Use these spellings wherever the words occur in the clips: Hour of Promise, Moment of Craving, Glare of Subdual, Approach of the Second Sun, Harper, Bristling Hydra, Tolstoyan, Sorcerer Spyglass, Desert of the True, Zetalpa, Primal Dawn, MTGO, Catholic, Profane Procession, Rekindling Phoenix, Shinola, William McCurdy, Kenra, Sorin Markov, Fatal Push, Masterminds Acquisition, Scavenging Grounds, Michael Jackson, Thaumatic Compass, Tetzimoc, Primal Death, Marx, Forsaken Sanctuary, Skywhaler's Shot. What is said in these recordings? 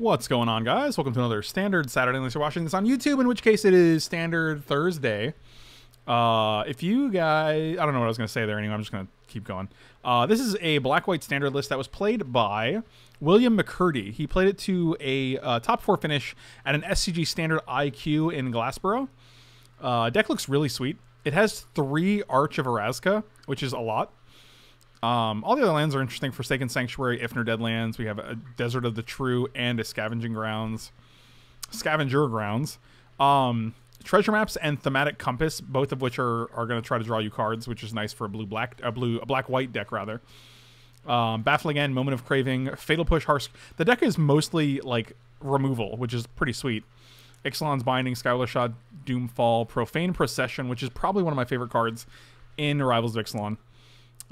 What's going on, guys? Welcome to another Standard Saturday, unless you're watching this on YouTube, in which case it is Standard Thursday. If you guys... I don't know what I was going to say there anyway. I'm just going to keep going. This is a black-white standard list that was played by William McCurdy. He played it to a top four finish at an SCG Standard IQ in Glassboro. Deck looks really sweet. It has three Arch of Orazca, which is a lot. All the other lands are interesting. Forsaken Sanctuary, Ifnir Deadlands. We have a Desert of the True and a Scavenger Grounds. Treasure Maps and Thaumatic Compass, both of which are going to try to draw you cards, which is nice for a black-white deck, rather. Baffling End, Moment of Craving, Fatal Push, Harsh. The deck is mostly, like, removal, which is pretty sweet. Ixalan's Binding, Skywhaler's Shot, Doomfall, Profane Procession, which is probably one of my favorite cards in Rivals of Ixalan.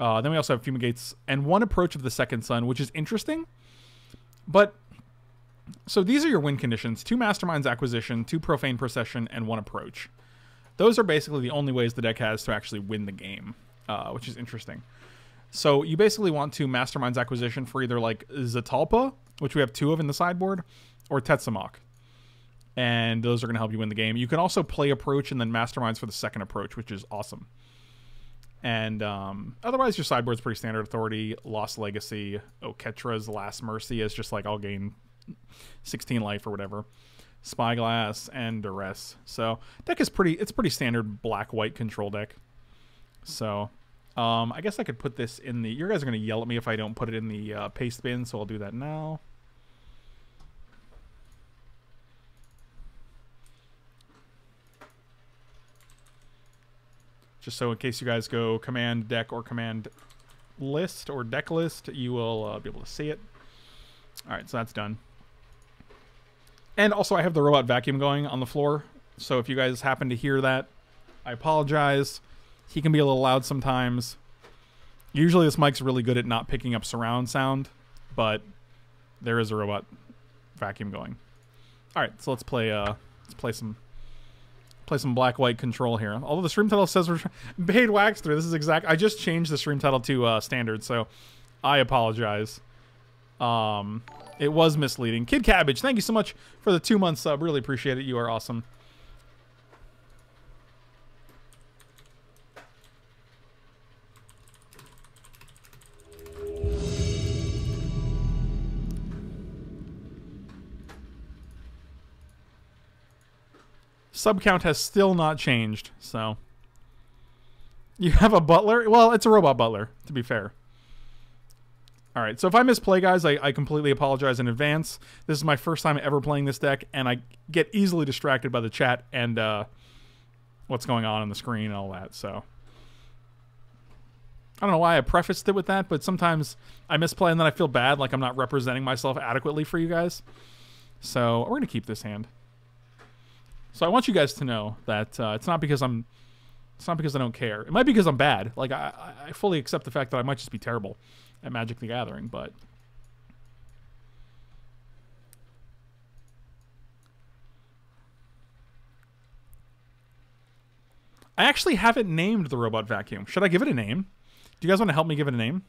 Then we also have Fumigates and one Approach of the Second Sun, which is interesting. But so these are your win conditions: two Masterminds Acquisition, two Profane Procession, and one Approach. Those are basically the only ways the deck has to actually win the game, which is interesting. So you basically want to Masterminds Acquisition for either like Zetalpa, which we have two of in the sideboard, or Tetzimoc. And those are going to help you win the game. You can also play Approach and then Masterminds for the second Approach, which is awesome. And otherwise, your sideboard's pretty standard. Authority, Lost Legacy, Oketra's Last Mercy is just like, I'll gain 16 life or whatever. Spyglass and Duress. So deck is pretty standard black-white control deck. So I guess I could put this in the... You guys are going to yell at me if I don't put it in the paste bin, so I'll do that now. Just so in case you guys go command deck or command list or deck list, you will be able to see it. All right, so that's done. And also I have the robot vacuum going on the floor. So if you guys happen to hear that, I apologize. He can be a little loud sometimes. Usually this mic's really good at not picking up surround sound, but there is a robot vacuum going. All right, so let's play some black-white control here. Although the stream title says we're paid wax through. This is exact. I just changed the stream title to standard, so I apologize. It was misleading. Kid Cabbage, thank you so much for the 2-month sub. Really appreciate it. You are awesome. Sub count has still not changed, so. You have a butler? Well, it's a robot butler, to be fair. All right, so if I misplay, guys, I completely apologize in advance. This is my first time ever playing this deck, and I get easily distracted by the chat and what's going on the screen and all that, so. I don't know why I prefaced it with that, but sometimes I misplay and then I feel bad, like I'm not representing myself adequately for you guys. So we're going to keep this hand. So I want you guys to know that it's not because I don't care. It might be because I'm bad. Like I fully accept the fact that I might just be terrible at Magic the Gathering, but I actually haven't named the robot vacuum. Should I give it a name? Do you guys want to help me give it a name?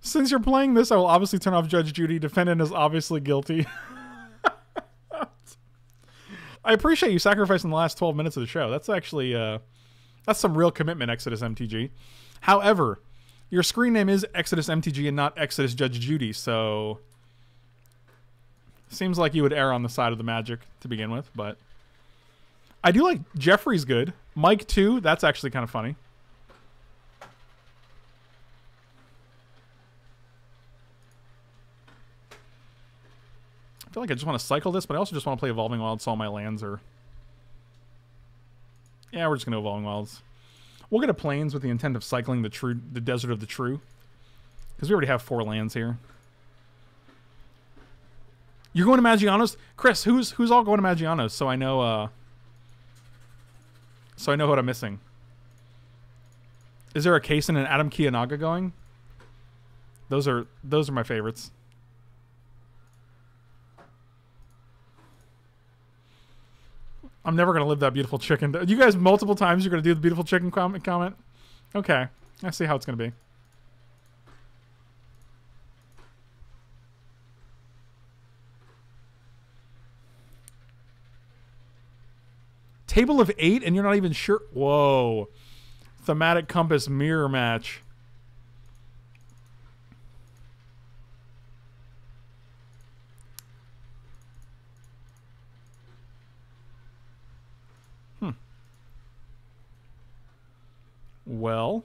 Since you're playing this, I will obviously turn off Judge Judy. Defendant is obviously guilty. I appreciate you sacrificing the last 12 minutes of the show. That's actually, that's some real commitment, Exodus MTG. However, your screen name is Exodus MTG and not Exodus Judge Judy, so seems like you would err on the side of the Magic to begin with, but I do like Jeffrey's good. Mike 2, that's actually kind of funny. I feel like I just want to cycle this, but I also just want to play Evolving Wilds so all my lands are... Yeah, we're just going to Evolving Wilds. We'll get a Plains with the intent of cycling the Desert of the True. Because we already have four lands here. You're going to Magianos? Chris, who's all going to Magianos? So I know, what I'm missing. Is there a Kaysen and Adam Kiyonaga going? Those are my favorites. I'm never going to live that beautiful chicken. You guys, multiple times you're going to do the beautiful chicken comment? Okay. I see how it's going to be. Table of 8 and you're not even sure. Whoa. Thaumatic Compass mirror match. Well,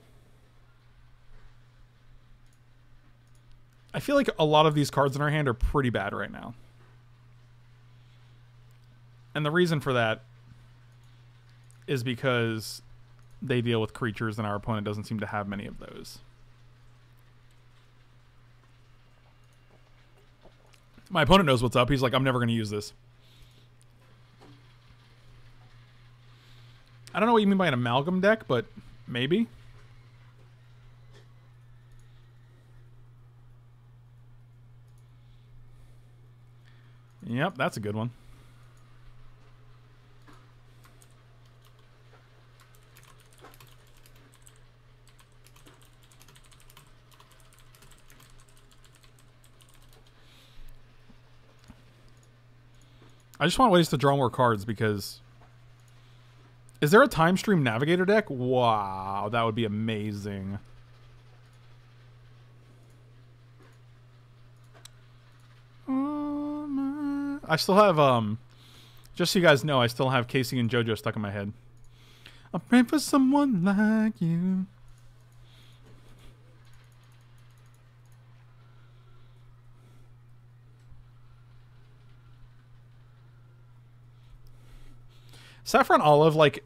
I feel like a lot of these cards in our hand are pretty bad right now. And the reason for that is because they deal with creatures and our opponent doesn't seem to have many of those. My opponent knows what's up. He's like, I'm never going to use this. I don't know what you mean by an amalgam deck, but... maybe. Yep, that's a good one. I just want ways to draw more cards because... is there a Time Stream Navigator deck? Wow, that would be amazing. Oh my. I still have, just so you guys know, I still have Casey and JoJo stuck in my head. I'm praying for someone like you. Saffron Olive, like,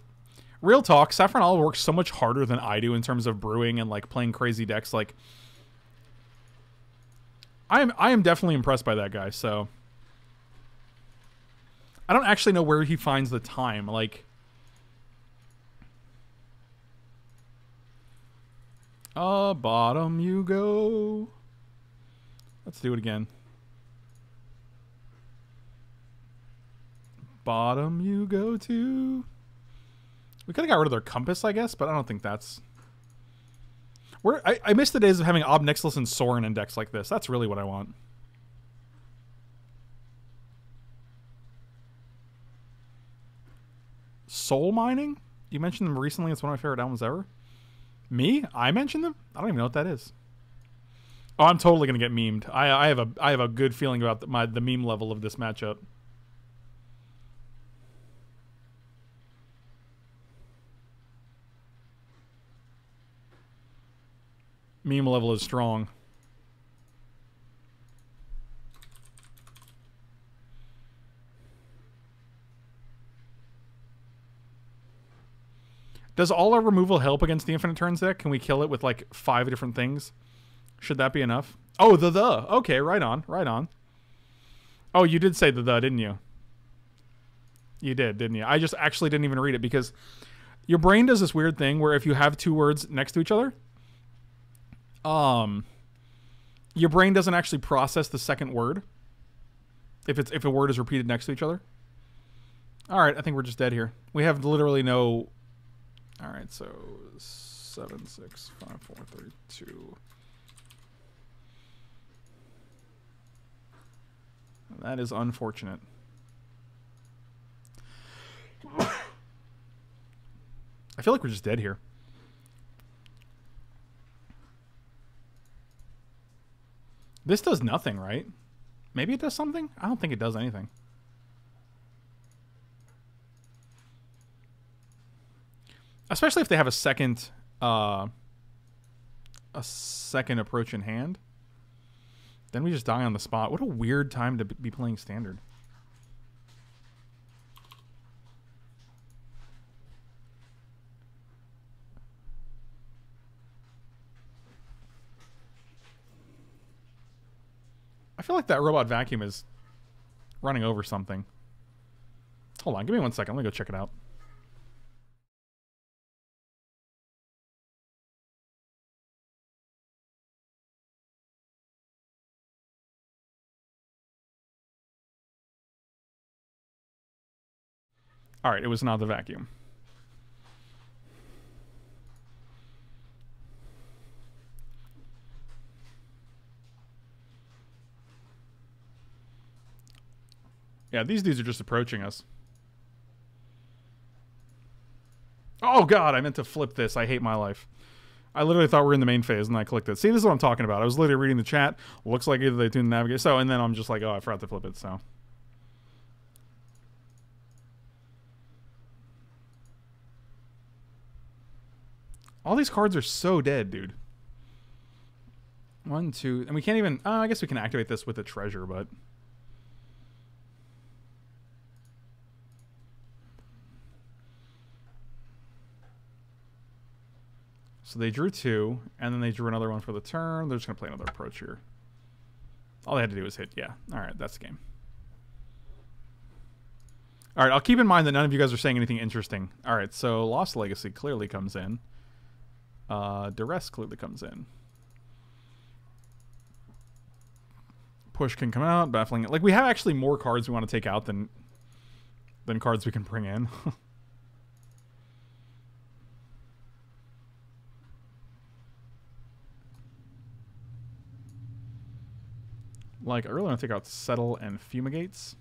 real talk, Saffron Olive works so much harder than I do in terms of brewing and, like, playing crazy decks. Like, I am definitely impressed by that guy, so. I don't actually know where he finds the time. Like, bottom you go. Let's do it again. Bottom you go to. We could have got rid of their compass, I guess, but I don't think that's... I miss the days of having Obnixilus and Sorin in decks like this. That's really what I want. Soul Mining? You mentioned them recently. It's one of my favorite albums ever. Me? I mentioned them? I don't even know what that is. Oh, I'm totally going to get memed. I have a good feeling about the meme level of this matchup. Meme level is strong. Does all our removal help against the infinite turns deck? Can we kill it with like 5 different things? Should that be enough? Oh, the. Okay, right on, right on. Oh, you did say the, didn't you? You did, didn't you? I just actually didn't even read it because your brain does this weird thing where if you have 2 words next to each other, your brain doesn't actually process the second word if a word is repeated next to each other. All right, I think we're just dead here. We have literally no. All right, so 7, 6, 5, 4, 3, 2. That is unfortunate. I feel like we're just dead here. This does nothing, right? Maybe it does something? I don't think it does anything. Especially if they have a second approach in hand. Then we just die on the spot. What a weird time to be playing Standard. I feel like that robot vacuum is running over something. Hold on, give me 1 second. Let me go check it out. All right, it was not the vacuum. Yeah, these dudes are just approaching us. Oh god, I meant to flip this. I hate my life. I literally thought we were in the main phase and I clicked it. See, this is what I'm talking about. I was literally reading the chat. Looks like either they tuned the navigate. So, and then I'm just like, oh, I forgot to flip it, so. All these cards are so dead, dude. One, two, and we can't even... I guess we can activate this with a treasure, but... So they drew two, and then they drew another one for the turn. They're just going to play another approach here. All they had to do was hit, yeah. All right, that's the game. All right, I'll keep in mind that none of you guys are saying anything interesting. All right, so Lost Legacy clearly comes in. Duress clearly comes in. Push can come out, baffling. Like, we have actually more cards we want to take out than cards we can bring in. Like, I really want to take out Settle and Fumigates.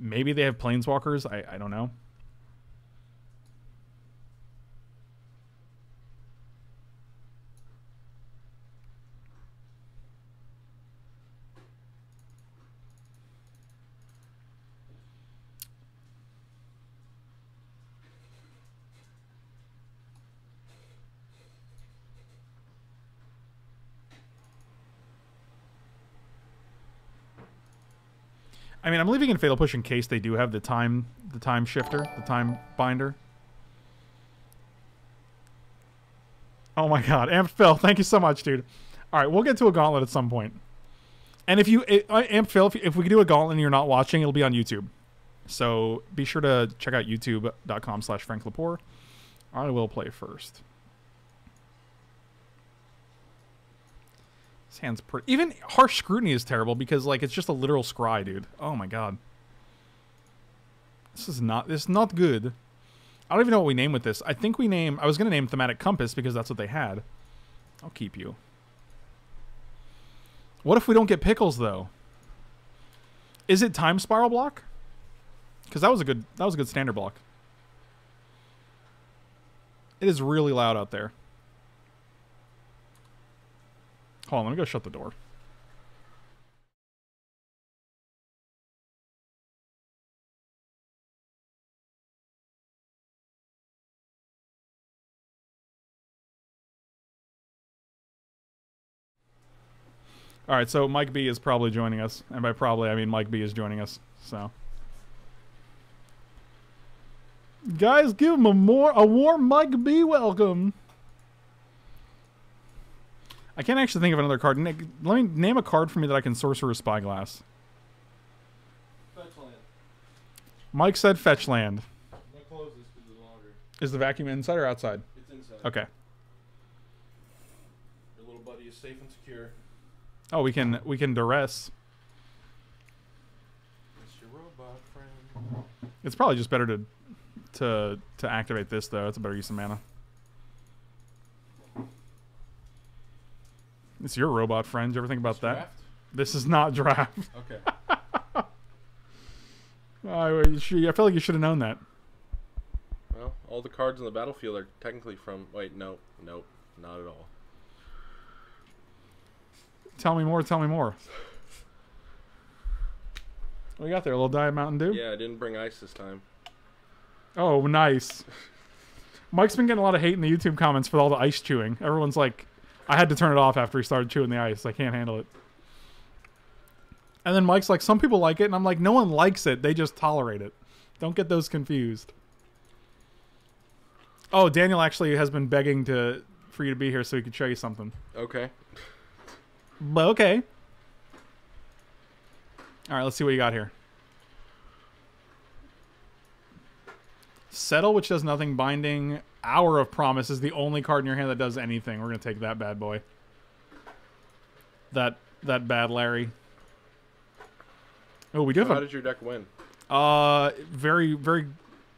Maybe they have Planeswalkers. I don't know. I mean, I'm leaving in Fatal Push in case they do have the time binder. Oh my god, Amped Phil, thank you so much, dude. All right, we'll get to a gauntlet at some point. And if you, Amped Phil, if we do a gauntlet and you're not watching, it'll be on YouTube. So be sure to check out youtube.com/FrankLapoor. I will play first. Hands pretty. Even Harsh Scrutiny is terrible because like it's just a literal scry, dude. Oh my god, this is not good. I don't even know what we name with this. I think we name. I was gonna name Thaumatic Compass because that's what they had. I'll keep you. What if we don't get pickles though? Is it Time Spiral block? Because that was a good standard block. It is really loud out there. Hold on, let me go shut the door. All right, so Mike B is probably joining us. And by probably, I mean Mike B is joining us. So, guys, give him a warm Mike B welcome. I can't actually think of another card. Nick, let me name a card for me that I can Sorcerer Spyglass. Fetchland. Mike said Fetchland. That closes for the laundry. Is the vacuum inside or outside? It's inside. Okay. Your little buddy is safe and secure. Oh, we can Duress. It's your robot friend. It's probably just better to activate this though. It's a better use of mana. It's your robot friend. You ever think about that? Draft? This is not draft. Okay. I feel like you should have known that. Well, all the cards on the battlefield are technically from... Wait, no. Nope. Not at all. Tell me more. Tell me more. What do you got there? A little Diet Mountain Dew? Yeah, I didn't bring ice this time. Oh, nice. Mike's been getting a lot of hate in the YouTube comments for all the ice chewing. Everyone's like... I had to turn it off after he started chewing the ice. I can't handle it. And then Mike's like, some people like it. And I'm like, no one likes it. They just tolerate it. Don't get those confused. Oh, Daniel actually has been begging for you to be here so he could show you something. Okay. But okay. All right, let's see what you got here. Settle, which does nothing. Binding. Hour of Promise is the only card in your hand that does anything. We're going to take that bad boy. That bad Larry. Oh, we do have How did your deck win? Very, very,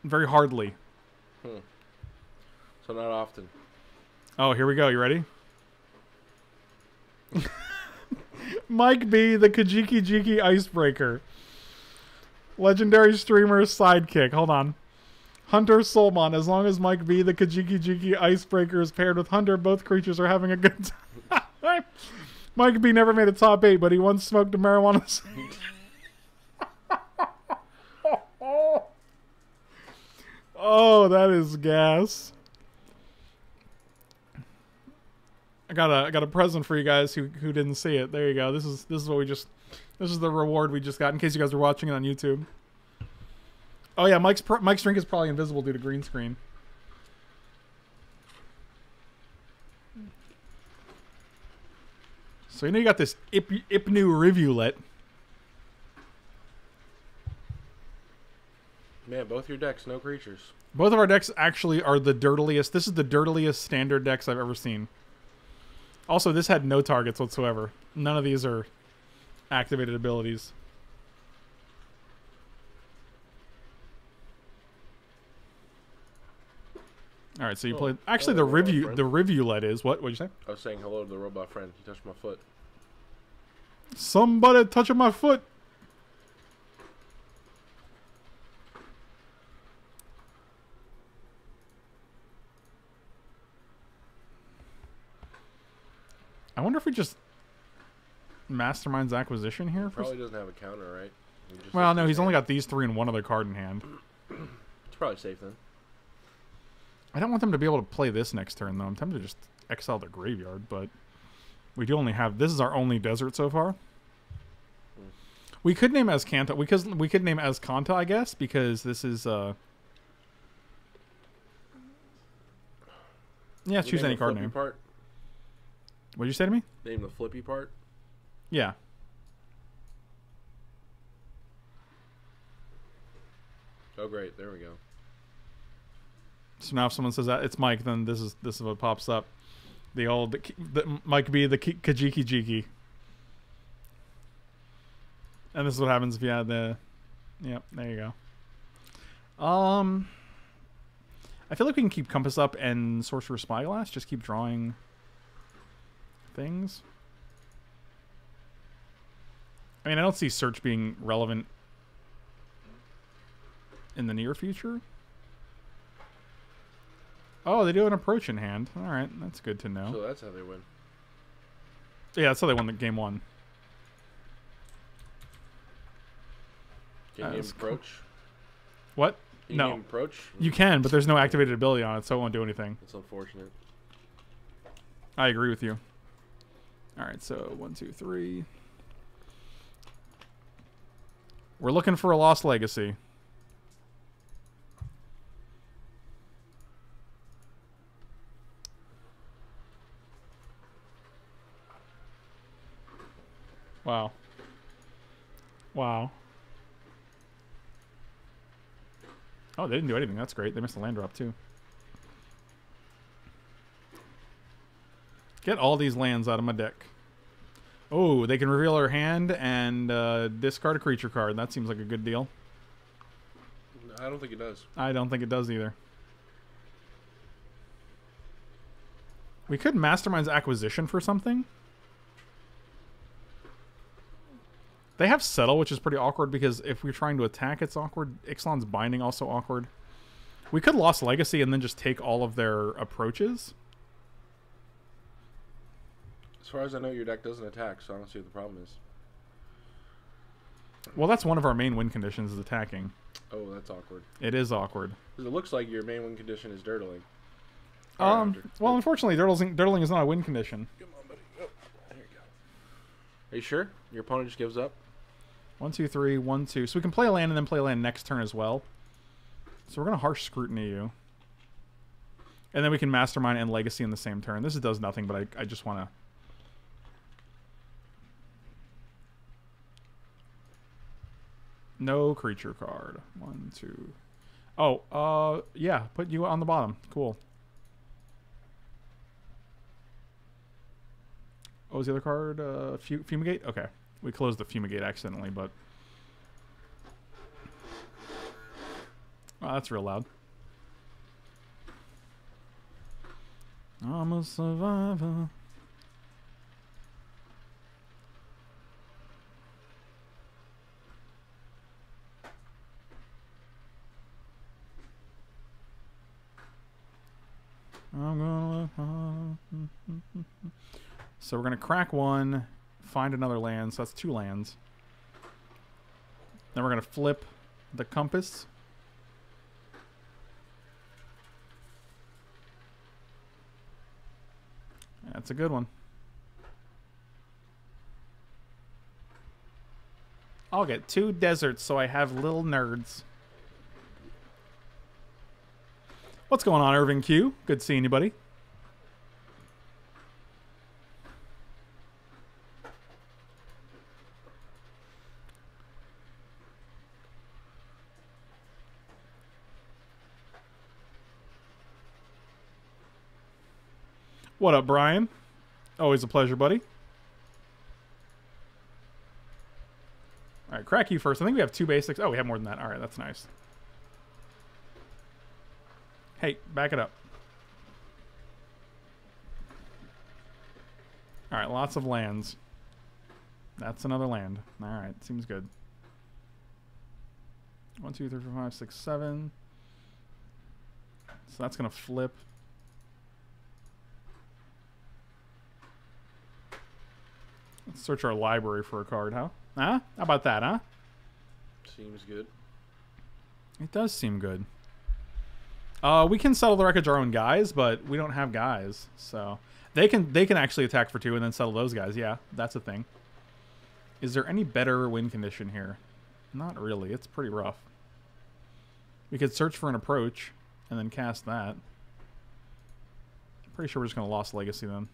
very hardly. Hmm. So not often. Oh, here we go. You ready? Mike B, the Kajiki Jiki Icebreaker. Legendary streamer sidekick. Hold on. Hunter Soulmon. As long as Mike B, the Kajiki Jiki Icebreaker is paired with Hunter, both creatures are having a good time. Mike B never made a top 8, but he once smoked a marijuana cigarette. Oh, that is gas. I got a present for you guys who didn't see it. There you go. This is what we just, this is the reward we just got in case you guys are watching it on YouTube. Oh yeah, Mike's drink is probably invisible due to green screen. So you know you got this Ipnu Rivulet. Man, both your decks, no creatures. Both of our decks actually are the dirtliest. This is the dirtliest standard decks I've ever seen. Also, this had no targets whatsoever. None of these are activated abilities. All right, so you played. Actually, the Rivulet is what? What'd you say? I was saying hello to the robot friend. He touched my foot. Somebody touching my foot. I wonder if we just Masterminds Acquisition here. He probably doesn't have a counter, right? Well, no, he's only got these three and one other card in hand. It's probably safe then. I don't want them to be able to play this next turn, though. I'm tempted to just exile their graveyard, but we do only have... This is our only desert so far. We could name Azcanta. We could name Azcanta, I guess, because this is... Yeah, choose any card name. What did you say to me? Name the flippy part? Yeah. Oh, great. There we go. So now if someone says that it's Mike, then this is what pops up. The old... Mike B, the Kajiki Jiki. And this is what happens if you add the... Yep, there you go. I feel like we can keep Compass up and Sorcerer Spyglass. Just keep drawing... things. I mean, I don't see search being relevant in the near future. Oh, they do an approach in hand. All right, that's good to know. So that's how they win. Yeah, that's how they won the game one. Can you approach? What? Can you approach? You can, but there's no activated ability on it, so it won't do anything. It's unfortunate. I agree with you. All right, so 1, 2, 3. We're looking for a Lost Legacy. Wow. Wow. Oh, they didn't do anything. That's great. They missed a land drop, too. Get all these lands out of my deck. Oh, they can reveal her hand and discard a creature card. That seems like a good deal. I don't think it does. I don't think it does either. We could Masterminds Acquisition for something. They have Settle, which is pretty awkward because if we're trying to attack, it's awkward. Ixalan's Binding, also awkward. We could Lost Legacy and then just take all of their approaches. As far as I know, your deck doesn't attack, so I don't see what the problem is. Well, that's one of our main win conditions is attacking. Oh, that's awkward. It is awkward. Because it looks like your main win condition is dirtling. Well, unfortunately, dirtling is not a win condition. Come on, buddy. Oh, there you go. Are you sure? Your opponent just gives up? 1, 2, 3, 1, 2. So we can play a land and then play a land next turn as well. So we're going to Harsh Scrutiny you. And then we can Mastermind and Legacy in the same turn. This does nothing, but I just want to... No creature card. 1, 2. Oh, yeah. Put you on the bottom. Cool. What was the other card? Fumigate? Okay. We closed the Fumigate accidentally, but... Wow, that's real loud. I'm a survivor. I'm gonna look. So we're gonna crack one, find another land, so that's two lands. Then we're gonna flip the compass. That's a good one. I'll get two deserts so I have little nerds. What's going on, Irving Q? Good seeing you, buddy. What up, Brian? Always a pleasure, buddy. All right, crack you first. I think we have two basics. Oh, we have more than that. All right, that's nice. Hey, back it up. All right, lots of lands. That's another land. All right, seems good. 1, 2, 3, 4, 5, 6, 7. So that's going to flip. Let's search our library for a card, huh? Huh? How about that, huh? Seems good. It does seem good. We can settle the wreckage our own guys, but we don't have guys, so they can actually attack for two and then settle those guys. Yeah, that's a thing. Is there any better win condition here? Not really. It's pretty rough. We could search for an approach and then cast that. I'm pretty sure we're just gonna Lost Legacy then.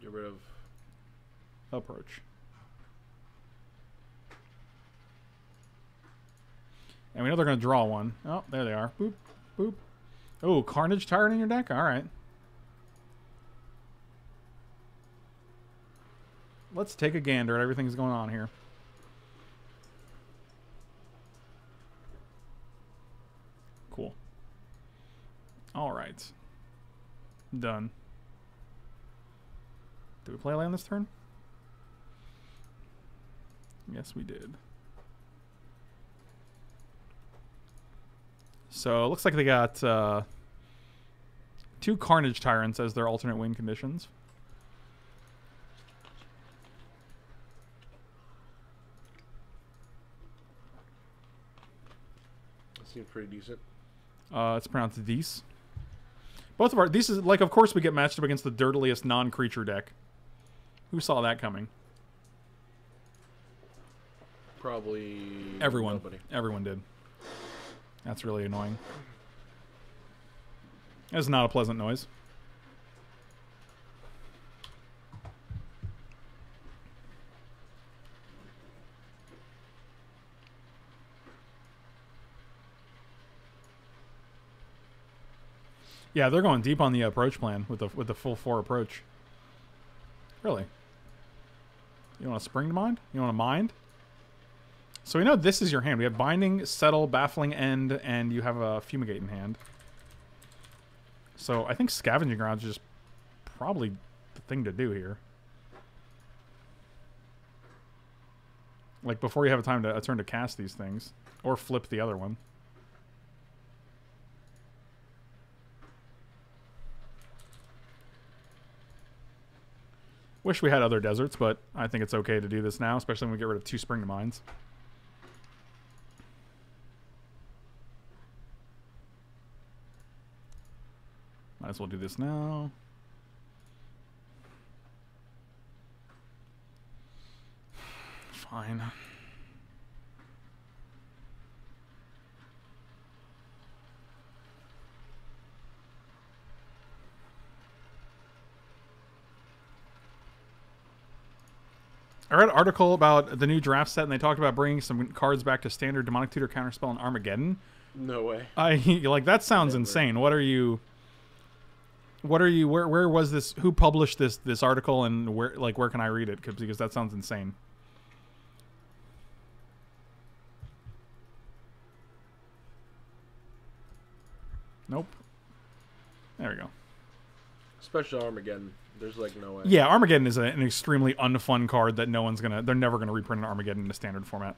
Get rid of approach. And we know they're going to draw one. Oh, there they are. Boop, boop. Oh, Carnage Tyrant in your deck? All right. Let's take a gander at everything that's going on here. Cool. All right. Done. Did we play land this turn? Yes, we did. So, looks like they got two Carnage Tyrants as their alternate win conditions. That seems pretty decent. It's pronounced Dees. Both of our... These is, like, of course we get matched up against the dirtliest non-creature deck. Who saw that coming? Probably everyone. Nobody. Everyone did. That's really annoying. That's not a pleasant noise. Yeah, they're going deep on the approach plan with the full four approach. Really? You want to spring to mind? You want to mind? So we know this is your hand. We have Binding, Settle, Baffling End, and you have a Fumigate in hand. So I think Scavenging Ground is just probably the thing to do here. Like, before you have a turn to cast these things. Or flip the other one. Wish we had other deserts, but I think it's okay to do this now, especially when we get rid of two Spring to Minds. Might as well do this now. Fine. I read an article about the new draft set, and they talked about bringing some cards back to standard: Demonic Tutor, Counterspell, and Armageddon. No way. Like, that sounds insane. What are you? Where was this? Who published this article? And where can I read it? Because that sounds insane. Nope. There we go. Especially Armageddon. There's, like, no way. Yeah, Armageddon is an extremely unfun card that no one's going to... They're never going to reprint an Armageddon in a standard format.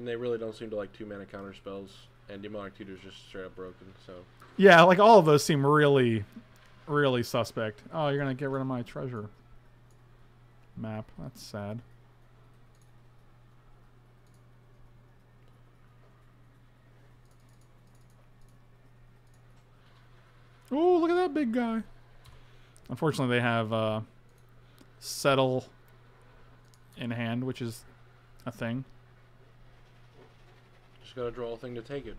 And they really don't seem to like 2-mana counter spells, and Demonic Tutor's just straight up broken, so. Yeah, like all of those seem really, really suspect. Oh, you're gonna get rid of my treasure map. That's sad. Oh, look at that big guy. Unfortunately, they have Settle in hand, which is a thing. Just gotta draw a thing to take it.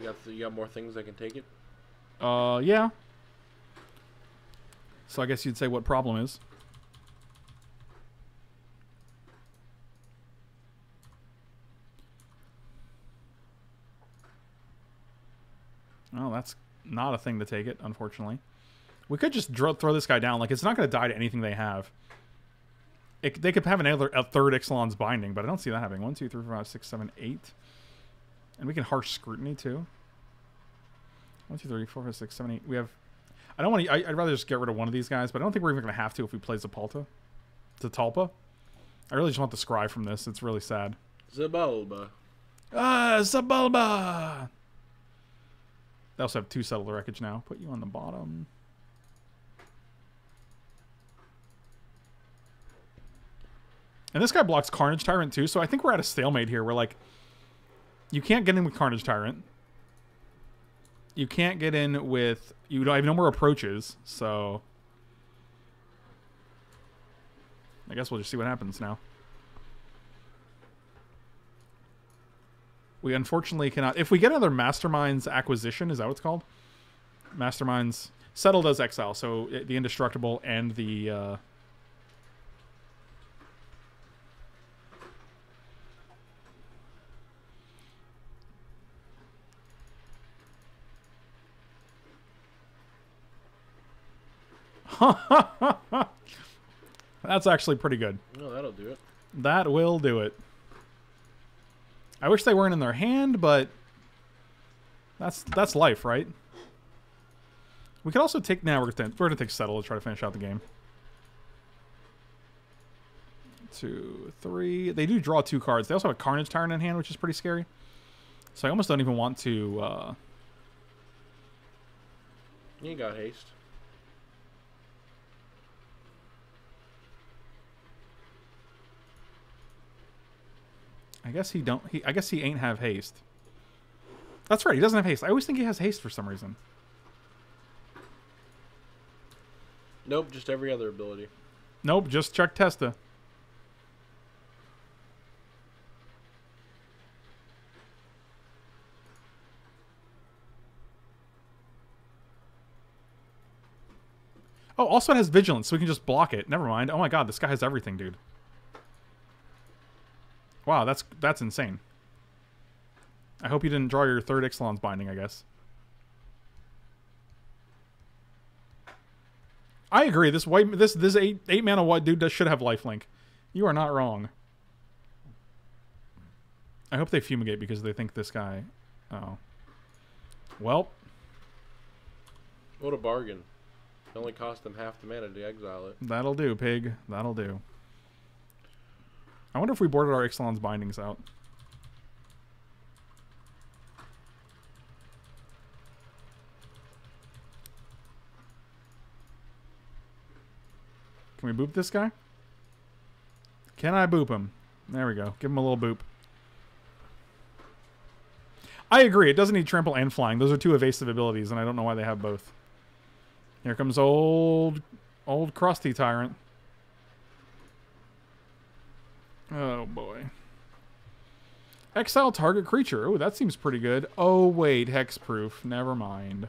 You got more things that can take it? Yeah. So I guess you'd say what problem is. Well, that's not a thing to take it, unfortunately. We could just throw this guy down. Like, it's not going to die to anything they have. They could have another a third Ixalan's Binding, but I don't see that happening. 1, 2, 3, 4, 5, 6, 7, 8. And we can Harsh Scrutiny, too. 1, 2, 3, 4, 5, 6, 7, 8. We have... I don't want to... I'd rather just get rid of one of these guys, but I don't think we're even going to have to if we play Zetalpa. I really just want the Scry from this. It's really sad. Zabalba. Ah, Zabalba! They also have 2 Settle the Wreckage now. Put you on the bottom. And this guy blocks Carnage Tyrant too, so I think we're at a stalemate here. We're like, you can't get in with Carnage Tyrant. You can't get in with... You don't have no more approaches, so... I guess we'll just see what happens now. We unfortunately cannot... If we get another Masterminds Acquisition, is that what it's called? Masterminds... Settle does exile, so the Indestructible and the... That's actually pretty good. No, that'll do it. That will do it. I wish they weren't in their hand, but that's life, right? We could also take... Now we're gonna take Settle to try to finish out the game. 2, 3. They do draw 2 cards. They also have a Carnage Tyrant in hand, which is pretty scary. So I almost don't even want to. You got haste. I guess he don't. I guess he ain't have haste. That's right. He doesn't have haste. I always think he has haste for some reason. Nope. Just every other ability. Nope. Just check Testa. Oh, also it has vigilance, so we can just block it. Never mind. Oh my God, this guy has everything, dude. Wow, that's insane. I hope you didn't draw your third Ixalan's Binding, I guess. I agree. This white, this 8 mana white dude should have lifelink. You are not wrong. I hope they fumigate because they think this guy. Oh. Well. What a bargain! It only cost them half the mana to exile it. That'll do, pig. That'll do. I wonder if we boarded our Ixalan's Bindings out. Can we boop this guy? Can I boop him? There we go. Give him a little boop. I agree. It doesn't need trample and flying. Those are 2 evasive abilities, and I don't know why they have both. Here comes old crusty tyrant. Oh, boy. Exile target creature. Oh, that seems pretty good. Oh, wait. Hexproof. Never mind.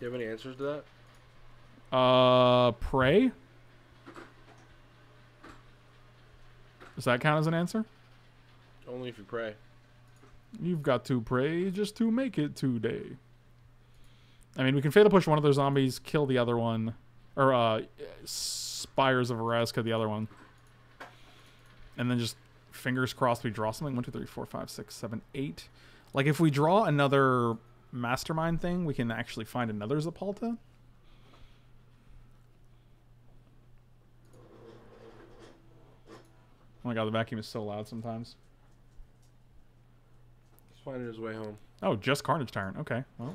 Do you have any answers to that? Pray? Does that count as an answer? Only if you pray. You've got to pray just to make it today. I mean, we can fail to push one of those zombies, kill the other one. Or, Spires of Orazca, the other one. And then just, fingers crossed, we draw something. 1, 2, 3, 4, 5, 6, 7, 8. Like, if we draw another Mastermind thing, we can actually find another Zetalpa. Oh my god, the vacuum is so loud sometimes. He's finding his way home. Oh, just Carnage Tyrant. Okay, well.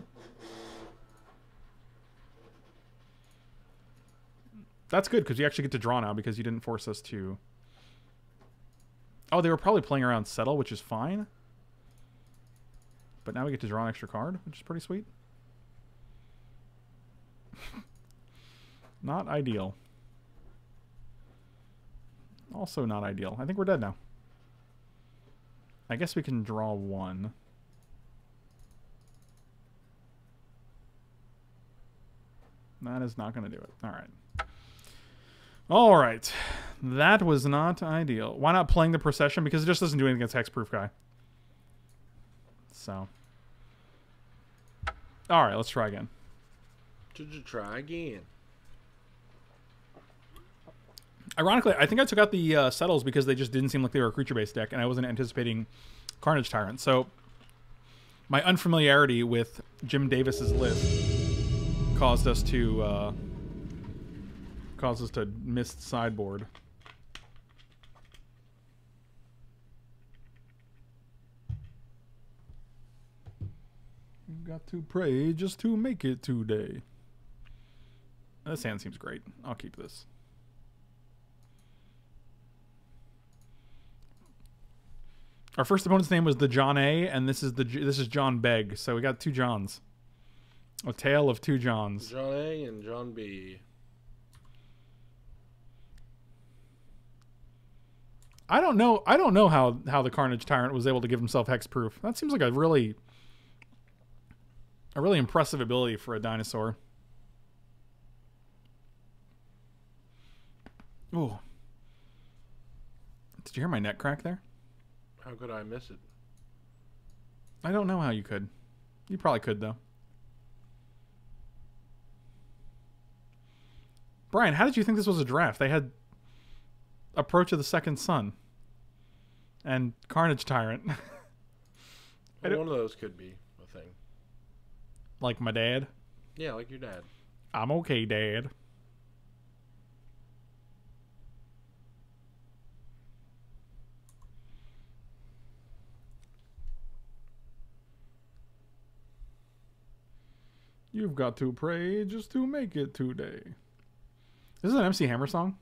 That's good, because you actually get to draw now, because you didn't force us to... Oh, they were probably playing around Settle, which is fine. But now we get to draw an extra card, which is pretty sweet. Not ideal. Also not ideal. I think we're dead now. I guess we can draw one. That is not going to do it. All right. All right, that was not ideal. Why not playing the Procession? Because it just doesn't do anything against Hexproof guy. So. All right, let's try again. Ironically, I think I took out the Settles because they just didn't seem like they were a creature-based deck, and I wasn't anticipating Carnage Tyrant. So my unfamiliarity with Jim Davis's list caused us to... causes to miss sideboard. You got to pray just to make it today. This hand seems great. I'll keep this. Our first opponent's name was the John A, and this is John Begg. So we got two Johns. A tale of two Johns. John A and John B. I don't know how the Carnage Tyrant was able to give himself hexproof. That seems like a really impressive ability for a dinosaur. Ooh. Did you hear my neck crack there? How could I miss it? I don't know how you could. You probably could though. Brian, how did you think this was a draft? They had Approach of the Second Sun and Carnage Tyrant. Well, one of those could be a thing. Like my dad? Yeah, like your dad. I'm okay, Dad. You've got to pray just to make it today. This is an MC Hammer song?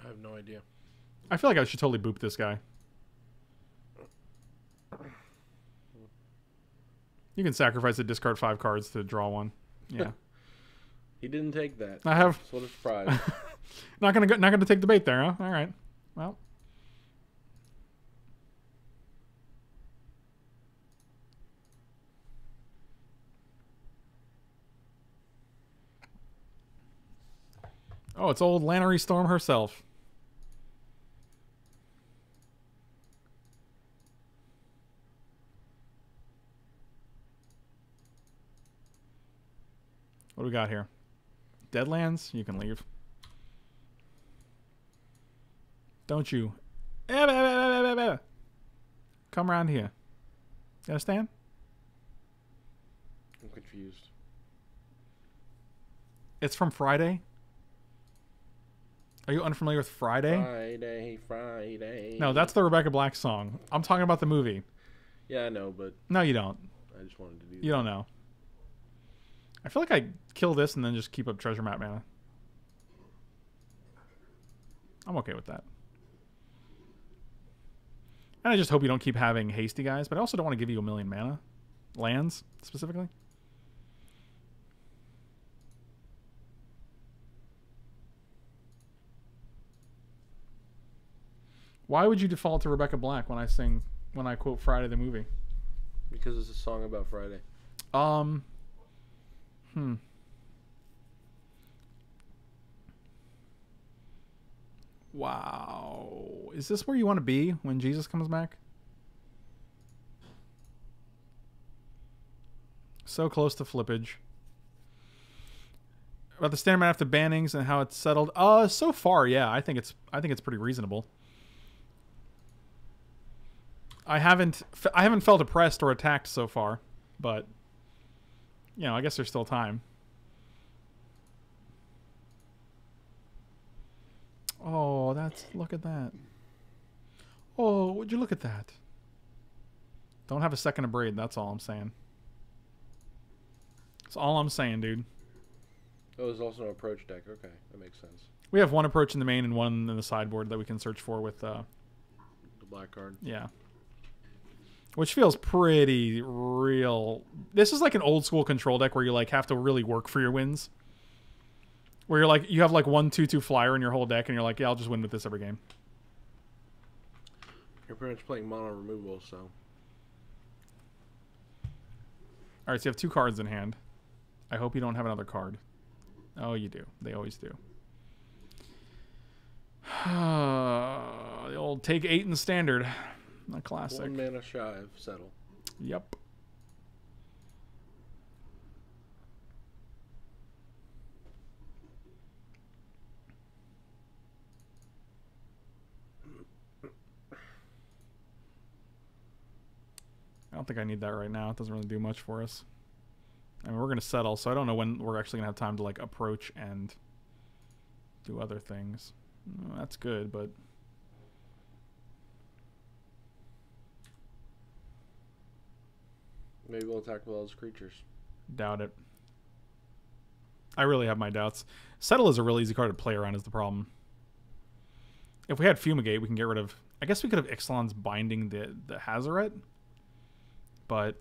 I have no idea. I feel like I should totally boop this guy. You can sacrifice a discard 5 cards to draw one. Yeah. He didn't take that. I have. What a surprise. Not gonna take the bait there, huh? All right. Well. Oh, it's old Lannery Storm herself. What do we got here? Deadlands? You can leave. Don't you. Come around here. You understand? I'm confused. It's from Friday? Are you unfamiliar with Friday? Friday, Friday. No, that's the Rebecca Black song. I'm talking about the movie. Yeah, I know, but... No, you don't. I just wanted to do that. You don't know. I feel like I kill this and then just keep up Treasure Map mana. I'm okay with that. And I just hope you don't keep having hasty guys, but I also don't want to give you a million mana. Lands, specifically. Why would you default to Rebecca Black when I quote Friday the movie? Because it's a song about Friday. Wow. Is this where you want to be when Jesus comes back? So close to flippage. About the standard after bannings and how it's settled. So far, yeah, I think it's pretty reasonable. I haven't felt oppressed or attacked so far, but you know, I guess there's still time. Oh, that that. Look at that. Oh, would you look at that? Don't have a second Abrade. That's all I'm saying. That's all I'm saying, dude. Oh, there's also an approach deck. Okay, that makes sense. We have one approach in the main and one in the sideboard that we can search for with... the black card. Yeah. Which feels pretty real. This is like an old school control deck where you like have to really work for your wins. Where you're like, you have like 1/2/2 flyer in your whole deck and you're like, yeah, I'll just win with this every game. You're pretty much playing mono removal, so... Alright, so you have two cards in hand. I hope you don't have another card. Oh, you do. They always do. The old take 8 in standard. A classic. 1 mana shy of settle. Yep. I don't think I need that right now. It doesn't really do much for us. I mean, we're going to settle, so I don't know when we're actually going to have time to, like, approach and do other things. Well, that's good, but... Maybe we'll attack with all those creatures. Doubt it. I really have my doubts. Settle is a really easy card to play around is the problem. If we had Fumigate, we can get rid of... I guess we could have Ixalan's Binding the Hazoret. But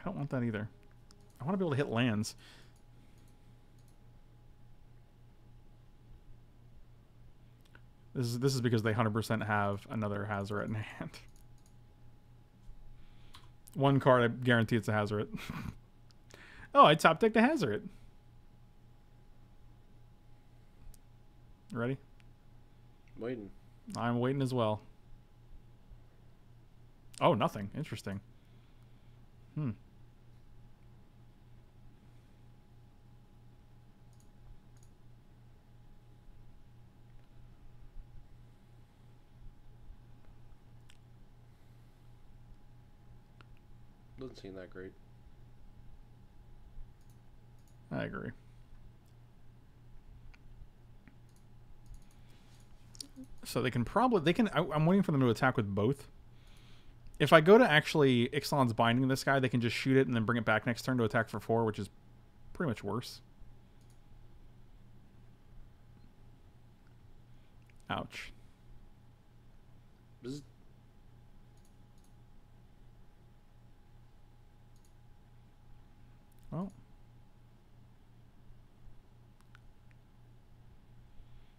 I don't want that either. I want to be able to hit lands. This is because they 100% have another Hazoret in hand. One card, I guarantee it's a Hazoret. Oh, I top decked the Hazoret. Ready? Waiting. I'm waiting as well. Oh, nothing. Interesting. Hmm. Doesn't seem that great. I agree. So they can probably... I'm waiting for them to attack with both. If I go to actually Ixalan's Binding this guy, they can just shoot it and then bring it back next turn to attack for 4, which is pretty much worse. Ouch. Bzz. Oh.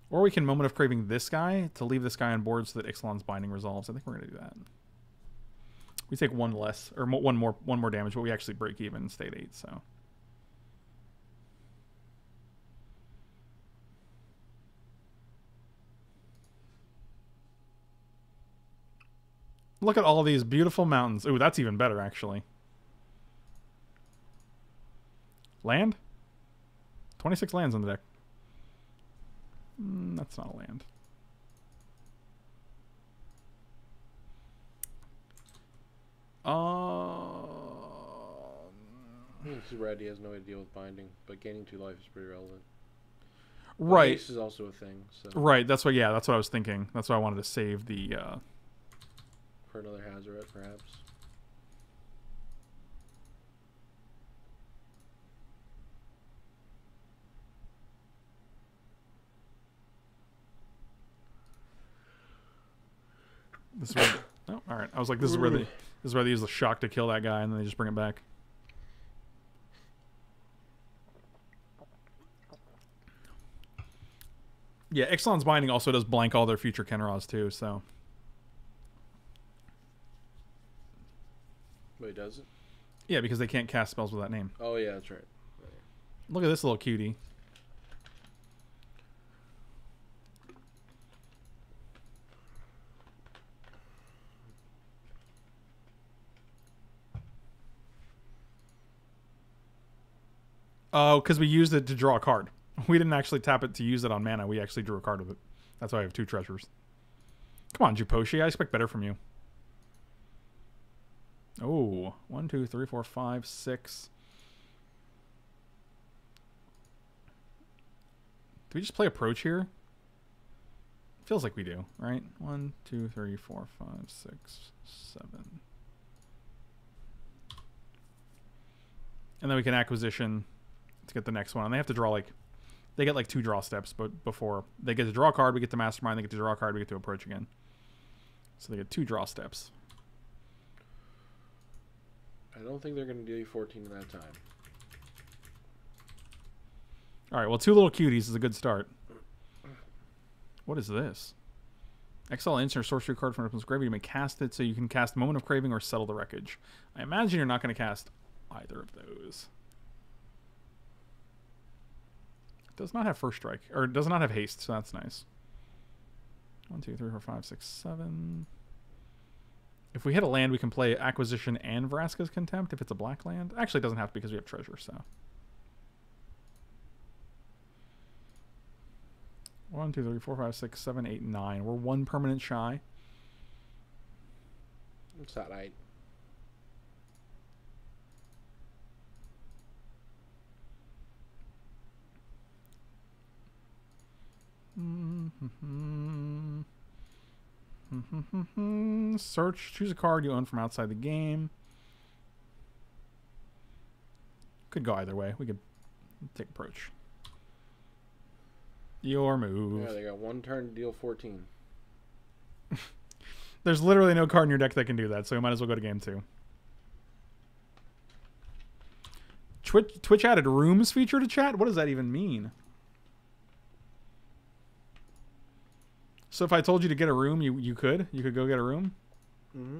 Or we can Moment of Craving this guy to leave this guy on board so that Ixalan's Binding resolves. I think we're going to do that. We take one less, or one more damage, but we actually break even in state 8, so. Look at all these beautiful mountains. Ooh, that's even better, actually. Land? 26 lands on the deck. That's not a land. Red, he has no idea with binding, but gaining 2 life is pretty relevant. Right. This is also a thing. So. Right, that's what, yeah, that's what I was thinking. That's why I wanted to save the... For another Hazoret, perhaps. This is where they, oh, all right. I was like, this is where they use the shock to kill that guy, and then they just bring it back. Yeah, Ixalan's Binding also does blank all their future Kenras too. So. Wait, does it? Yeah, because they can't cast spells with that name. Oh yeah, that's right. Right. Look at this little cutie. Oh, because we used it to draw a card. We didn't actually tap it to use it on mana. We actually drew a card with it. That's why I have two treasures. Come on, Juposhi. I expect better from you. Oh, 1, 2, 3, 4, 5, 6. Do we just play approach here? Feels like we do, right? 1, 2, 3, 4, 5, 6, 7. And then we can acquisition to get the next one. And they have to draw like... They get like two draw steps, but before they get to draw a card, we get to mastermind. They get to draw a card, we get to approach again. So they get two draw steps. I don't think they're going to do 14 in that time. All right, well, two little cuties is a good start. What is this? Exile instant sorcery card from your opponent's graveyard. You may cast it, so you can cast Moment of Craving or Settle the Wreckage. I imagine you're not going to cast either of those. Does not have first strike, or does not have haste, so that's nice. 1, 2, 3, 4, 5, 6, 7. If we hit a land, we can play Acquisition and Vraska's Contempt if it's a black land. Actually, it doesn't have to because we have treasure, so. 1, 2, 3, 4, 5, 6, 7, 8, 9. We're one permanent shy. It's not right. Search. Choose a card you own from outside the game. Could go either way. We could take approach. Your move. Yeah, they got one turn to deal 14. There's literally no card in your deck that can do that, so you might as well go to game two. Twitch added rooms feature to chat? What does that even mean? So if I told you to get a room, you could? You could go get a room? Mm-hmm.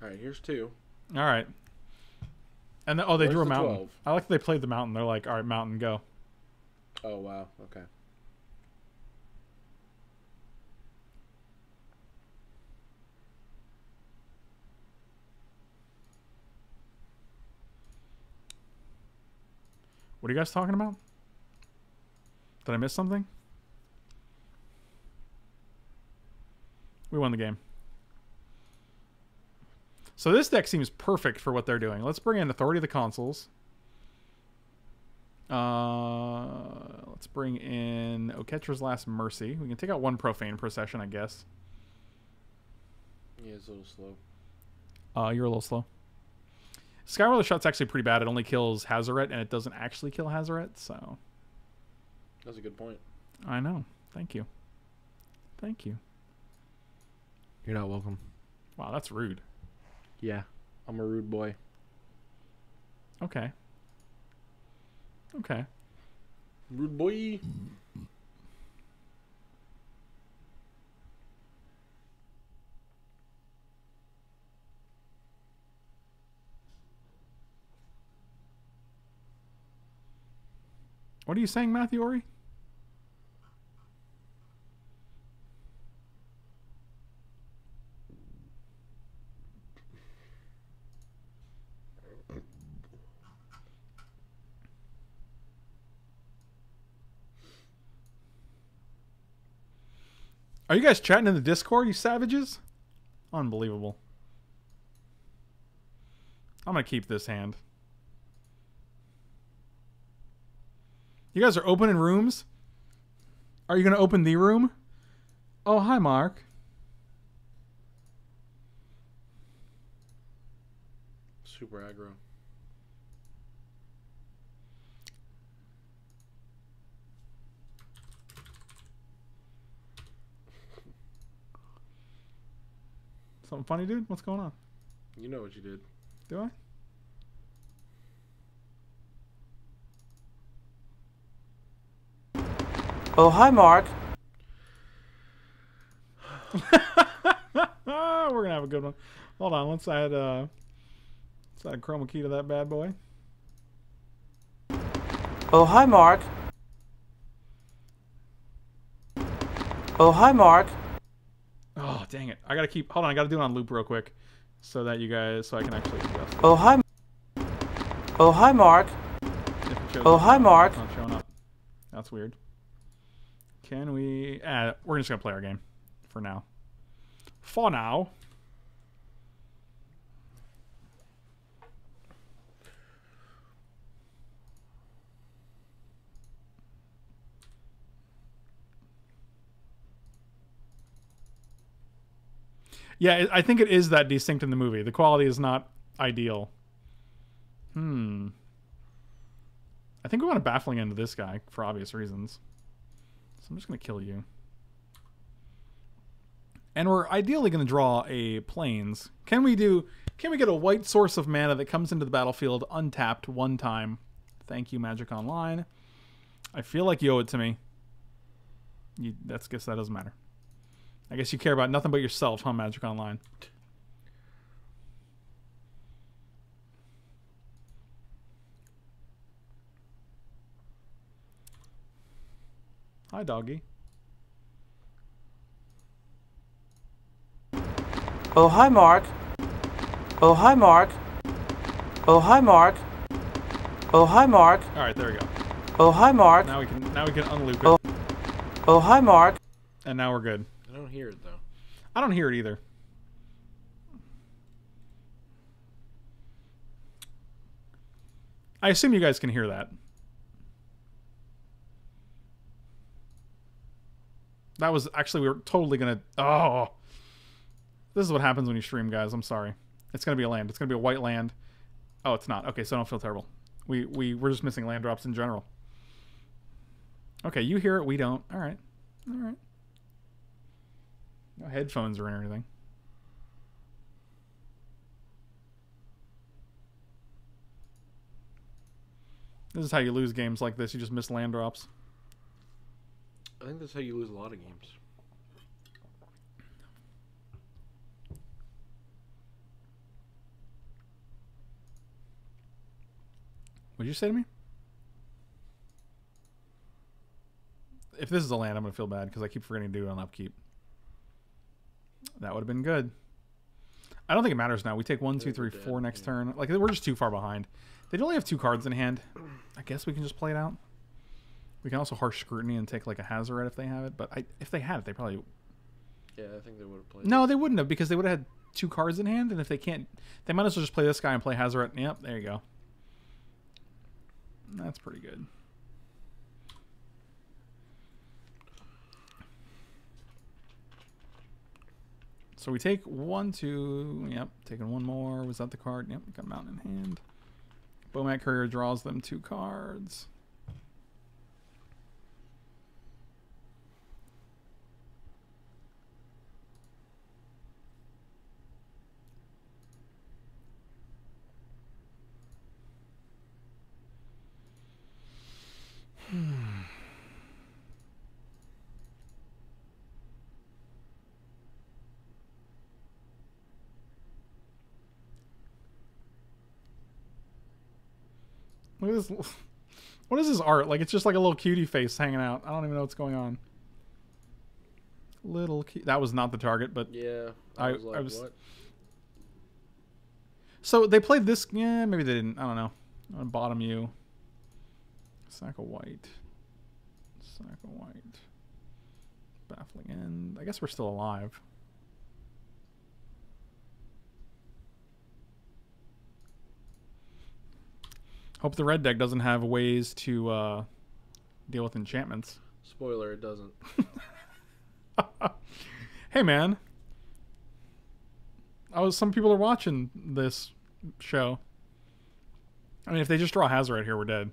All right, here's two. All right. And then, oh, they Where's drew a mountain. 12? I like that they played the mountain. They're like, all right, mountain, go. Oh, wow. Okay. What are you guys talking about? Did I miss something? We won the game. So this deck seems perfect for what they're doing. Let's bring in Authority of the Consuls. Let's bring in Oketra's Last Mercy. We can take out one Profane Procession, I guess. Yeah, it's a little slow. You're a little slow. Skywhaler's Shot's actually pretty bad. It only kills Hazoret, and it doesn't actually kill Hazoret, so... That's a good point. I know. Thank you. Thank you. You're not welcome. Wow, that's rude. Yeah, I'm a rude boy. Okay. Okay. Rude boy. What are you saying, Matthew Ori? Are you guys chatting in the Discord, you savages? Unbelievable. I'm going to keep this hand. You guys are opening rooms? Are you going to open the room? Oh, hi, Mark. Super aggro. Something funny, dude? What's going on? You know what you did. Do I? Oh, hi, Mark. We're going to have a good one. Hold on. Let's add a chroma key to that bad boy. Oh, hi, Mark. Oh, hi, Mark. Oh, dang it. I got to keep... Hold on. I got to do it on loop real quick. so that you guys, so I can actually adjust it. Oh, hi. Oh, hi, Mark. Oh, hi, Mark. It's not showing up. That's weird. Can we... we're just going to play our game for now. For now. Yeah, I think it is that distinct in the movie. The quality is not ideal. Hmm. I think we want to Baffling End this guy for obvious reasons. So I'm just going to kill you. And we're ideally going to draw a plains. Can we do... Can we get a white source of mana that comes into the battlefield untapped one time? Thank you, Magic Online. I feel like you owe it to me. That's guess that doesn't matter. I guess you care about nothing but yourself, huh, Magic Online? Hi, doggy. Oh, hi, Mark. Oh, hi, Mark. Oh, hi, Mark. Oh, hi, Mark. All right, there we go. Oh, hi, Mark. Now we can unloop it. Oh, oh, hi, Mark. And now we're good. I don't hear it, though. I don't hear it either. I assume you guys can hear that. That was... Actually, we were totally going to... Oh! This is what happens when you stream, guys. I'm sorry. It's going to be a land. It's going to be a white land. Oh, it's not. Okay, so I don't feel terrible. We're just missing land drops in general. Okay, you hear it. We don't. All right. All right. No headphones or anything. This is how you lose games like this. You just miss land drops. I think that's how you lose a lot of games. What did you say to me? If this is a land, I'm going to feel bad because I keep forgetting to do it on upkeep. That would have been good. I don't think it matters now. We take 1, 2, 3, 4 next turn. Like, we're just too far behind. They only have 2 cards in hand. I guess we can just play it out. We can also Harsh Scrutiny and take, like, a Hazoret if they have it. But if they had it, they probably... Yeah, I think they would have played it. No, they wouldn't have, because they would have had 2 cards in hand. And if they can't... They might as well just play this guy and play Hazoret. Yep, there you go. That's pretty good. So we take 1, 2, yep, taking 1 more. Was that the card? Yep, got Mountain in hand. Bomat Courier draws them 2 cards. What is this art? Like, it's just like a little cutie face hanging out. I don't even know what's going on. Little cutie. That was not the target, but yeah, I was. What? So they played this. Yeah, maybe they didn't. I don't know. I'm gonna bottom you. Sack of white. Sack of white. Baffling End. I guess we're still alive. Hope the red deck doesn't have ways to deal with enchantments. Spoiler, it doesn't. Hey, man. Some people are watching this show. I mean, if they just draw Hazoret here, we're dead.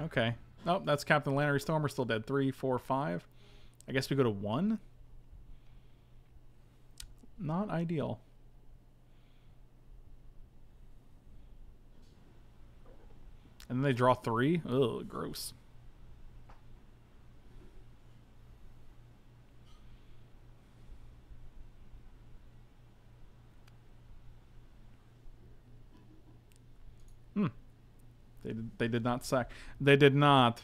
Okay. Nope, that's Captain Lannery Storm. We're still dead. 3, 4, 5. I guess we go to 1. Not ideal. And then they draw 3? Ugh, gross. Hmm. They did not sack. They did not.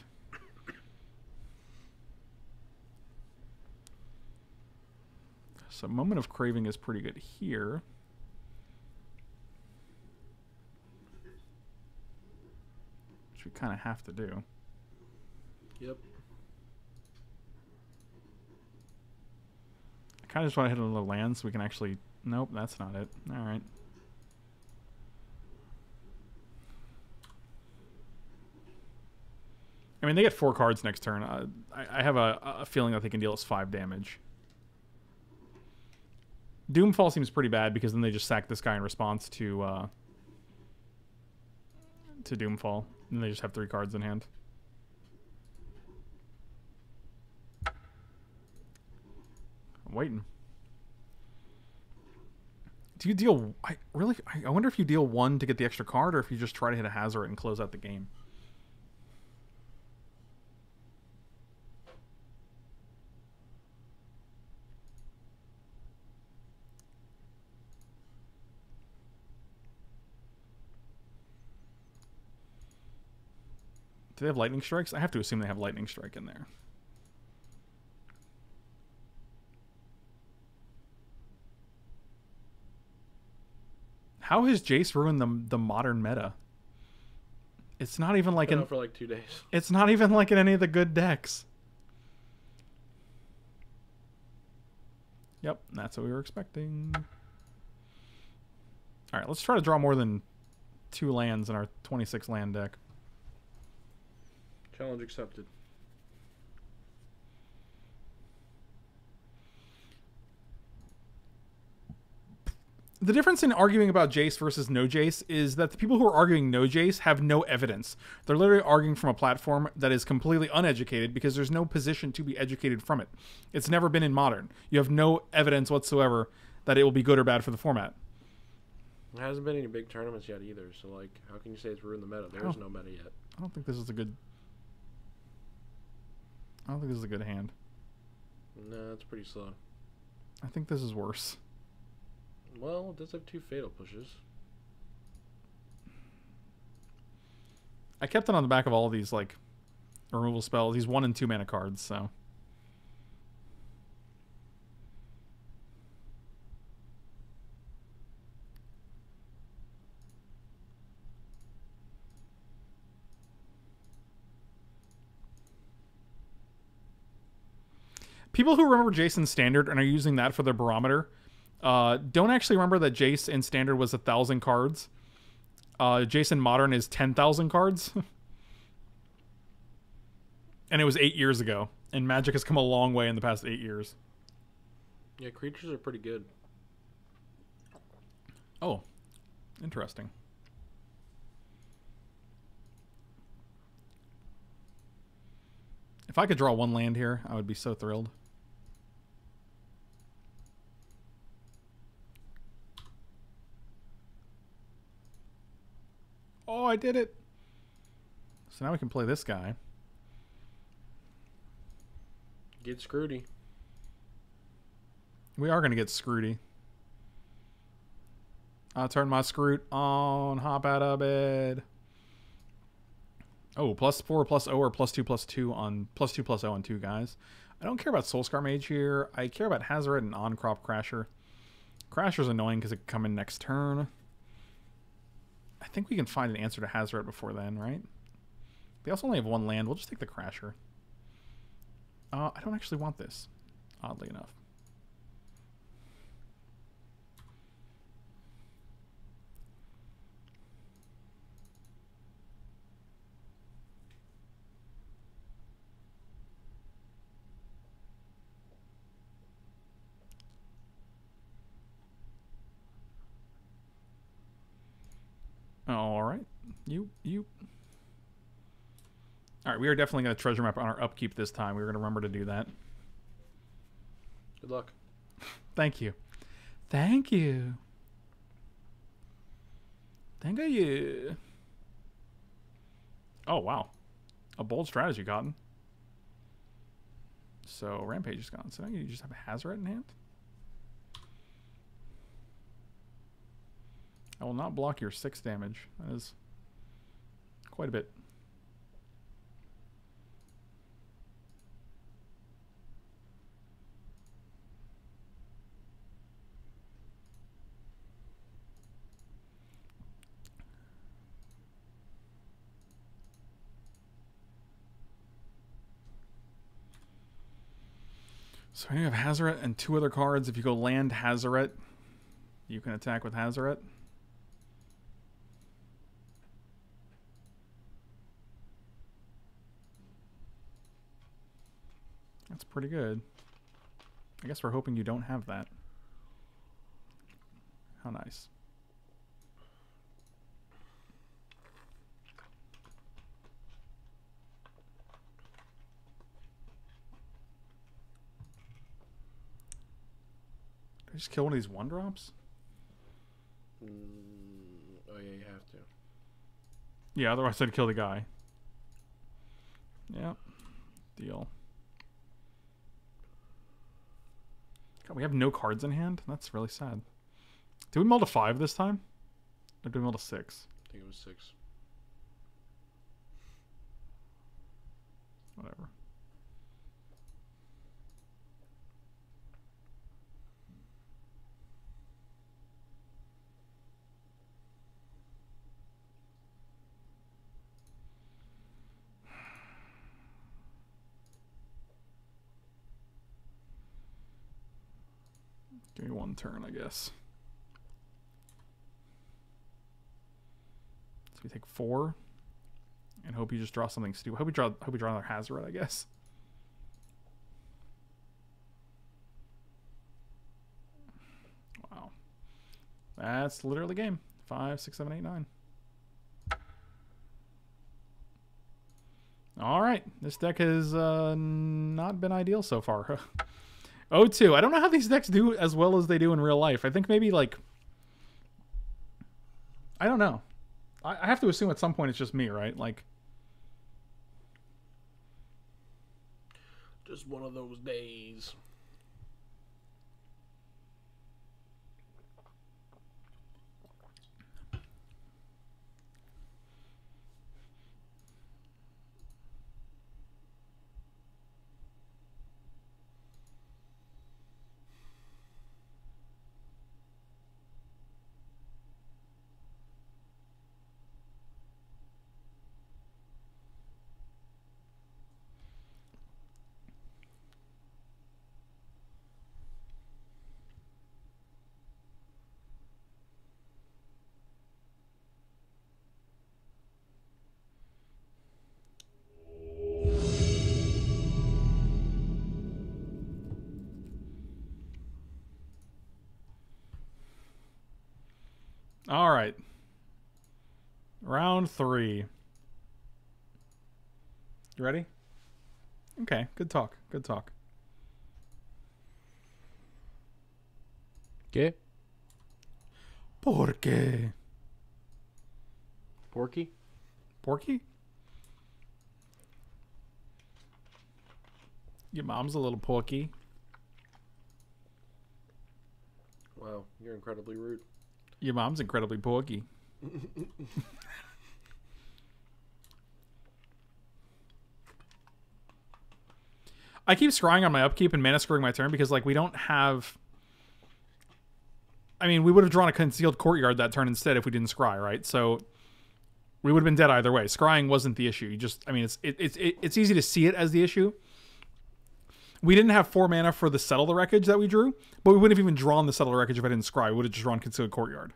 So Moment of Craving is pretty good here. which we kind of have to do. Yep. I kind of just want to hit a little land so we can actually... Nope, that's not it. All right. I mean, they get 4 cards next turn. I have a feeling that they can deal us 5 damage. Doomfall seems pretty bad because then they just sack this guy in response to Doomfall. And they just have 3 cards in hand. I'm waiting. Do you deal... I wonder if you deal 1 to get the extra card or if you just try to hit a Hazoret and close out the game. Do they have lightning strikes? I have to assume they have lightning strike in there. How has Jace ruined the modern meta? It's not even like in, for like 2 days. It's not even like in any of the good decks. Yep, that's what we were expecting. All right, let's try to draw more than 2 lands in our 26 land deck. Challenge accepted. The difference in arguing about Jace versus no Jace is that the people who are arguing no Jace have no evidence. They're literally arguing from a platform that is completely uneducated because there's no position to be educated from it. It's never been in Modern. You have no evidence whatsoever that it will be good or bad for the format. There hasn't been any big tournaments yet either, so like, how can you say it's ruined the meta? There is no meta yet. I don't think this is a good... I don't think this is a good hand. No, it's pretty slow. I think this is worse. Well, it does have 2 fatal pushes. I kept it on the back of all of these, like, removal spells. These 1 and 2 mana cards, so... People who remember Jace in Standard and are using that for their barometer don't actually remember that Jace in Standard was 1,000 cards. Jace in Modern is 10,000 cards. And it was 8 years ago. And Magic has come a long way in the past 8 years. Yeah, creatures are pretty good. Oh, interesting. If I could draw 1 land here, I would be so thrilled. Oh, I did it. So now we can play this guy. Get screwedy. We are going to get screwedy. I'll turn my scroot on. Hop out of bed. Oh, +4/+0 or +2/+2 on +2/+0 on 2 guys. I don't care about Soulscar Mage here. I care about Hazoret and Oncrop Crasher. Crasher's annoying because it can come in next turn. I think we can find an answer to Hazoret before then, right? They also only have 1 land. We'll just take the Crasher. I don't actually want this, oddly enough. All right. All right, we are definitely going to treasure map on our upkeep this time. We're going to remember to do that. Good luck. Thank you. Thank you. Thank you. Oh, wow. A bold strategy, Cotton. So, Rampage is gone. So now you just have a Hazoret in hand? I will not block your 6 damage. That is quite a bit. So we have Hazoret and two other cards. If you go land Hazoret, you can attack with Hazoret. That's pretty good. I guess we're hoping you don't have that. How nice. Did I just kill one of these one drops? Oh yeah, you have to. Yeah, otherwise I'd kill the guy. Yeah. Deal. God, we have no cards in hand? That's really sad. Did we mull to 5 this time? Or did we mull to 6? I think it was 6. Whatever. Give me one turn, I guess. So we take 4, and hope you just draw something stupid. Hope we draw another Hazoret, I guess. Wow, that's literally game. 5, 6, 7, 8, 9. All right, this deck has not been ideal so far. 0-2. I don't know how these decks do as well as they do in real life. I think maybe like, I don't know. I have to assume at some point it's just me, right? Like, just one of those days. All right. Round 3. You ready? Okay, good talk. Good talk. ¿Qué? ¿Por qué? Porky? Porky? Your mom's a little porky. Wow, you're incredibly rude. Your mom's incredibly porky. I keep scrying on my upkeep and mana screwing my turn because, like, we don't have... I mean, we would have drawn a Concealed Courtyard that turn instead if we didn't scry, right? So we would have been dead either way. Scrying wasn't the issue. You just... I mean, it's easy to see it as the issue. We didn't have 4 mana for the Settle the Wreckage that we drew, but we wouldn't have even drawn the Settle the Wreckage if I didn't scry. We would have just drawn Concealed Courtyard.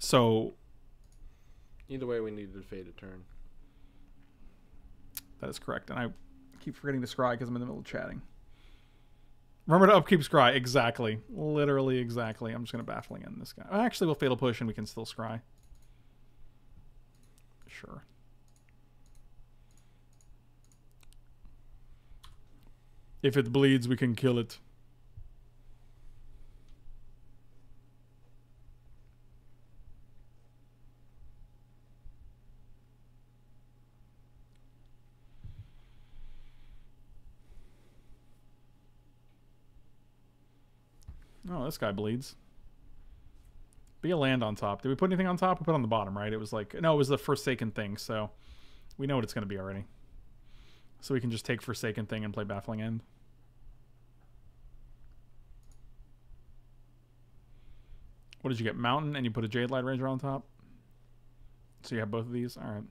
So... either way, we needed to fade a turn. That is correct, and I keep forgetting to scry because I'm in the middle of chatting. Remember to upkeep scry. Exactly. Literally exactly. I'm just going to Baffling End this guy. Actually, we'll Fatal Push and we can still scry. Sure. If it bleeds, we can kill it. Oh, this guy bleeds. Be a land on top. Did we put anything on top? We put on the bottom, right? It was like... no, it was the Forsaken thing, so... we know what it's going to be already. So we can just take Forsaken thing and play Baffling End. What did you get? Mountain, and you put a Jade Light Ranger on top? So you have both of these? Alright.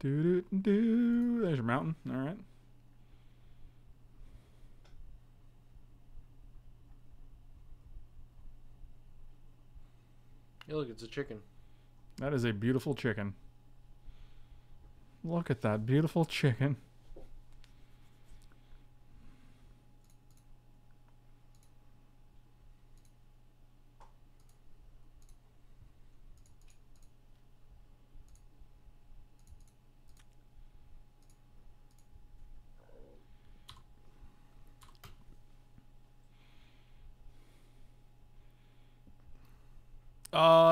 Do do do. There's your mountain. All right. Yeah, look, it's a chicken. That is a beautiful chicken. Look at that beautiful chicken.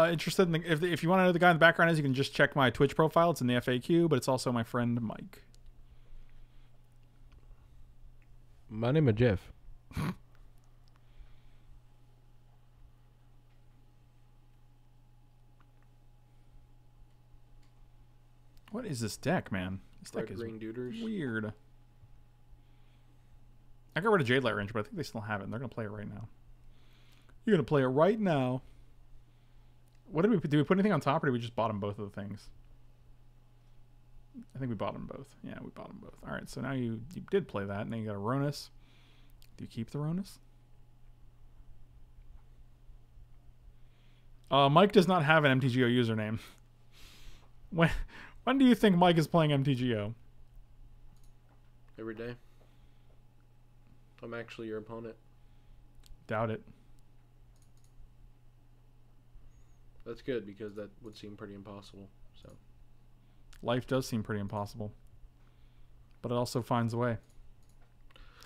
Interested in the, if you want to know who the guy in the background is, you can just check my Twitch profile. It's in the FAQ, but it's also my friend Mike. My name is Jeff. What is this deck, man? This deck is weird. I got rid of Jade Light Range, but I think they still have it, and they're going to play it right now. You're going to play it right now. What did we do? We put anything on top, or did we just bottom both of the things? I think we bottomed both. Yeah, we bottomed both. All right, so now you did play that, and then you got Aronis. Do you keep the Aronis? Mike does not have an MTGO username. When do you think Mike is playing MTGO? Every day. I'm actually your opponent. Doubt it. That's good, because that would seem pretty impossible. So, life does seem pretty impossible, but it also finds a way.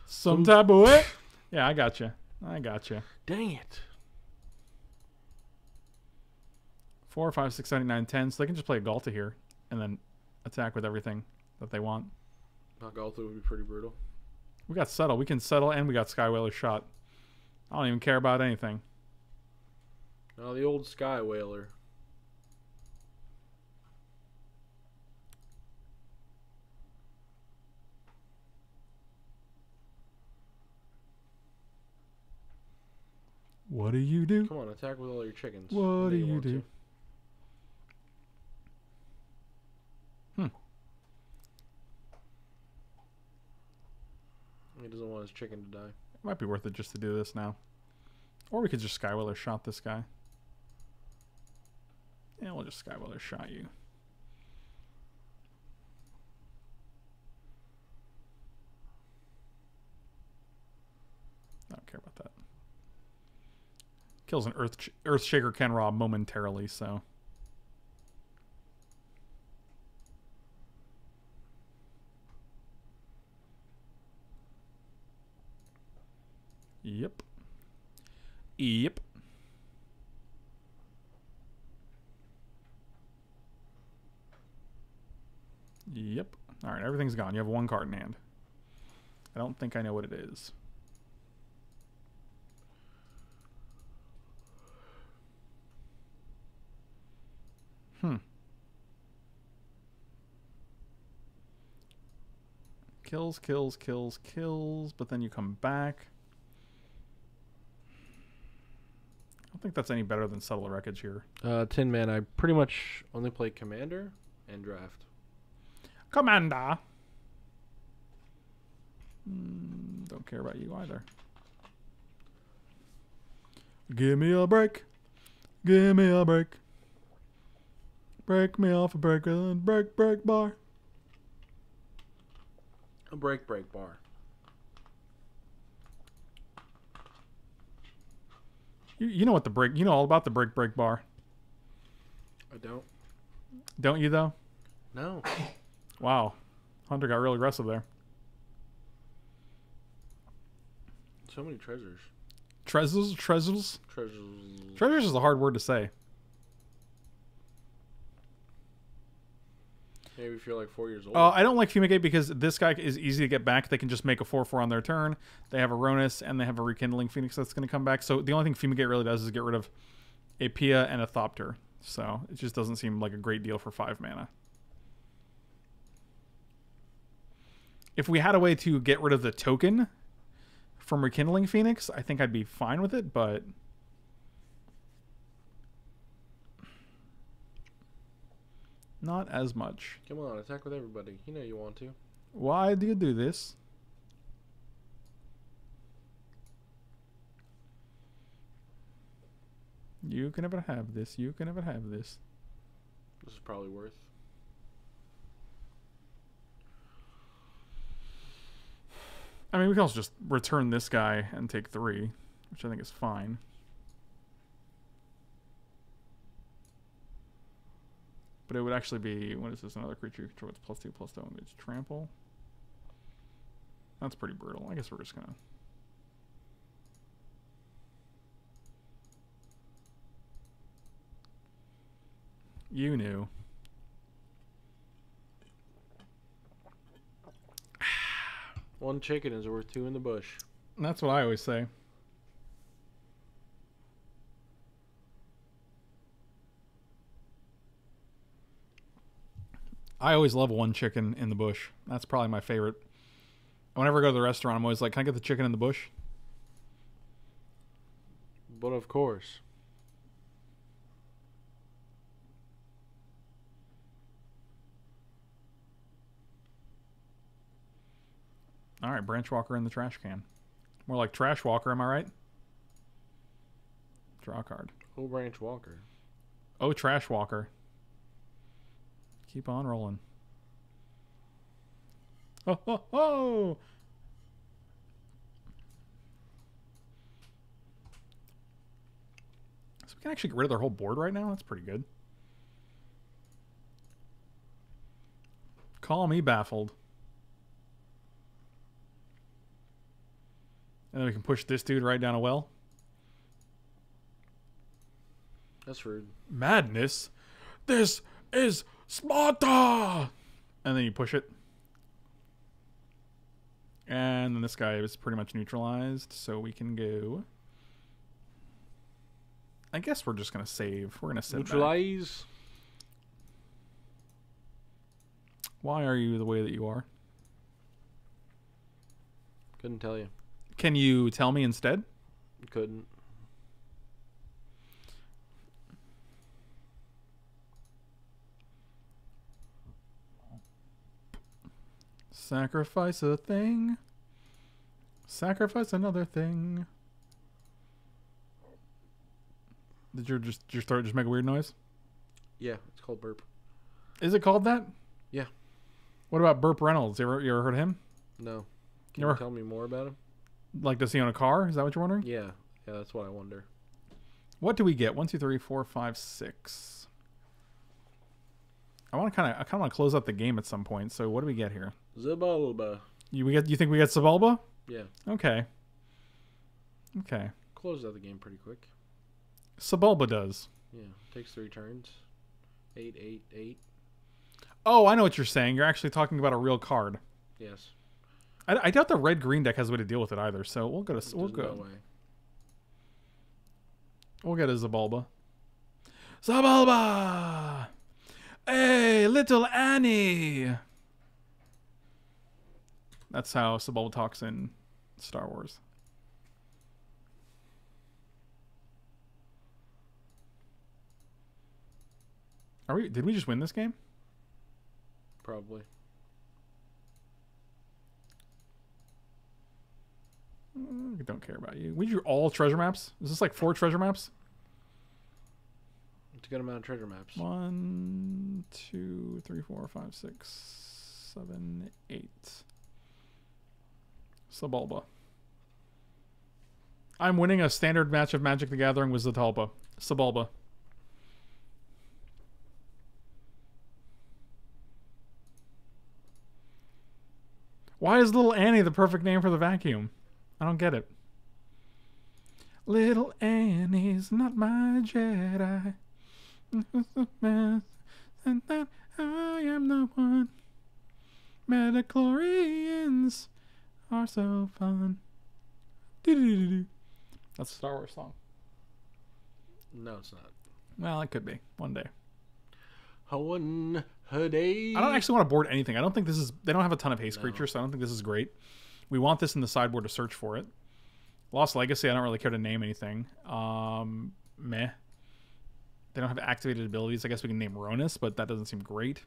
Some type of way. Yeah, I got you. I got you. Dang it. 4, 5, 6, 7, 8, 9, 10. So they can just play Galta here, and then attack with everything that they want. Galta would be pretty brutal. We got Settle. We can Settle, and we got Skywhaler's Shot. I don't even care about anything. Oh, the old Skywhaler. What do you do? Come on, attack with all your chickens. What do you do? Hmm. He doesn't want his chicken to die. It might be worth it just to do this now. Or we could just Skywhaler Shot this guy. Yeah, we'll just Skywhaler Shot you. I don't care about that. Kills an Earthshaker Kenra momentarily, so. Yep. Yep. Yep. All right, everything's gone. You have one card in hand. I don't think I know what it is. Kills, kills, kills, kills, but then you come back. I don't think that's any better than Settle the Wreckage here. Tin Man, I pretty much only play Commander and Draft. Commander. Don't care about you either. Give me a break. Give me a break. Break me off a break and break, break bar. A break, break bar. You know what the break, you know all about the break, break bar. I don't. Don't you though? No. Wow, Hunter got real aggressive there. So many treasures. Treasures? Treasures? Treasures. Treasures is a hard word to say. Maybe if you're like 4 years old. I don't like Fumigate because this guy is easy to get back. They can just make a 4/4 on their turn. They have Aronis, and they have a Rekindling Phoenix that's going to come back. So the only thing Fumigate really does is get rid of a Pia and a Thopter. So it just doesn't seem like a great deal for 5 mana. If we had a way to get rid of the token from Rekindling Phoenix, I think I'd be fine with it, but Not as much. Come on, attack with everybody. You know you want to. Why do you do this? You can never have this. You can never have this. This is probably worth. I mean, we can also just return this guy and take 3, which I think is fine. But it would actually be, what is this, another creature you control, it's +2/+2, and it's trample. That's pretty brutal. I guess we're just gonna... You knew. One chicken is worth 2 in the bush. That's what I always say. I always love one chicken in the bush. That's probably my favorite. Whenever I go to the restaurant, I'm always like, can I get the chicken in the bush? But of course. All right, Branch Walker in the trash can. More like Trash Walker, am I right? Draw a card. Oh, Branch Walker. Oh, Trash Walker. Keep on rolling. Oh, ho, ho! So we can actually get rid of their whole board right now? That's pretty good. Call me baffled. And then we can push this dude right down a well. That's rude. Madness. This is... Sparta! And then you push it. And then this guy is pretty much neutralized, so we can go... I guess we're just going to save. We're going to sit neutralize. Back. Why are you the way that you are? Couldn't tell you. Can you tell me instead? Couldn't. Sacrifice a thing. Sacrifice another thing. Did you just start just make a weird noise? Yeah, it's called burp. Is it called that? Yeah. What about Burp Reynolds? You ever heard of him? No. Can you tell me more about him? Like, does he own a car? Is that what you're wondering? Yeah. Yeah, that's what I wonder. What do we get? 1, 2, 3, 4, 5, 6. I kind of want to close up the game at some point. So what do we get here? Zabalba. You think we get Zabalba? Yeah. Okay. Okay. Closes out the game pretty quick. Zabalba does. Yeah. Takes 3 turns. 8, 8, 8. Oh, I know what you're saying. You're actually talking about a real card. Yes. I doubt the red green deck has a way to deal with it either. So we'll go to we'll get a Zabalba. Zabalba. Hey, little Annie. That's how Zabalba talks in Star Wars. Are we? Did we just win this game? Probably. I don't care about you. We drew all treasure maps. Is this like 4 treasure maps? It's a good amount of treasure maps. 1, 2, 3, 4, 5, 6, 7, 8. Zabalba. I'm winning a standard match of Magic the Gathering with Zetalpa. Zabalba. Why is Little Annie the perfect name for the vacuum? I don't get it. Little Annie's not my Jedi. And that I am the one. Metachlorians are so fun. Doo-doo-doo-doo. That's a Star Wars song. No, it's not. Well, it could be. One day. One day. I don't actually want to board anything. I don't think this is... They don't have a ton of haste creatures, so I don't think this is great. We want this in the sideboard to search for it. Lost Legacy, I don't really care to name anything. Meh. They don't have activated abilities. I guess we can name Aronis, but that doesn't seem great.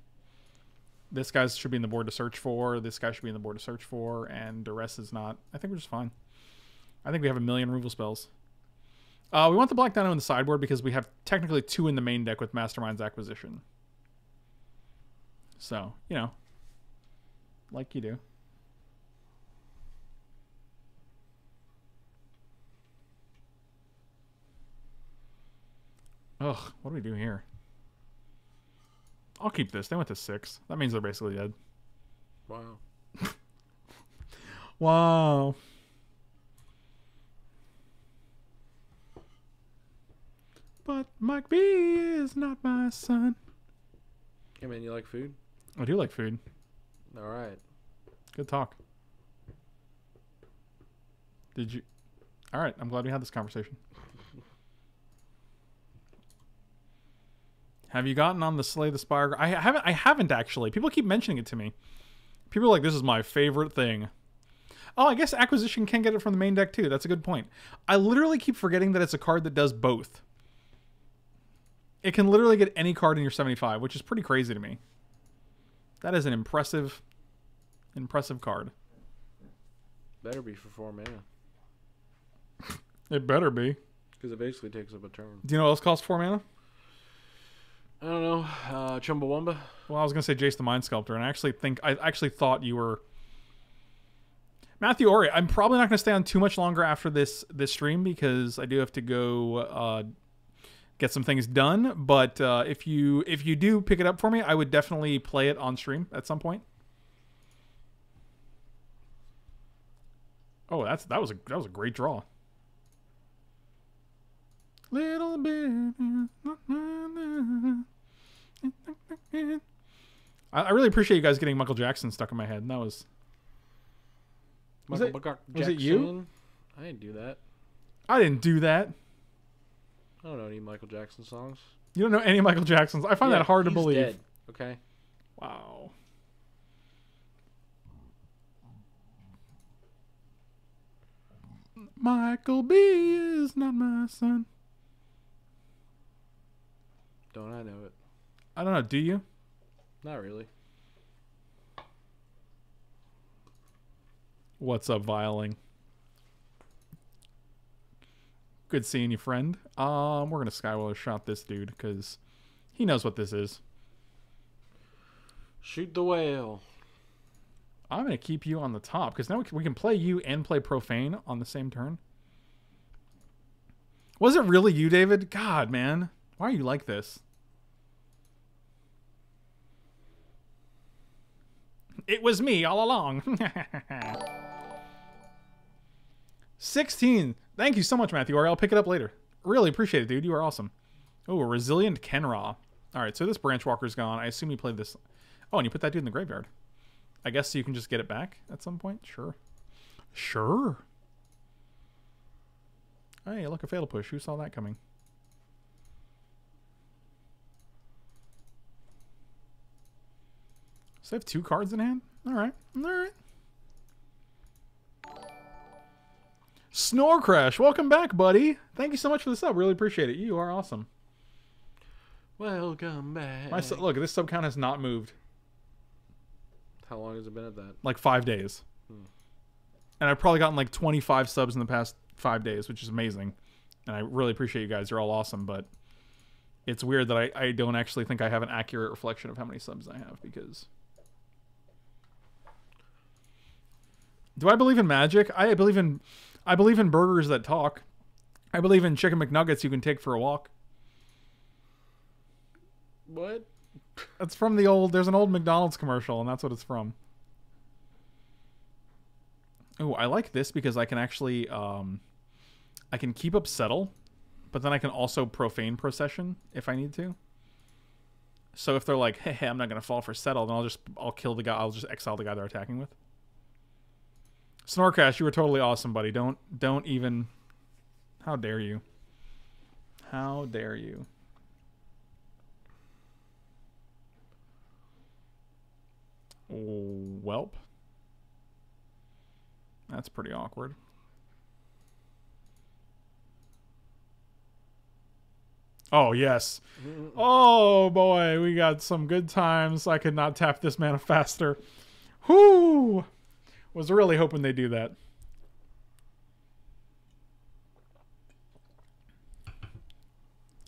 This guy should be in the board to search for. This guy should be in the board to search for. And Duress is not. I think we're just fine. I think we have a million removal spells. We want the Black Dino in the sideboard because we have technically two in the main deck with Masterminds Acquisition. So, you know, like you do. Ugh, what do we do here? I'll keep this. They went to 6. That means they're basically dead. Wow. Wow. But Mike B is not my son. Hey man, you like food? I do like food. All right. Good talk. Did you? All right. I'm glad we had this conversation. Have you gotten on the Slay the Spire? I haven't actually. People keep mentioning it to me. People are like, this is my favorite thing. Oh, I guess Acquisition can get it from the main deck too. That's a good point. I literally keep forgetting that it's a card that does both. It can literally get any card in your 75, which is pretty crazy to me. That is an impressive card. Better be for 4 mana. It better be. Because it basically takes up a turn. Do you know what else costs 4 mana? I don't know. Chumbawamba. Well, I was gonna say Jace the Mind Sculptor, and I actually thought you were Matthew Ori. I'm probably not gonna stay on too much longer after this stream because I do have to go get some things done. But if you do pick it up for me, I would definitely play it on stream at some point. Oh, that was a great draw. Little bit. I really appreciate you guys getting Michael Jackson stuck in my head. And that was it you? I didn't do that. I didn't do that. I don't know any Michael Jackson songs. You don't know any Michael Jackson songs? I find that hard to believe. Dead. Okay. Wow. Michael B is not my son. Don't I know it? I don't know. Do you? Not really. What's up, Violing? Good seeing you, friend. We're going to Skywhaler's Shot this dude because he knows what this is. Shoot the whale. I'm going to keep you on the top because now we can play you and play Profane on the same turn. Was it really you, David? God, man. Why are you like this? It was me all along. 16. Thank you so much, Matthew. Or I'll pick it up later. Really appreciate it, dude. You are awesome. Oh, a resilient Kenra. All right, so this Branch Walker's gone. I assume you played this. Oh, and you put that dude in the graveyard. I guess you can just get it back at some point. Sure. Sure. Hey, look, a Fatal Push. Who saw that coming? So I have 2 cards in hand? Alright. Alright. Snorcrash, welcome back, buddy. Thank you so much for the sub. Really appreciate it. You are awesome. Welcome back. My look, this sub count has not moved. How long has it been at that? Like 5 days. Hmm. And I've probably gotten like 25 subs in the past 5 days, which is amazing. And I really appreciate you guys. You're all awesome, but it's weird that I don't actually think I have an accurate reflection of how many subs I have because... Do I believe in magic? I believe in burgers that talk. I believe in chicken McNuggets you can take for a walk. What? That's from the old... There's an old McDonald's commercial, and that's what it's from. Oh, I like this because I can actually... I can keep up Settle, but then I can also Profane Procession if I need to. So if they're like, hey, I'm not going to fall for Settle, then I'll kill the guy. I'll just exile the guy they're attacking with. Snorcrash, you were totally awesome, buddy. Don't even... How dare you? How dare you? Welp. That's pretty awkward. Oh, yes. Oh, boy. We got some good times. I could not tap this mana faster. Whoo! Was really hoping they do that.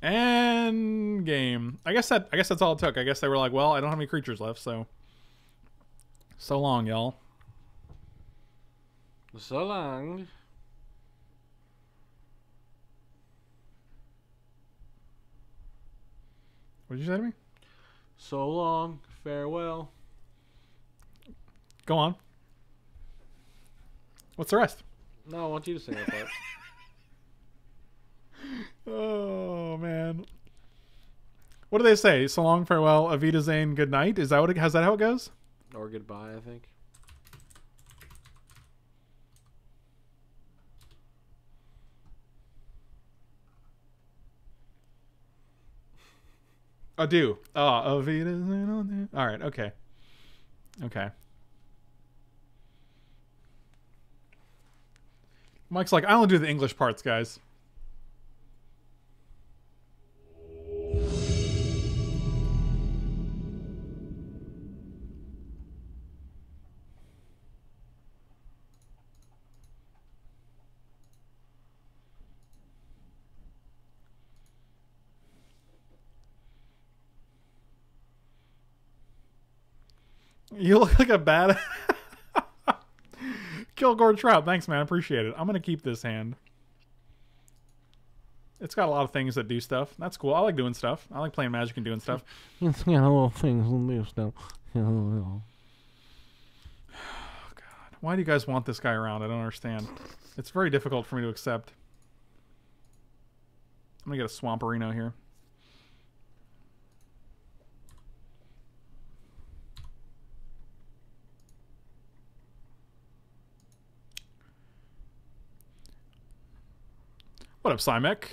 And game. I guess that's all it took. I guess they were like, well, I don't have any creatures left, so long, y'all. So long. What did you say to me? So long, farewell. Go on. What's the rest? No, I want you to sing that part. Oh, man. What do they say? So long, farewell, Avita Zane, good night. Is that what it, how's that how it goes? Or goodbye, I think. Adieu. Oh, Avita Zane on there. All right, okay. Okay. Mike's like, I only do the English parts, guys. You look like a badass. Kilgore Trout, thanks, man. I appreciate it. I'm going to keep this hand. It's got a lot of things that do stuff. That's cool. I like doing stuff. I like playing Magic and doing stuff. It's got a little things that do stuff. Oh, God. Why do you guys want this guy around? I don't understand. It's very difficult for me to accept. I'm going to get a Swamperino here. What up, Simek?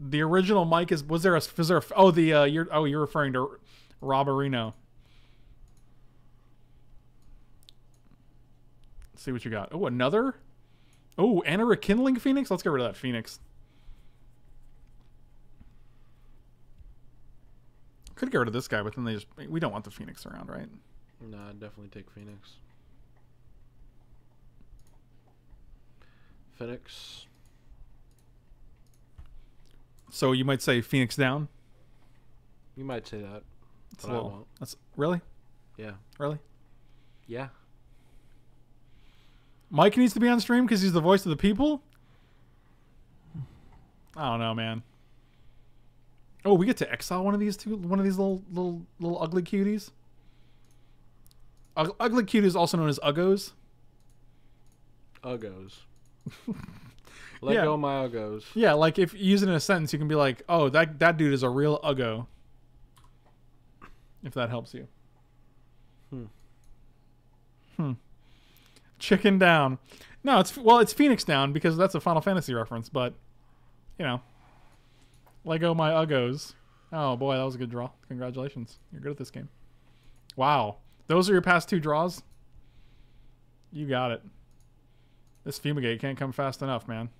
The original Mike is... Was there a... Is there a oh, the... you're referring to Rob Areno. Let's see what you got. Oh, another? Oh, and a Rekindling Phoenix? Let's get rid of that Phoenix. Could get rid of this guy, but then they just... We don't want the Phoenix around, right? No, I'd definitely take Phoenix. Phoenix... So you might say Phoenix down? You might say that. But I won't. That's, really? Yeah. Really? Yeah. Mike needs to be on stream because he's the voice of the people? I don't know, man. Oh, we get to exile one of these two? One of these little ugly cuties? Ugly cuties, also known as Uggos. Uggos. Let go of my Uggos. Yeah, like if you use it in a sentence, you can be like, oh, that dude is a real Uggo. If that helps you. Chicken down. No, it's Phoenix down because that's a Final Fantasy reference, but, you know. Let go of my Uggos. Oh, boy, that was a good draw. Congratulations. You're good at this game. Wow. Those are your past two draws? You got it. This Fumigate can't come fast enough, man.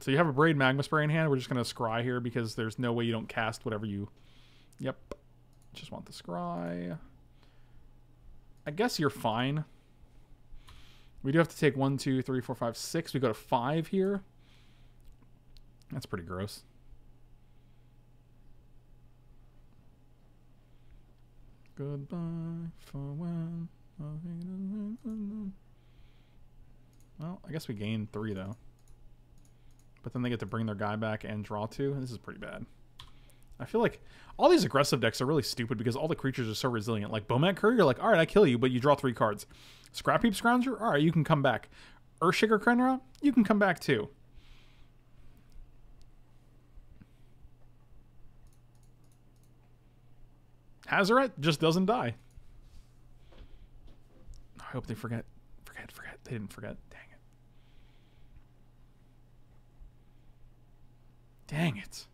So you have a Braid Magma Spray in hand. We're just going to Scry here because there's no way you don't cast whatever you... Yep. Just want the Scry. I guess you're fine. We do have to take 1, 2, 3, 4, 5, 6. We go to 5 here. That's pretty gross. Goodbye for when... Well, I guess we gained 3 though. But then they get to bring their guy back and draw 2. This is pretty bad. I feel like all these aggressive decks are really stupid because all the creatures are so resilient. Like Bomat Courier, you're like, alright, I kill you, but you draw 3 cards. Scrap Heap Scrounger, alright, you can come back. Urshiker Crenra, you can come back too. Hazoret just doesn't die. I hope they forget. They didn't forget. Dang it.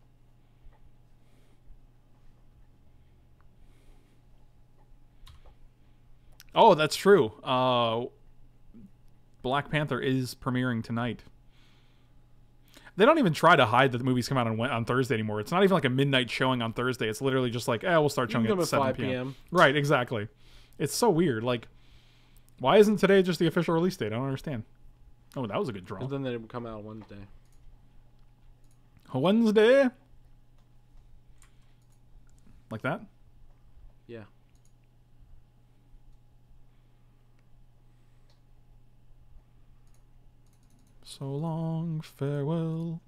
Oh, that's true. Black Panther is premiering tonight. They don't even try to hide that the movies come out on Thursday anymore. It's not even like a midnight showing on Thursday. It's literally just like, eh, we'll start showing it at 7 p.m. Right, exactly. It's so weird. Like, why isn't today just the official release date? I don't understand. Oh, that was a good draw. But then they would come out Wednesday. Wednesday? Like that? Yeah. So long, farewell.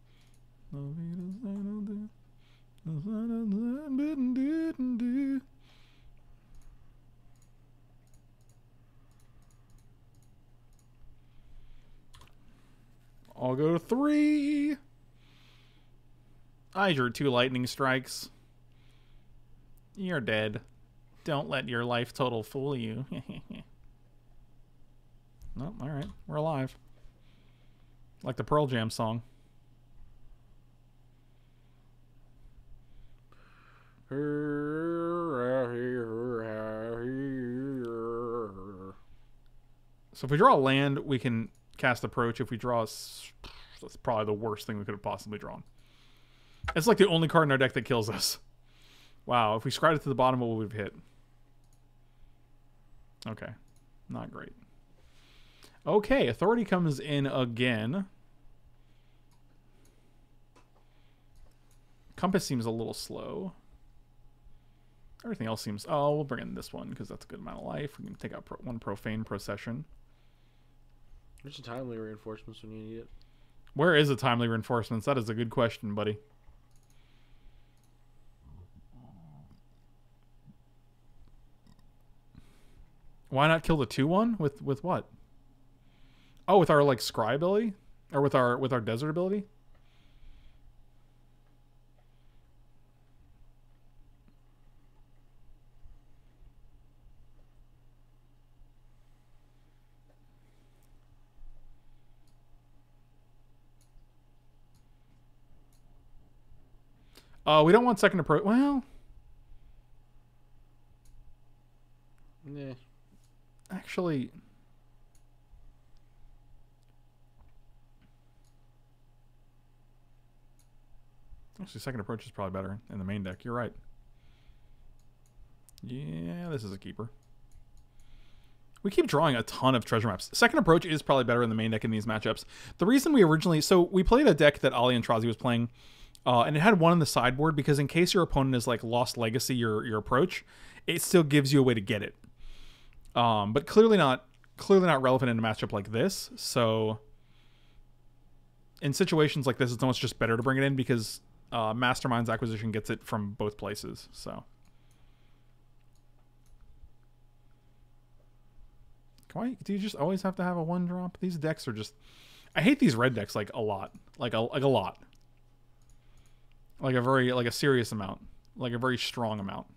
I'll go to 3. I drew 2 lightning strikes. You're dead. Don't let your life total fool you. Nope, alright. We're alive. Like the Pearl Jam song. So if we draw a land, we can cast Approach. If we draw a... That's probably the worst thing we could have possibly drawn. It's like the only card in our deck that kills us. Wow, if we scry it to the bottom, what would we have hit? Okay. Not great. Okay, Authority comes in again. Compass seems a little slow. Everything else seems... Oh, we'll bring in this one because that's a good amount of life. We can take out one Profane Procession. There's a timely reinforcements when you need it. Where is the timely reinforcements? That is a good question, buddy. Why not kill the 2/1 with what? Oh, with our like scry ability, or with our desert ability. We don't want second approach. Well, yeah. Actually, second approach is probably better in the main deck. You're right. Yeah, this is a keeper. We keep drawing a ton of treasure maps. Second approach is probably better in the main deck in these matchups. The reason we originally... So we played a deck that Ali Antrazi was playing. And it had one on the sideboard because in case your opponent is like Lost Legacy, your approach, it still gives you a way to get it. But clearly not relevant in a matchup like this. So in situations like this, it's almost just better to bring it in because Masterminds Acquisition gets it from both places. So why do you just always have to have a 1-drop? These decks are just... I hate these red decks like a lot, like a lot. Like a very, like a serious amount. Like a very strong amount.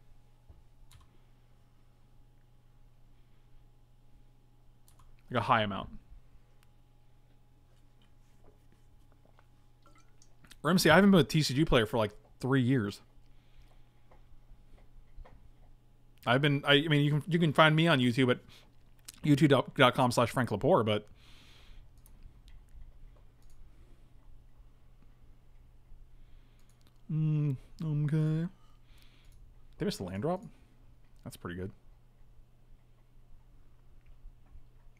Like a high amount. Remsey, I haven't been a TCG player for like 3 years. I've been, I mean, you can find me on YouTube at youtube.com/FrankLaporte, but... Okay. They missed the land drop? That's pretty good.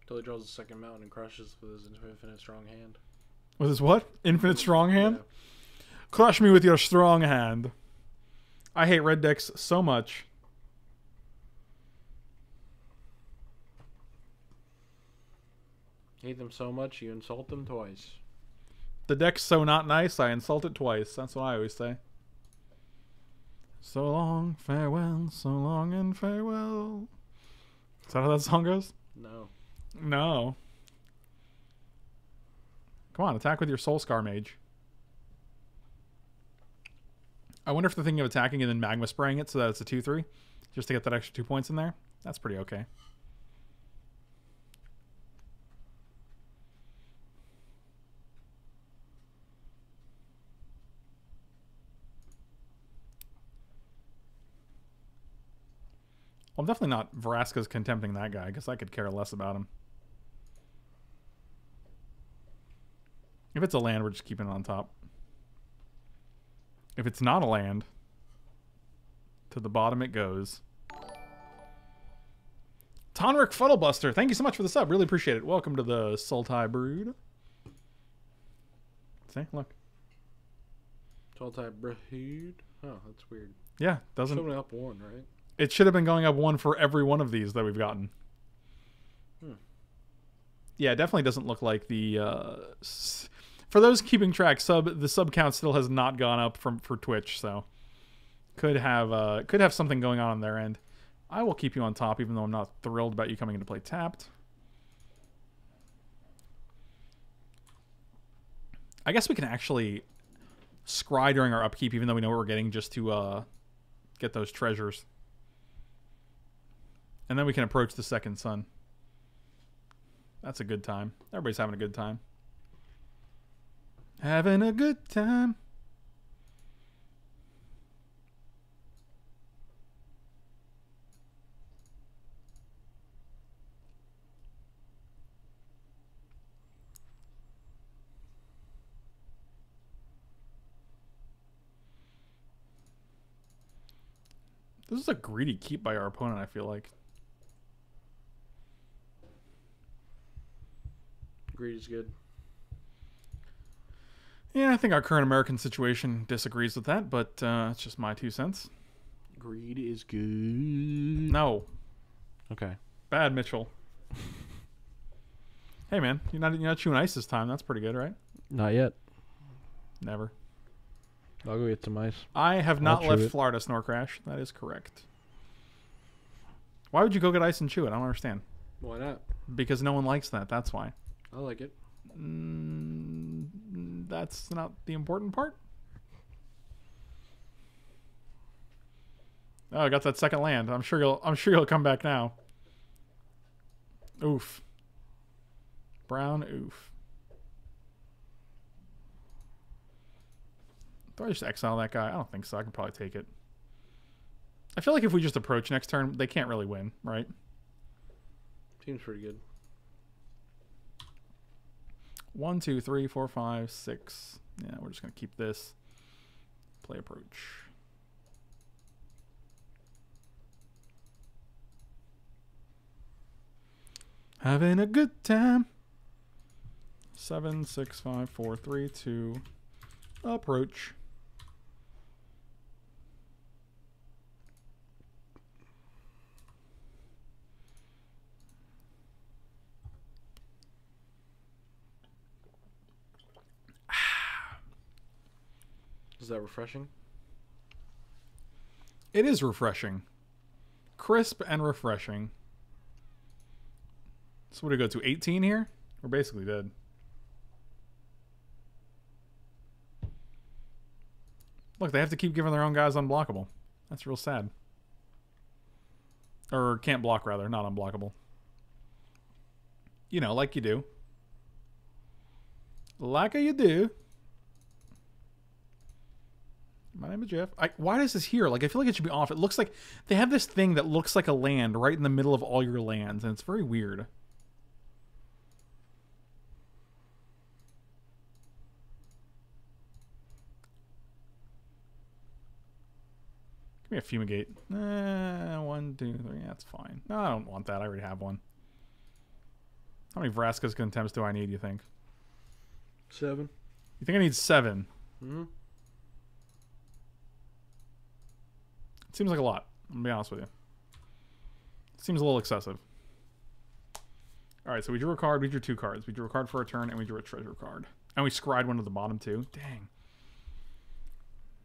Until he draws a second mountain and crushes with his infinite strong hand. With his what? Infinite strong hand? Yeah. Crush me with your strong hand. I hate red decks so much. Hate them so much, you insult them twice. The deck's so not nice, I insult it twice. That's what I always say. So long, farewell, so long and farewell. Is that how that song goes? No. No. Come on, attack with your Soul Scar Mage. I wonder if they're thinking of attacking and then Magma Spraying it so that it's a 2/3. Just to get that extra 2 points in there. That's pretty okay. Well, I'm definitely not Vraska's Contempting that guy because I could care less about him. If it's a land, we're just keeping it on top. If it's not a land, to the bottom it goes. Tonric Fuddlebuster, thank you so much for the sub. Really appreciate it. Welcome to the Sultai Brood. See, look. Sultai Brood? Oh, that's weird. Yeah, doesn't... It's up one, right? It should have been going up one for every one of these that we've gotten. Hmm. Yeah, it definitely doesn't look like the... For those keeping track, the sub count still has not gone up for Twitch, so... Could have something going on their end. I will keep you on top, even though I'm not thrilled about you coming into play tapped. I guess we can actually scry during our upkeep, even though we know what we're getting, just to get those treasures. And then we can approach the second sun. That's a good time. Everybody's having a good time. Having a good time. This is a greedy keep by our opponent, I feel like. Greed is good. Yeah, I think our current American situation disagrees with that, but it's just my 2 cents. Greed is good. No. Okay. Bad, Mitchell. Hey, man, you're not chewing ice this time. That's pretty good, right? Not yet. Never. I'll go get some ice. I have not left Florida, Snorcrash. That is correct. Why would you go get ice and chew it? I don't understand. Why not? Because no one likes that. That's why. I like it. That's not the important part. Oh, I got that second land. I'm sure you'll come back now. Oof. Brown oof. Do I just exile that guy? I don't think so. I can probably take it. I feel like if we just approach next turn, they can't really win, right? Seems pretty good. 1, 2, 3, 4, 5, 6. Yeah, we're just going to keep this. Play approach. Having a good time. 7, 6, 5, 4, 3, 2. Approach. Is that refreshing? It is refreshing. Crisp and refreshing. So what do we go to? 18 here? We're basically dead. Look, they have to keep giving their own guys unblockable. That's real sad. Or can't block, rather. Not unblockable. You know, like you do. Like you do. My name is Jeff. Why is this here? Like, I feel like it should be off. It looks like they have this thing that looks like a land right in the middle of all your lands, and it's very weird. Give me a Fumigate. 1, 2, 3. That's fine. No, I don't want that. I already have one. How many Vraska's Contempts do I need, you think? 7. You think I need 7? Mm-hmm. Seems like a lot. I'm going to be honest with you. Seems a little excessive. Alright, so we drew a card. We drew 2 cards. We drew a card for a turn, and we drew a treasure card. And we scried one to the bottom, too. Dang.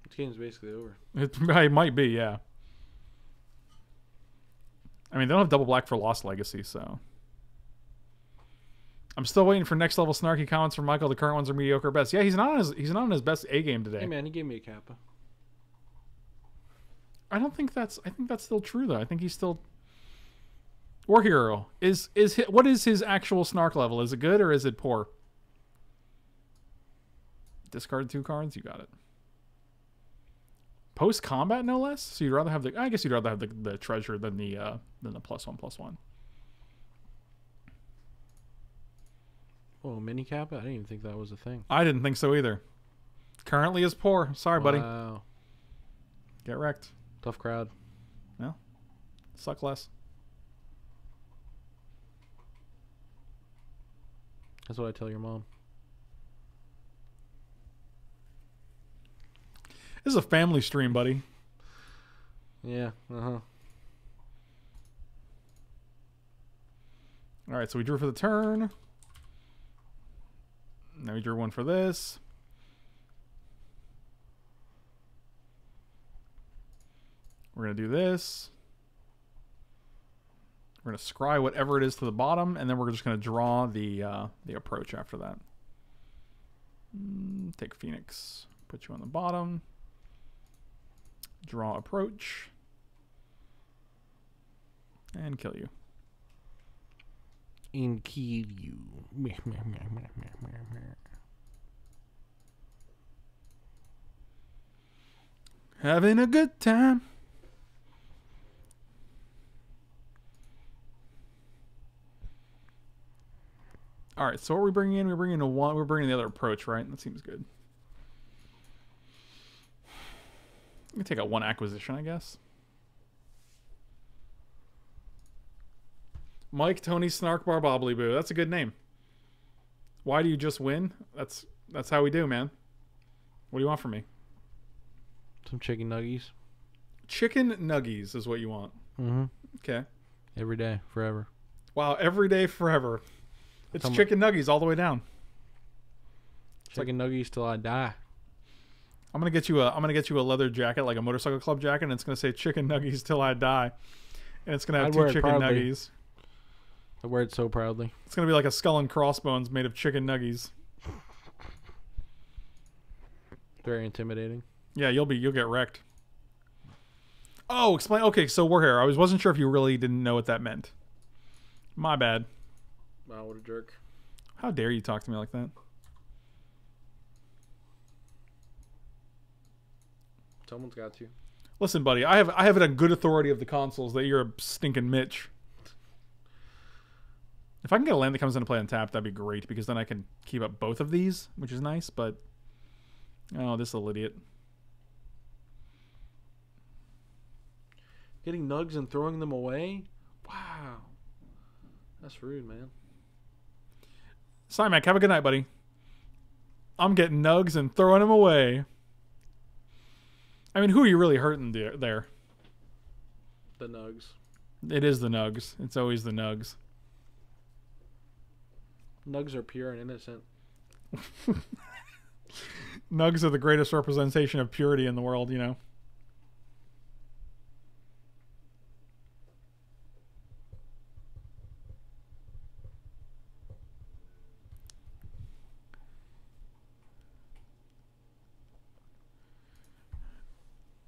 This game's basically over. It might be, yeah. I mean, they don't have double black for Lost Legacy, so... I'm still waiting for next level snarky comments from Michael. The current ones are mediocre at best. Yeah, he's not on his best A game today. Hey, man, he gave me a Kappa. I don't think that's... I think that's still true, though. I think he's still... War Hero. What is his actual snark level? Is it good or is it poor? Discard 2 cards? You got it. Post-combat, no less? So you'd rather have the... I guess you'd rather have the treasure than the +1/+1. Oh, mini cap? I didn't even think that was a thing. I didn't think so either. Currently is poor. Sorry, buddy. Wow. Get wrecked. Tough crowd. Yeah. Suck less. That's what I tell your mom. This is a family stream, buddy. Yeah. Uh-huh. All right, so we drew for the turn. Now we drew one for this. We're going to do this. We're going to scry whatever it is to the bottom, and then we're just going to draw the approach after that. Take Phoenix. Put you on the bottom. Draw approach. And kill you. And kill you. Having a good time. All right, so what are we bringing in? We're bringing one. We're bringing the other approach, right? That seems good. I'm gonna take out one acquisition, I guess. Mike, Tony, Snark, Bar, Bobbly Boo. That's a good name. Why do you just win? That's how we do, man. What do you want from me? Some chicken nuggies. Chicken nuggies is what you want. Mm-hmm. Okay. Every day, forever. Wow, every day, forever. It's chicken nuggies all the way down. Chicken nuggies till I die. I'm gonna get you a. I'm gonna get you a leather jacket, like a motorcycle club jacket, and it's gonna say "chicken nuggies till I die," and it's gonna have two chicken nuggies. I wear it so proudly. It's gonna be like a skull and crossbones made of chicken nuggies. Very intimidating. Yeah, you'll get wrecked. Oh, explain. Okay, so we're here. I wasn't sure if you really didn't know what that meant. My bad. Wow, what a jerk. How dare you talk to me like that? Someone's got you. Listen, buddy, I have it on good authority of the consoles that you're a stinking Mitch. If I can get a land that comes into play on tap, that'd be great, because then I can keep up both of these, which is nice, but... Oh, this little idiot. Getting nugs and throwing them away? Wow. That's rude, man. Simac, have a good night, buddy. I'm getting nugs and throwing them away. I mean, who are you really hurting there? The nugs. It is the nugs. It's always the nugs. Nugs are pure and innocent. Nugs are the greatest representation of purity in the world, you know.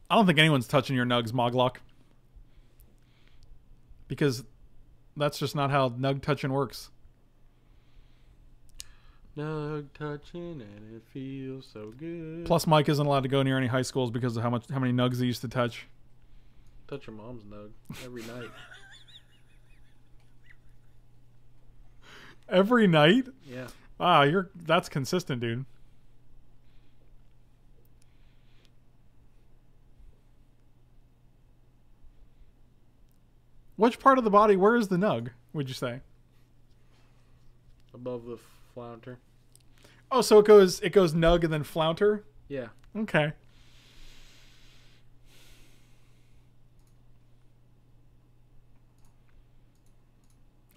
I don't think anyone's touching your nugs, Moglock. Because that's just not how nug touching works. Nug touching, and it feels so good. Plus, Mike isn't allowed to go near any high schools because of how many nugs he used to touch. Touch your mom's nug every night. Every night? Yeah. Wow, that's consistent, dude. Which part of the body? Where is the nug? Would you say? Above the flaunter. Oh, so it goes nug and then flaunter. Yeah. Okay.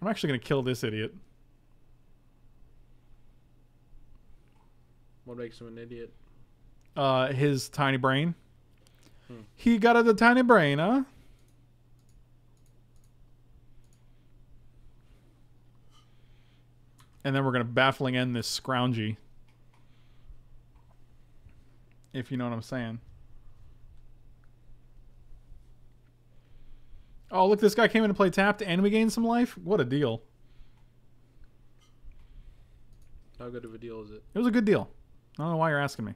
I'm actually gonna kill this idiot. What makes him an idiot? His tiny brain. Hmm. He got the tiny brain, huh? And then we're going to baffling end this scroungy. If you know what I'm saying. Oh, look, this guy came in to play tapped and we gained some life. What a deal. How good of a deal is it? It was a good deal. I don't know why you're asking me.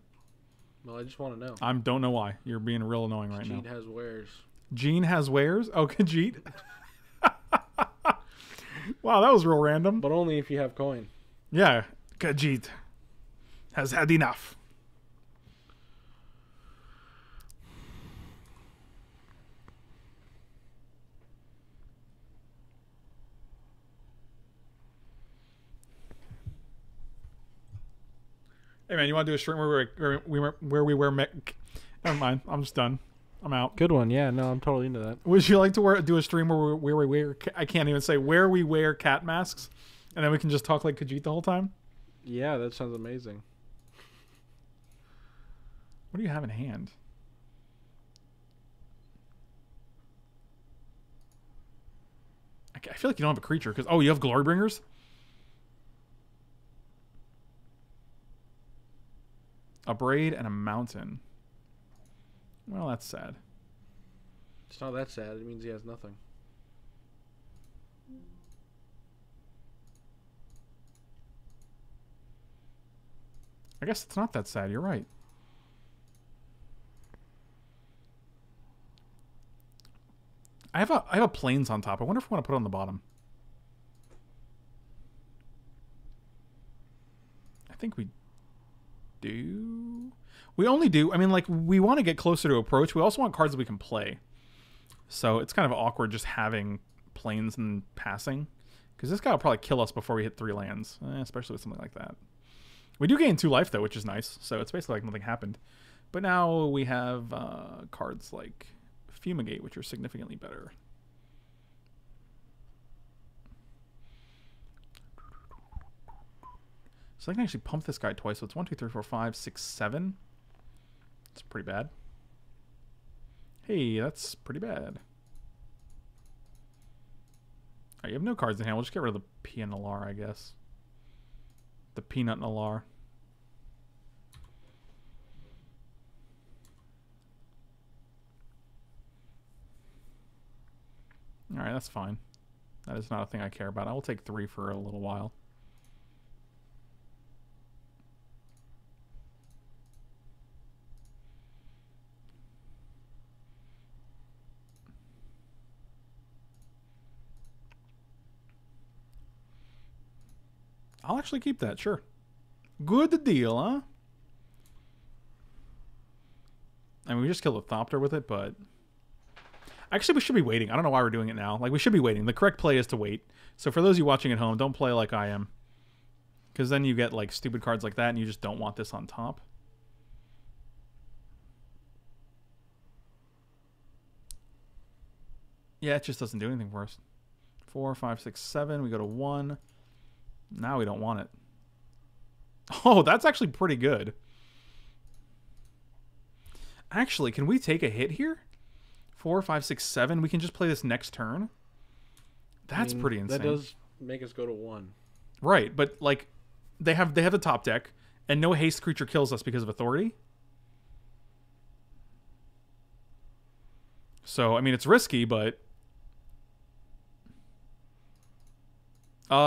Well, I just want to know. I don't know why. You're being real annoying right now. Gene has wares. Gene has wares? Oh, Khajiit. Wow, that was real random. But only if you have coin. Yeah, Khajiit has had enough. Hey man, you want to do a stream Never mind, I'm just done. I'm out. Good one, yeah. No, I'm totally into that. Would you like to do a stream where we wear cat masks, and then we can just talk like Khajiit the whole time? Yeah, that sounds amazing. What do you have in hand? I feel like you don't have a creature because oh, you have Glorybringers. A braid and a mountain. Well, that's sad. It's not that sad. It means he has nothing. I guess it's not that sad. You're right. I have a plains on top. I wonder if I want to put it on the bottom. I think we do. We only do, I mean, like, we want to get closer to approach. We also want cards that we can play. So it's kind of awkward just having planes and passing. Because this guy will probably kill us before we hit 3 lands. Especially with something like that. We do gain 2 life, though, which is nice. So it's basically like nothing happened. But now we have cards like Fumigate, which are significantly better. So I can actually pump this guy twice. So it's 1, 2, 3, 4, 5, 6, 7. That's pretty bad. Hey, that's pretty bad. All right, you have no cards in hand. We'll just get rid of the P and the LR, I guess. The Peanut and the LR. All right, that's fine. That is not a thing I care about. I will take 3 for a little while. I'll actually keep that, sure. Good deal, huh? I mean, we just killed a Thopter with it, but... Actually, we should be waiting. I don't know why we're doing it now. Like, we should be waiting. The correct play is to wait. So for those of you watching at home, don't play like I am. Because then you get, like, stupid cards like that, and you just don't want this on top. Yeah, it just doesn't do anything for us. 4, 5, 6, 7. We go to 1... Now we don't want it. Oh, that's actually pretty good. Actually, can we take a hit here? 4, 5, 6, 7. We can just play this next turn. That's pretty insane. That does make us go to 1. Right, but like they have the top deck, and no haste creature kills us because of authority. So I mean it's risky, but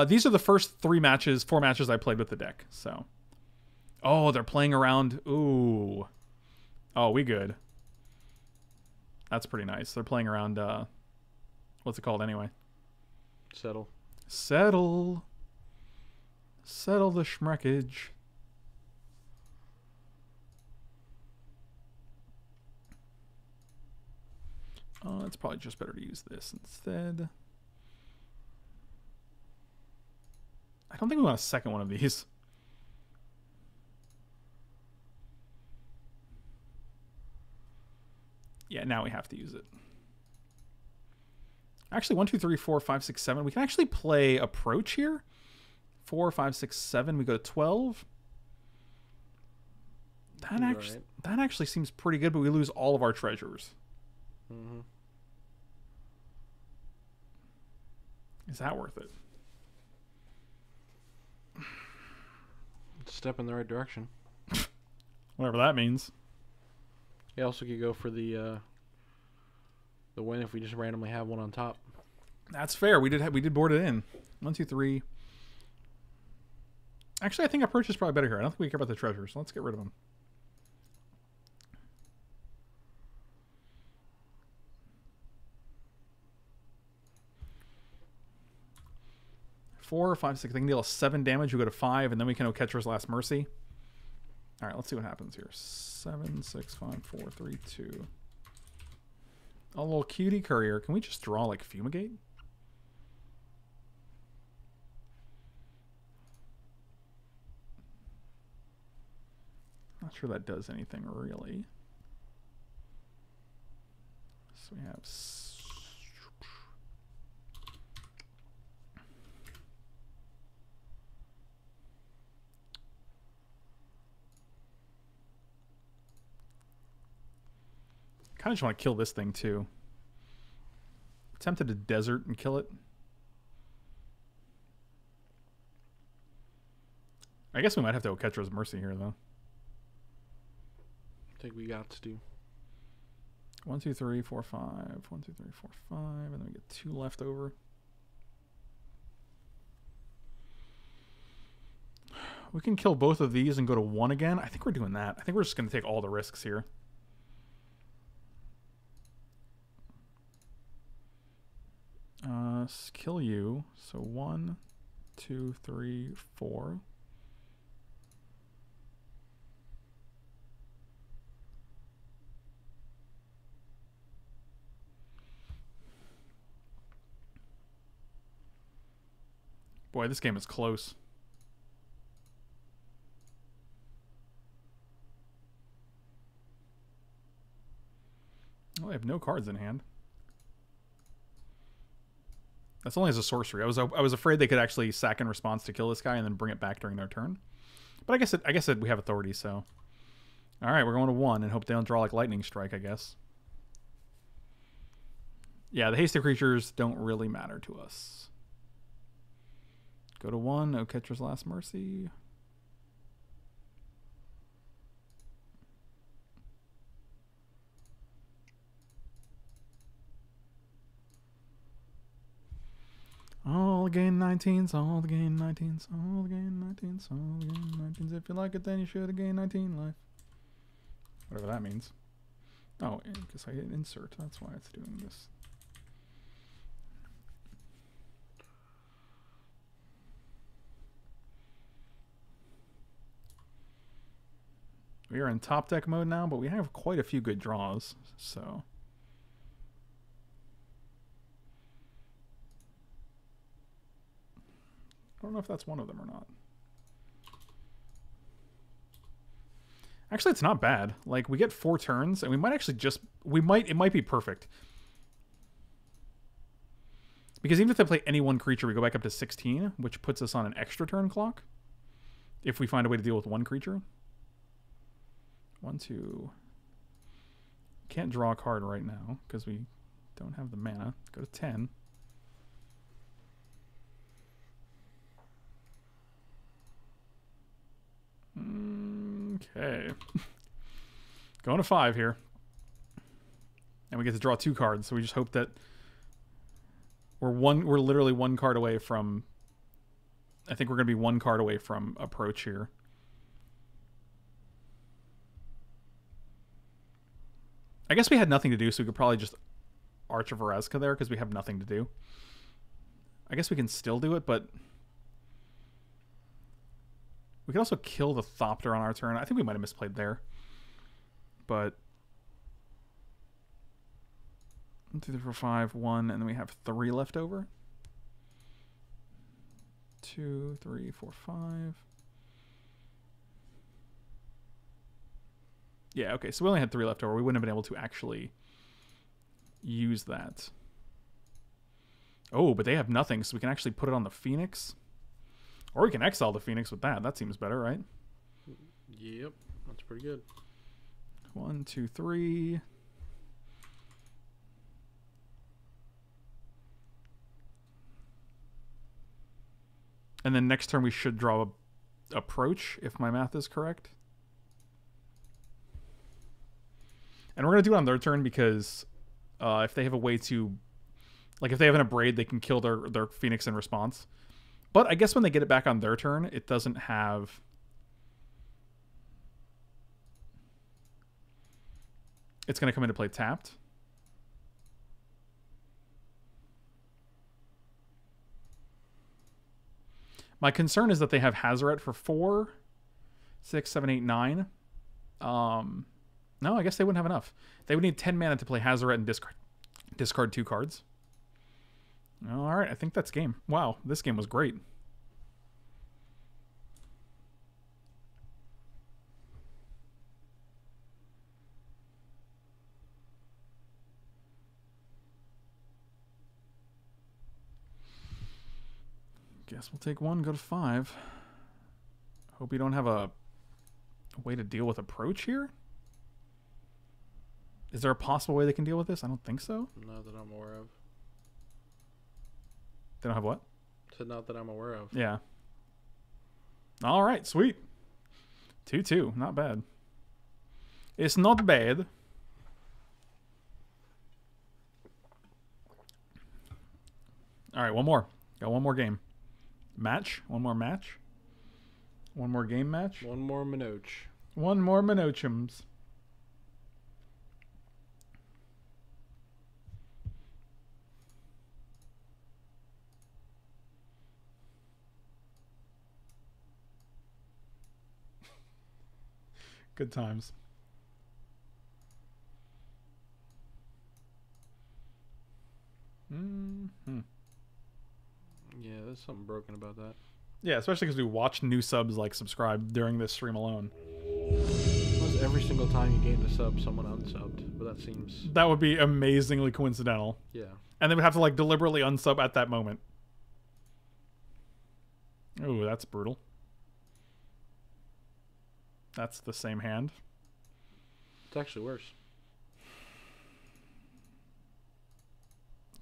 these are the first 4 matches I played with the deck. So, oh, they're playing around. Ooh, oh, we good. That's pretty nice. They're playing around. What's it called anyway? Settle. Settle. Settle the Schmreckage. Oh, it's probably just better to use this instead. I don't think we want a second one of these. Yeah, now we have to use it. Actually, 1, 2, 3, 4, 5, 6, 7. We can actually play Approach here. 4, 5, 6, 7. We go to 12. That actually seems pretty good, but we lose all of our treasures. Mm-hmm. Is that worth it? Step in the right direction. Whatever that means. You also could go for the win if we just randomly have one on top. That's fair. We did board it in. 1, 2, 3. Actually, I think approach is probably better here. I don't think we care about the treasures. Let's get rid of them. four, 5, 6. I can deal 7 damage. We go to 5, and then we can Oketra's Last Mercy. All right, let's see what happens here. 7, 6, 5, 4, 3, 2. A little cutie courier. Can we just draw like Fumigate? Not sure that does anything really. So we have. Kind of just want to kill this thing too. Tempted to desert and kill it. I guess we might have to Oketra's Mercy here though. I think we got to do 1, 2, 3, 4, 5. 1, 2, 3, 4, 5, and then we get 2 left over. We can kill both of these and go to 1 again. I think we're doing that. I think we're just going to take all the risks here. Kill you. So 1, 2, 3, 4. Boy, this game is close. Well, I have no cards in hand. That's only as a sorcery. I was afraid they could actually sack in response to kill this guy and then bring it back during their turn. But I guess we have authority, so. All right, we're going to 1 and hope they don't draw like Lightning Strike, I guess. Yeah, the hasty creatures don't really matter to us. Go to 1, Oketra's Last Mercy. All gain 19s, all gain 19s, all gain 19s, all gain 19s. If you like it, then you should have gained 19 life. Whatever that means. Oh, because I hit insert. That's why it's doing this. We are in top deck mode now, but we have quite a few good draws, so... I don't know if that's one of them or not. Actually, it's not bad. Like, we get 4 turns, and we might actually just... it might be perfect. Because even if they play any one creature, we go back up to 16, which puts us on an extra turn clock. If we find a way to deal with one creature. 1, 2... Can't draw a card right now, because we don't have the mana. Go to 10. Okay. Going to 5 here. And we get to draw 2 cards, so we just hope that we're literally 1 card away from, I think we're going to be 1 card away from approach here. I guess we had nothing to do, so we could probably just Arch of Orazca there because we have nothing to do. I guess we can still do it, but we could also kill the Thopter on our turn. I think we might have misplayed there. But 1, 2, 3, 4, 5, 1, and then we have 3 left over. 2, 3, 4, 5. Yeah, okay, so we only had 3 left over. We wouldn't have been able to actually use that. Oh, but they have nothing, so we can actually put it on the Phoenix. Or we can exile the Phoenix with that. That seems better, right? Yep, that's pretty good. 1, 2, 3. And then next turn we should draw a approach, if my math is correct. And we're going to do it on their turn because if they have a way to... Like, if they have an Abrade, they can kill their Phoenix in response. But I guess when they get it back on their turn, it doesn't have... It's going to come into play tapped. My concern is that they have Hazoret for 4, 6, 7, 8, 9. No, I guess they wouldn't have enough. They would need 10 mana to play Hazoret and discard 2 cards. All right, I think that's game. Wow, this game was great. Guess we'll take 1, go to 5. Hope you don't have a way to deal with approach here. Is there a possible way they can deal with this? I don't think so. Not that I'm aware of. They don't have what? So not that I'm aware of. Yeah. All right, sweet. 2-2, not bad. It's not bad. All right, one more. Got one more game. Match. One more match. One more game match. One more Minoch. One more Minochums. Good times. Mm-hmm. Yeah, there's something broken about that. Yeah, especially because we watched new subs like subscribe during this stream alone. Almost every single time you gained a sub, someone unsubbed, but that seems... That would be amazingly coincidental. Yeah. And they would have to like deliberately unsub at that moment. Ooh, that's brutal. That's the same hand. It's actually worse.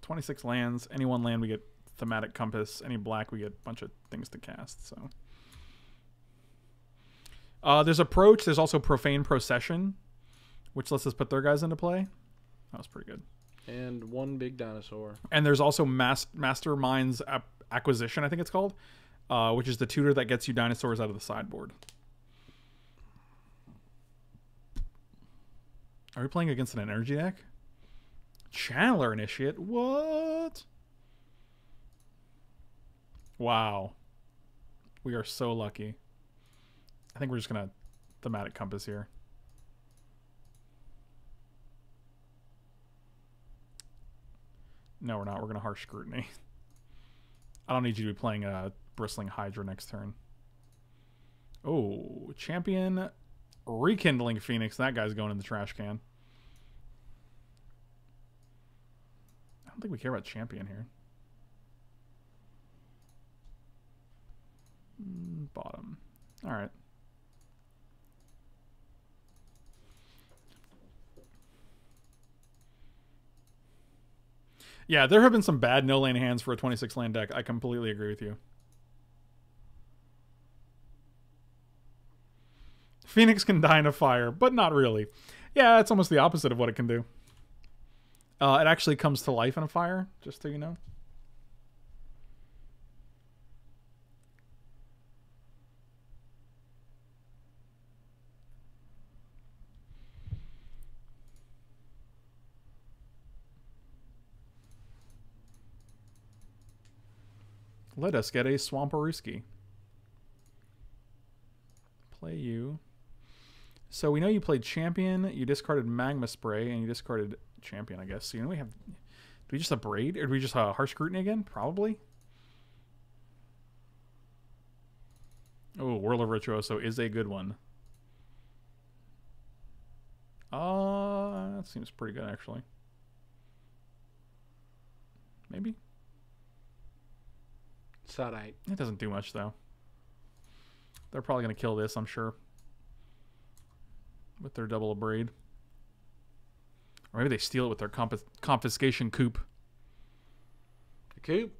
26 lands. Any one land we get Thaumatic Compass. Any black we get a bunch of things to cast. So there's Approach. There's also Profane Procession, which lets us put their guys into play. That was pretty good. And one big dinosaur. And there's also Masterminds Acquisition, I think it's called, which is the tutor that gets you dinosaurs out of the sideboard. Are we playing against an energy deck? Channeler Initiate? What? Wow. We are so lucky. I think we're just going to Thaumatic Compass here. No, we're not. We're going to Harsh Scrutiny. I don't need you to be playing a Bristling Hydra next turn. Oh, Champion... Rekindling Phoenix. That guy's going in the trash can. I don't think we care about Champion here. Bottom. All right. Yeah, there have been some bad no-land hands for a 26-land deck. I completely agree with you. Phoenix can die in a fire, but not really. Yeah, it's almost the opposite of what it can do. It actually comes to life in a fire, just so you know. Let us get a Swamperooski. Play you. So we know you played Champion, you discarded Magma Spray, and you discarded Champion, I guess. So you know we have... Do we just Abrade? Or do we just Harsh Scrutiny again? Probably. Oh, Whirl of Virtuoso is a good one. That seems pretty good, actually. Maybe? It's all right. It doesn't do much, though. They're probably going to kill this, I'm sure. With their double Abrade. Or maybe they steal it with their confiscation coup. The coup.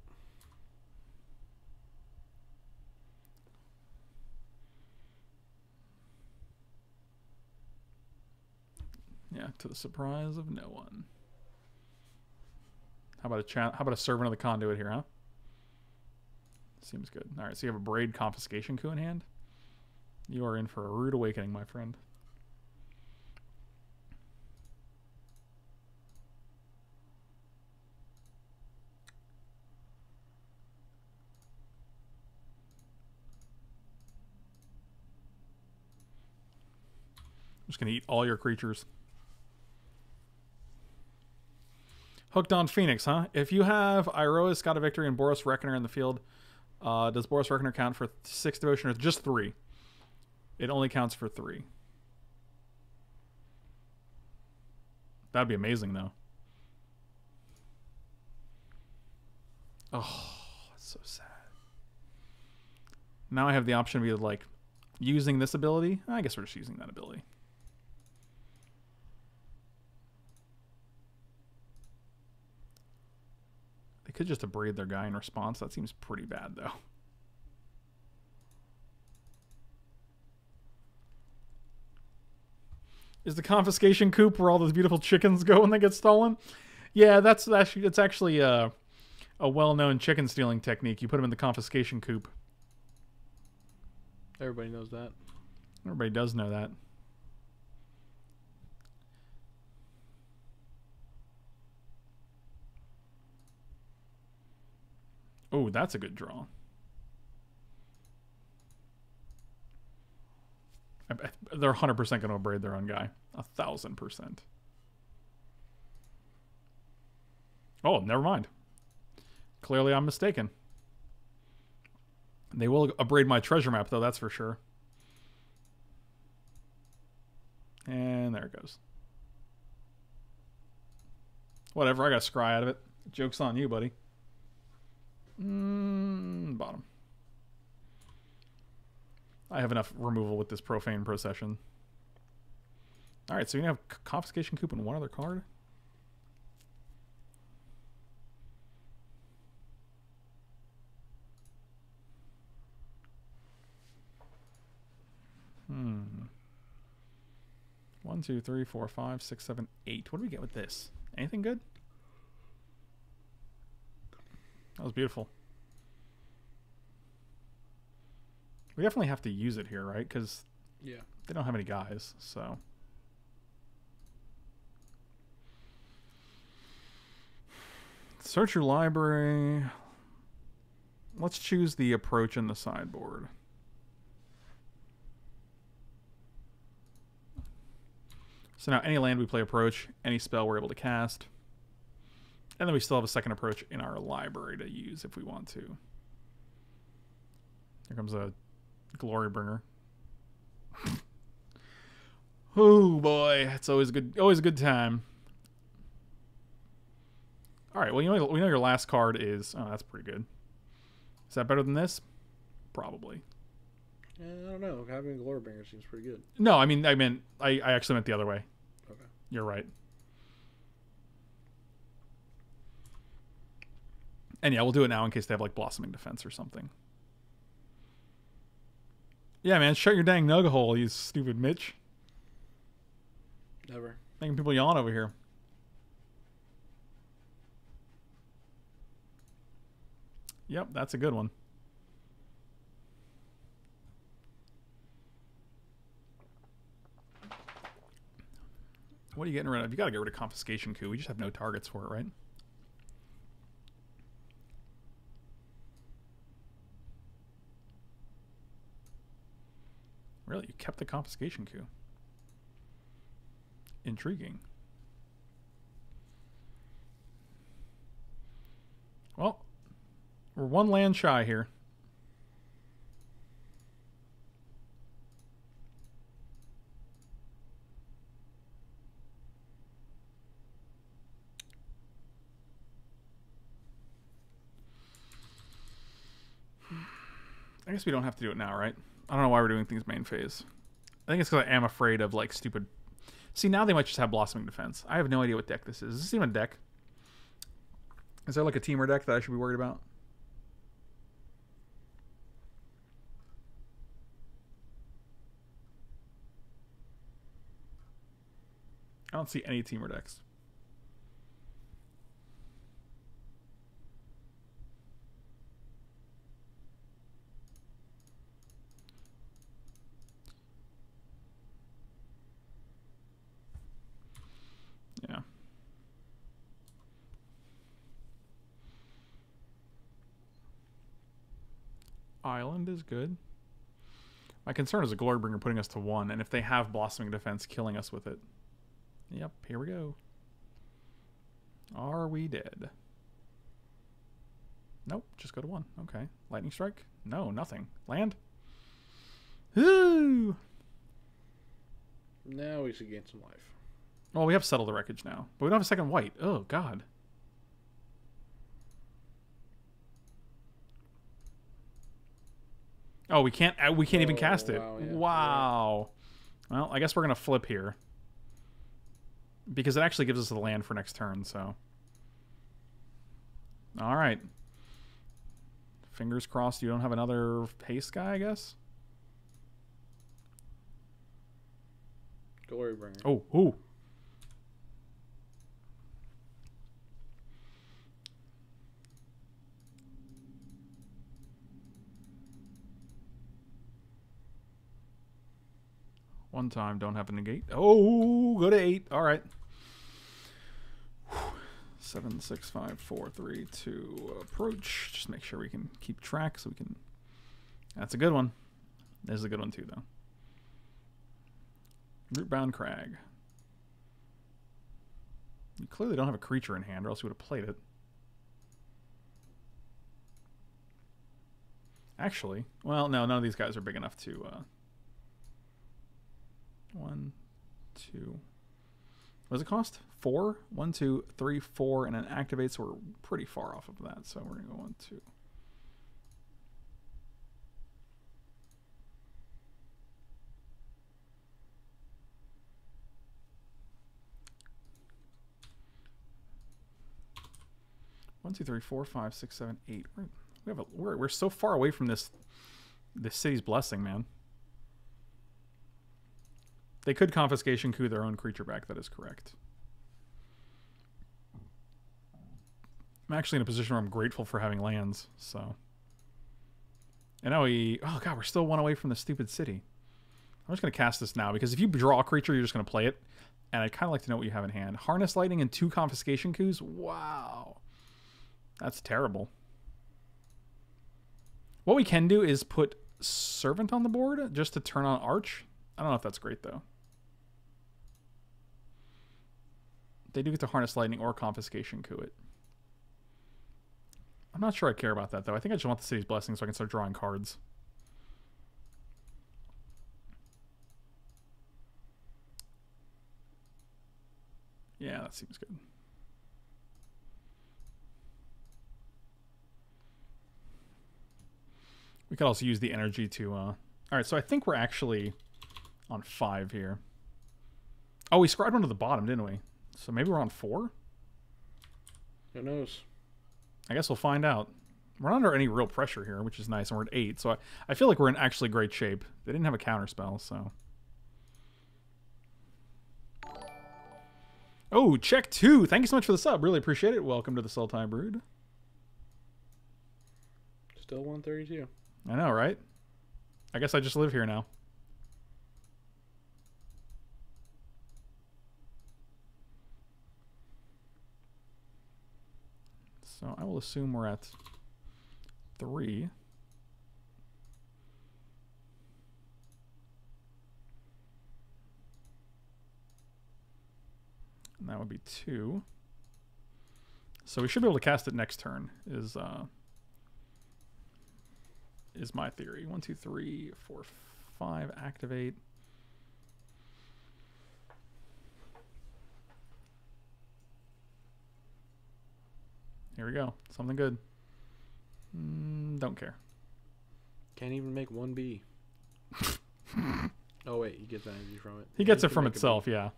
Yeah, to the surprise of no one. How about a servant of the conduit here, huh? Seems good. All right, so you have Abrade, confiscation coup in hand. You are in for a rude awakening, my friend. just going to eat all your creatures. Hooked on Phoenix, huh? If you have Iroas Got a Victory and Boros Reckoner in the field, does Boros Reckoner count for 6 devotion or just 3? It only counts for 3. That'd be amazing, though. Oh, that's so sad. Now I have the option of either, like, using this ability. I guess we're just using that ability. They could just abrade their guy in response. That seems pretty bad, though. Is the confiscation coop where all those beautiful chickens go when they get stolen? Yeah, it's actually a well-known chicken stealing technique. You put them in the confiscation coop. Everybody knows that. Everybody does know that. Oh, that's a good draw. They're 100% going to abrade their own guy. 1000%. Oh, never mind. Clearly I'm mistaken. They will abrade my treasure map, though, that's for sure. And there it goes. Whatever, I got a scry out of it. Joke's on you, buddy. Bottom. I have enough removal with this Profane Procession. Alright, so you have Confiscation Coup and one other card. Hmm. 1, 2, 3, 4, 5, 6, 7, 8. What do we get with this? Anything good? That was beautiful. We definitely have to use it here, right? Because yeah, they don't have any guys, so. Search your library. Let's choose the approach in the sideboard. So now any land we play approach, any spell we're able to cast. And then we still have a second approach in our library to use if we want to. Here comes a glory bringer. Oh boy, it's always a good time. All right, well, we know your last card is, oh, that's pretty good. Is that better than this? Probably. I don't know. Having a glory bringer seems pretty good. No, I actually meant the other way. Okay. You're right. And yeah, we'll do it now in case they have like Blossoming Defense or something. Yeah, man, shut your dang nug hole, you stupid Mitch. Never. Making people yawn over here. Yep, that's a good one. What are you getting rid of? You got to get rid of Confiscation Coup. We just have no targets for it, right? Really? You kept the Confiscation Coup. Intriguing. Well, we're one land shy here. I guess we don't have to do it now, right? I don't know why we're doing things main phase. I think it's because I am afraid of, like, stupid... See, now they might just have Blossoming Defense. I have no idea what deck this is. Is this even a deck? Is there, like, a teamer deck that I should be worried about? I don't see any teamer decks. Yeah. Island is good. My concern is a Glorybringer putting us to 1, and if they have Blossoming Defense, killing us with it. Yep, here we go. Are we dead? Nope, just go to 1. Okay. Lightning Strike? No, nothing. Land? Ooh! Now we should gain some life. Well, we have Settle the Wreckage now, but we don't have a second white. Oh, God. Oh, we can't even cast it. Wow. Yeah. Wow. Yeah. Well, I guess we're going to flip here. Because it actually gives us the land for next turn, so. All right. Fingers crossed you don't have another haste guy, I guess. Glorybringer. Oh, ooh. One time, don't have a negate. Oh, go to 8. All right. 7, 6, 5, 4, 3, 2. Approach. Just make sure we can keep track so we can. That's a good one. There's a good one too, though. Rootbound Crag. You clearly don't have a creature in hand, or else you would have played it. Actually, well, no, none of these guys are big enough to. 1, 2. What does it cost? 4? 1, 2, 3, 4, and it activates. We're pretty far off of that, so we're gonna go 1, 2. One, two, three, 4, 5, 6, 7, 8. We're so far away from this city's blessing, man. They could Confiscation Coup their own creature back. That is correct. I'm actually in a position where I'm grateful for having lands. So, and now we... Oh, God, we're still 1 away from the stupid city. I'm just going to cast this now, because if you draw a creature, you're just going to play it. And I'd kind of like to know what you have in hand. Harness Lightning and 2 Confiscation Coups? Wow. That's terrible. What we can do is put Servant on the board just to turn on Arch. I don't know if that's great, though. They do get to Harness Lightning or Confiscation Coup it. I'm not sure I care about that, though. I think I just want the city's blessing so I can start drawing cards. Yeah, that seems good. We could also use the energy to... Alright, so I think we're actually... on 5 here. Oh, we scribed one to the bottom, didn't we? So maybe we're on 4? Who knows? I guess we'll find out. We're not under any real pressure here, which is nice, and we're at 8, so I feel like we're in actually great shape. They didn't have a counterspell, so... Oh, check 2! Thank you so much for the sub. Really appreciate it. Welcome to the Sultai Brood. Still 132. I know, right? I guess I just live here now. So I will assume we're at 3. And that would be 2. So we should be able to cast it next turn, is my theory. 1, 2, 3, 4, 5, activate. Here we go. Something good. Don't care. Can't even make 1B. Oh, wait. You get that energy from it. He gets it from itself, yeah.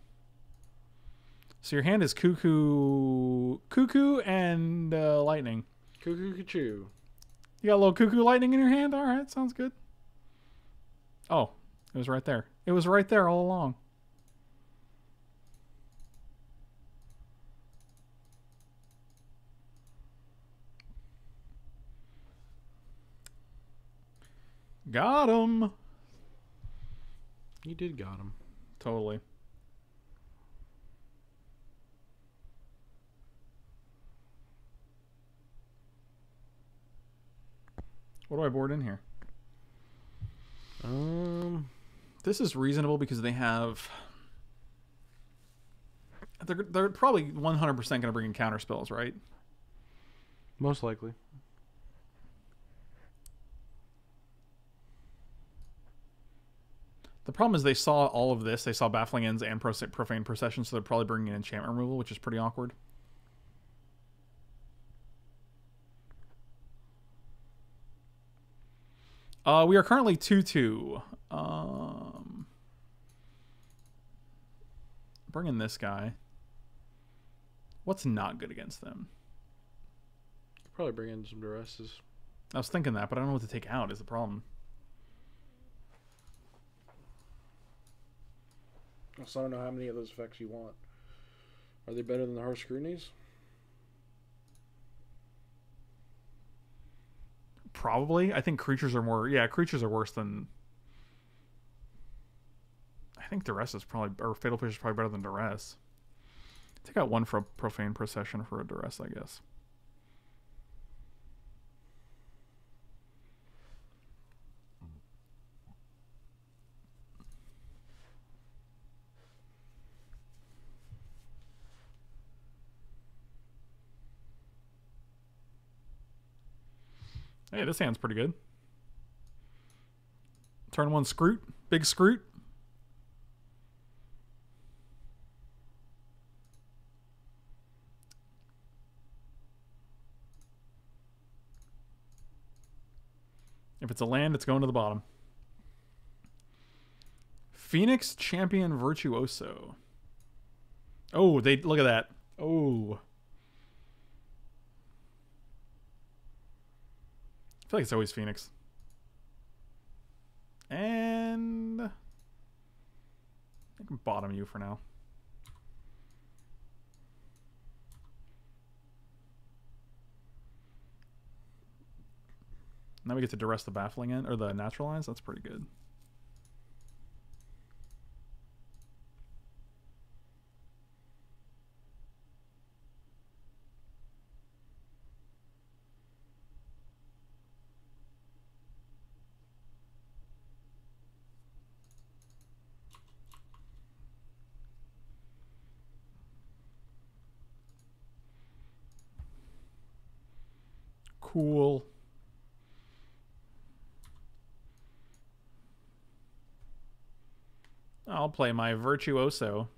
So your hand is Cuckoo... Cuckoo and Lightning. Cuckoo Cuckoo. You got a little Cuckoo Lightning in your hand? All right. Sounds good. Oh. It was right there. It was right there all along. Got him. You did got him. Totally. What do I board in here? This is reasonable because they have... They're probably 100% going to bring in counter spells, right? Most likely. The problem is they saw all of this. They saw Baffling Ends and Profane Procession, so they're probably bringing in enchantment removal, which is pretty awkward. We are currently 2-2. Bring in this guy. What's not good against them? Probably bring in some duresses. I was thinking that, but I don't know what to take out is the problem. I also don't know how many of those effects you want. Are they better than the Harsh Scrutinies? Probably. I think creatures are more... Yeah, creatures are worse than... I think Duress is probably... Or Fatal Push is probably better than Duress. Take out one for a Profane Procession for a Duress, I guess. Hey, this hand's pretty good. Turn one Scroot. Big Scroot. If it's a land, it's going to the bottom. Phoenix Champion Virtuoso. Oh, they look at that. Oh. I feel like it's always Phoenix. And I can bottom you for now. Now we get to duress the baffling end or the naturalize. That's pretty good. Cool. I'll play my Virtuoso.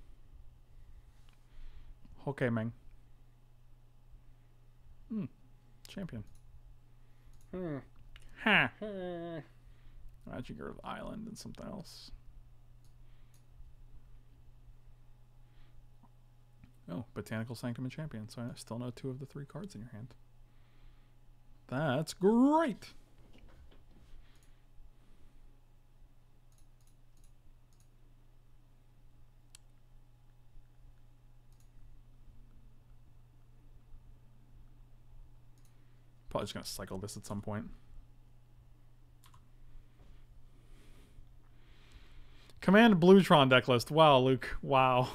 Okay, Meng. Champion. Ha. I should go with Island and something else. Oh, Botanical Sanctum and Champion. So I still know two of the three cards in your hand. That's great. Probably just going to cycle this at some point. Command Blutron decklist. Wow, Luke. Wow.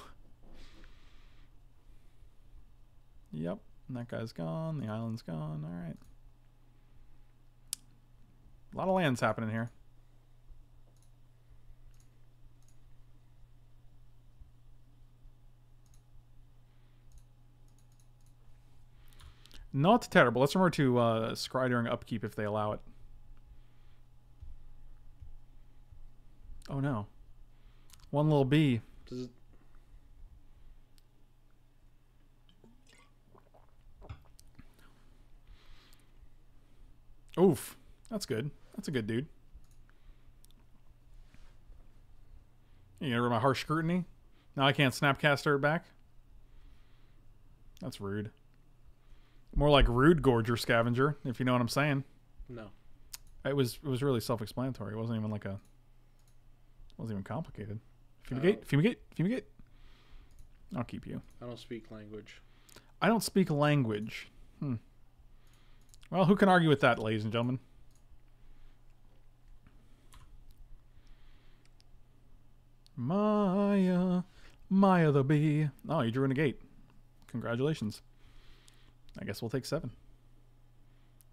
Yep. And that guy's gone. The island's gone. All right. A lot of lands happening here. Not terrible. Let's remember to scry during upkeep if they allow it. Oh no. One little bee. Oof. That's good. That's a good dude. You gonna remember my harsh scrutiny? Now I can't snapcaster it back? That's rude. More like rude gorger scavenger, if you know what I'm saying. No. It was really self-explanatory. It wasn't even like a... It wasn't even complicated. Fumigate, Fumigate, Fumigate. I'll keep you. I don't speak language. I don't speak language. Hmm. Well, who can argue with that, ladies and gentlemen? Maya. Maya the bee. Oh, you drew in a gate. Congratulations. I guess we'll take 7.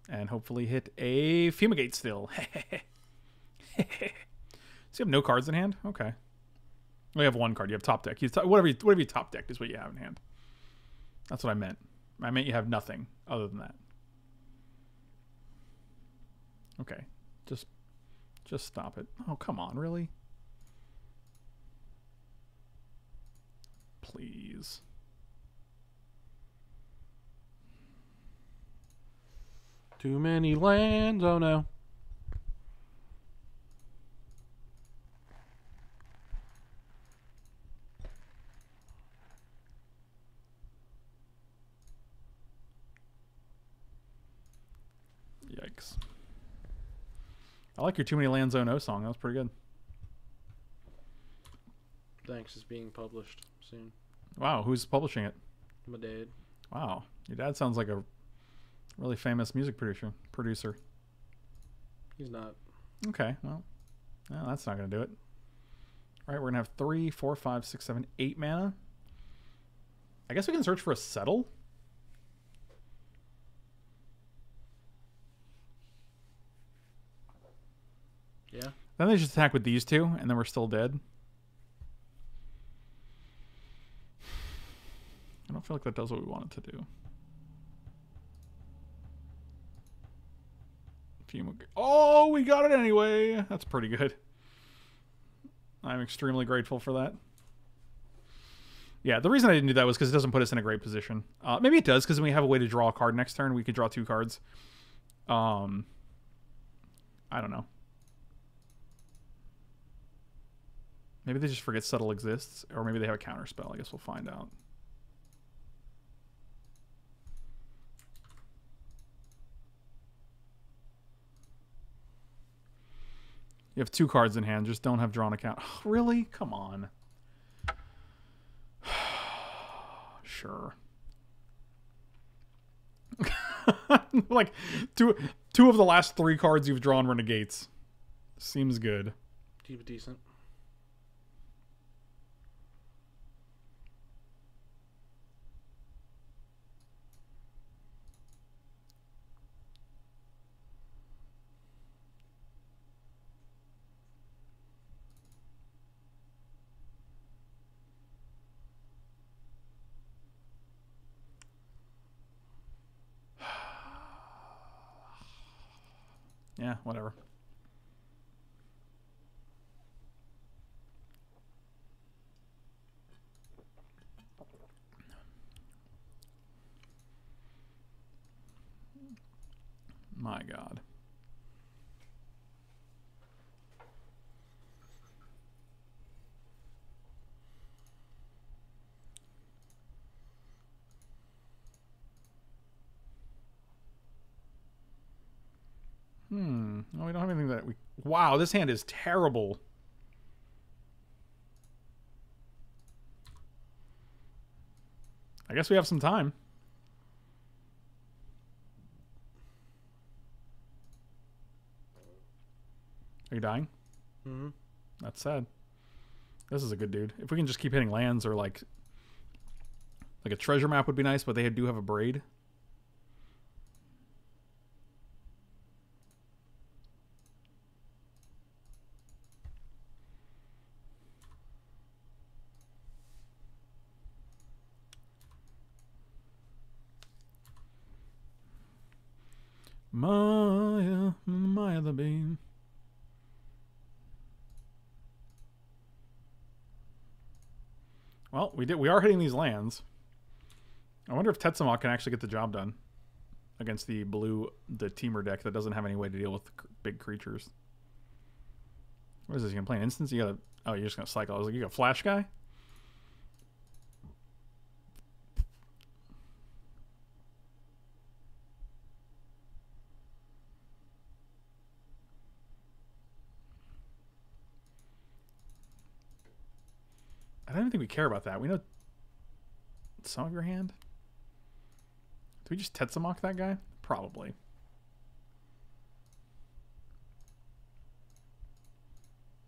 And hopefully hit a Fumigate still. So you have no cards in hand? Okay. Well, you have one card. You have top deck. Whatever you top deck is what you have in hand. That's what I meant. I meant you have nothing other than that. Okay. Just stop it. Oh, come on. Really? Please. Too many lands. Oh, no. Yikes. I like your Too Many Lands Oh No song. That was pretty good. Thanks. It's being published soon. Wow. Who's publishing it? My dad. Wow. Your dad sounds like a really famous music producer. He's not. Okay. Well, no, that's not going to do it. All right. We're going to have 3, 4, 5, 6, 7, 8 mana. I guess we can search for a Settle. Yeah. Then they just attack with these two, and then we're still dead. I don't feel like that does what we want it to do. Oh, we got it anyway. That's pretty good. I'm extremely grateful for that. Yeah, the reason I didn't do that was because it doesn't put us in a great position. Maybe it does, because we have a way to draw a card next turn. We could draw two cards. I don't know. Maybe they just forget Settle exists, or maybe they have a counterspell. I guess we'll find out. You have two cards in hand, just don't have drawn a counter. Oh, really? Come on. Sure. Like, two of the last three cards you've drawn were negates. Seems good. Keep it decent. Yeah, whatever. My God. No, we don't have anything that we... Wow, this hand is terrible. I guess we have some time. Are you dying? Mm-hmm. That's sad. This is a good dude. If we can just keep hitting lands or like a treasure map would be nice, but they do have a braid. Maya, Maya the Bean. Well, we are hitting these lands. I wonder if Tetzimoc can actually get the job done against the teamer deck that doesn't have any way to deal with big creatures. What is this? You can play an instance? You gotta... Oh, you're just gonna cycle. I was like, you got Flash Guy? I don't think we care about that. We know some of your hand. Do we just Tetzimoc that guy? Probably.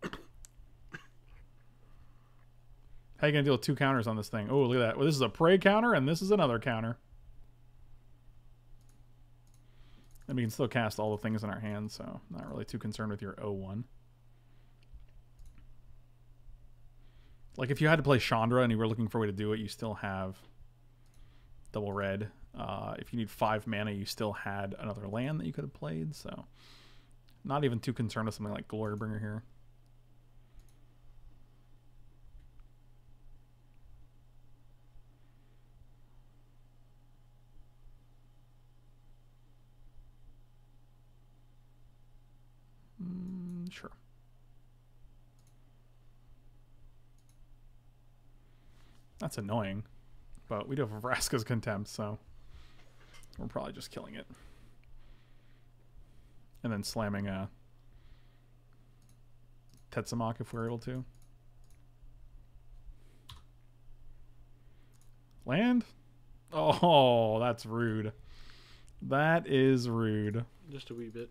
How are you going to deal with two counters on this thing? Oh, look at that. Well, this is a prey counter, and this is another counter. And we can still cast all the things in our hand, so not really too concerned with your 0-1. Like if you had to play Chandra and you were looking for a way to do it, you still have double red. If you need 5 mana, you still had another land that you could have played. So not even too concerned with something like Glorybringer here. Sure. That's annoying, but we do have Vraska's Contempt, so we're probably just killing it. And then slamming Tetzimoc if we're able to. Land? Oh, that's rude. That is rude. Just a wee bit.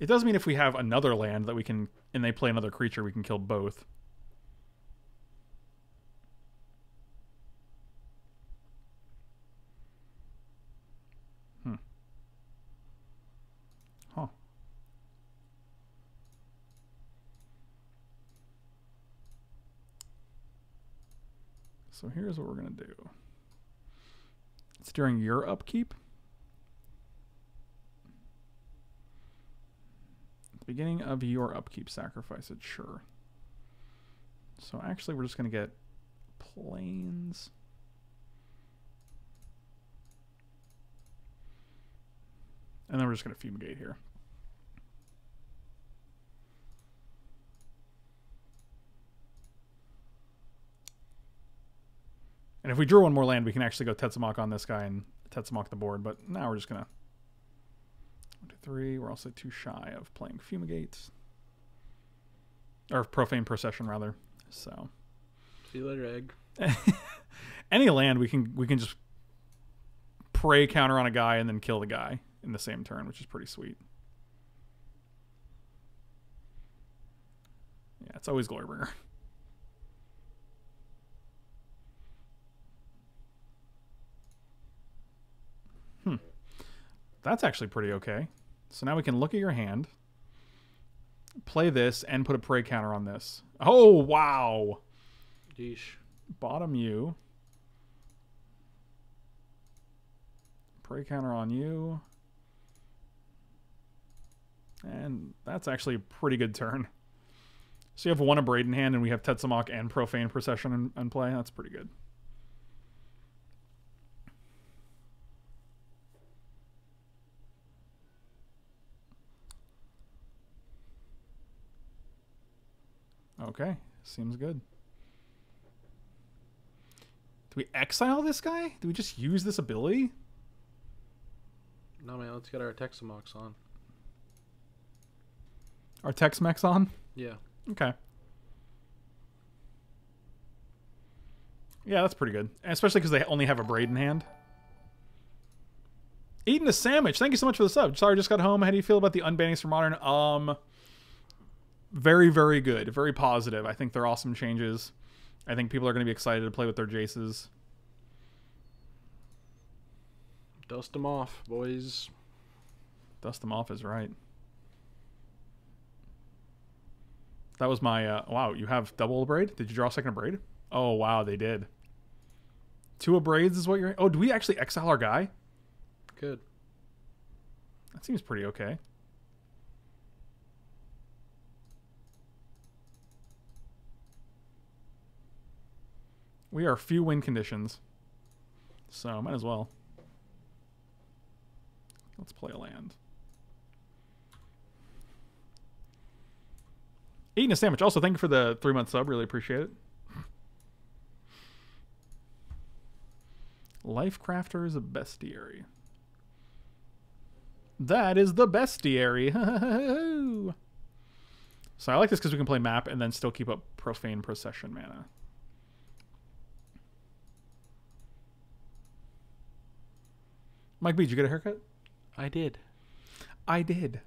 It does mean if we have another land that we can, and they play another creature, we can kill both. Huh. So here's what we're going to do. It's during your upkeep. Beginning of your upkeep, sacrifice it, sure. So actually we're just going to get planes. And then we're just going to fumigate here. And if we drew one more land, we can actually go Tetzimoc on this guy and Tetzimoc the board, but now we're just going to 1, 2, 3. We're also too shy of playing Fumigate. Or Profane Procession, rather. So. See you later, egg. Any land we can just pray counter on a guy and then kill the guy in the same turn, which is pretty sweet. Yeah, it's always Glorybringer. That's actually pretty okay. So now we can look at your hand, play this, and put a prey counter on this. Oh, wow. Yeesh. Bottom you. Prey counter on you. And that's actually a pretty good turn. So you have 1 Abrade in hand, and we have Tetzimoc and Profane Procession in play. That's pretty good. Okay, seems good. Do we exile this guy? Do we just use this ability? No, man, let's get our Tetzimoc on. Our Tetzimoc on? Yeah. Okay. Yeah, that's pretty good. Especially because they only have Abrade in hand. Eating a sandwich. Thank you so much for the sub. Sorry, just got home. How do you feel about the unbannings for Modern? Very, very good. Very positive. I think they're awesome changes. I think people are going to be excited to play with their Jaces. Dust them off, boys. Dust them off is right. That was my... wow, you have double Abrade? Did you draw a second Abrade? Oh, wow, they did. 2 Abrades is what you're... Oh, do we actually exile our guy? Good. That seems pretty okay. We are few win conditions, so might as well. Let's play a land. Eating a sandwich. Also, thank you for the 3-month sub. Really appreciate it. Lifecrafter's Bestiary. That is the Bestiary. So I like this because we can play map and then still keep up Profane Procession mana. Mike B, did you get a haircut? I did. I did.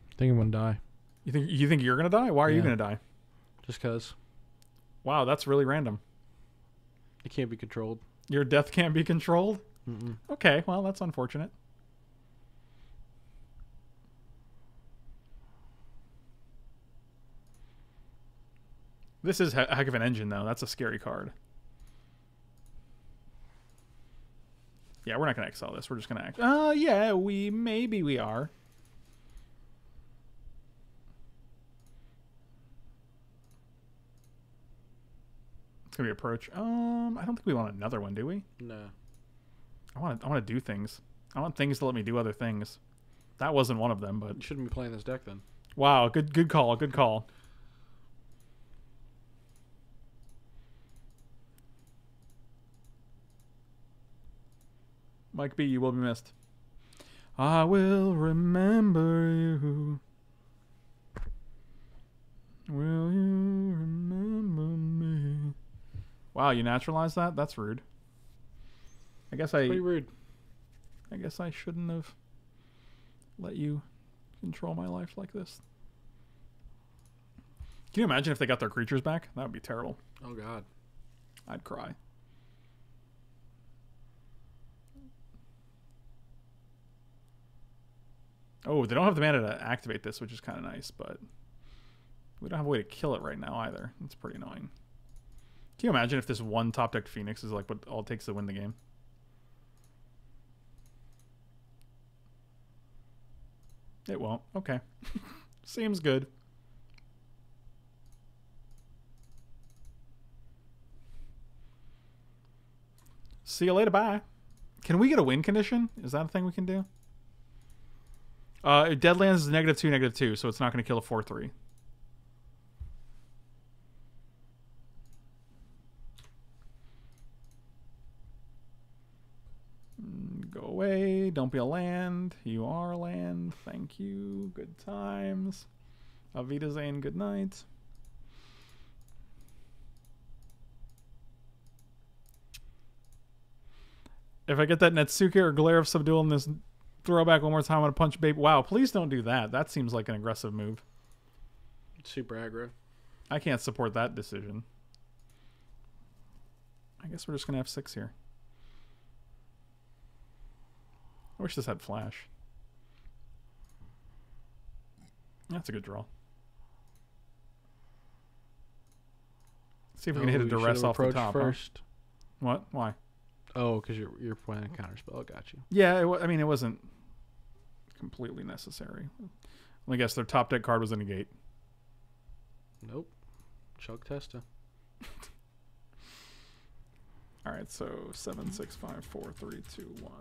I think I'm going to die. You think you're gonna die? Why are you gonna die? Just cause. Wow, that's really random. It can't be controlled. Your death can't be controlled? Mm-mm. Okay, well, that's unfortunate. This is a heck of an engine, though. That's a scary card. Yeah, we're not going to exile this. We're just going to act. Yeah, maybe we are. It's going to be approach. I don't think we want another one, do we? No. I want to do things. I want things to let me do other things. That wasn't one of them, but... You shouldn't be playing this deck, then. Wow, good call, good call. Mike B, you will be missed. I will remember you. Will you remember me? Wow, you naturalized that? That's rude. I guess I... Pretty rude. I guess I shouldn't have let you control my life like this. Can you imagine if they got their creatures back? That would be terrible. Oh, God. I'd cry. Oh, they don't have the mana to activate this, which is kind of nice, but we don't have a way to kill it right now either. It's pretty annoying. Can you imagine if this one top deck Phoenix is like what all it takes to win the game? It won't. Okay. Seems good. See you later. Bye. Can we get a win condition? Is that a thing we can do? Deadlands is -2/-2, so it's not going to kill a 4/3. Go away. Don't be a land. You are a land. Thank you. Good times. Avita Zane, good night. If I get that Netsuke or Glare of Subdual in this... Throwback one more time. I'm gonna punch babe. Wow, please don't do that. That seems like an aggressive move. It's super aggro. I can't support that decision. I guess we're just gonna have 6 here. I wish this had flash. That's a good draw. Let's see if we can hit a duress off the top first. Huh? What? Why? Oh, because you're playing a counterspell. Got you. Yeah, I mean it wasn't completely necessary. I guess their top deck card was a negate. Nope. Chug Testa. All right, so 7, 6, 5, 4, 3, 2, 1.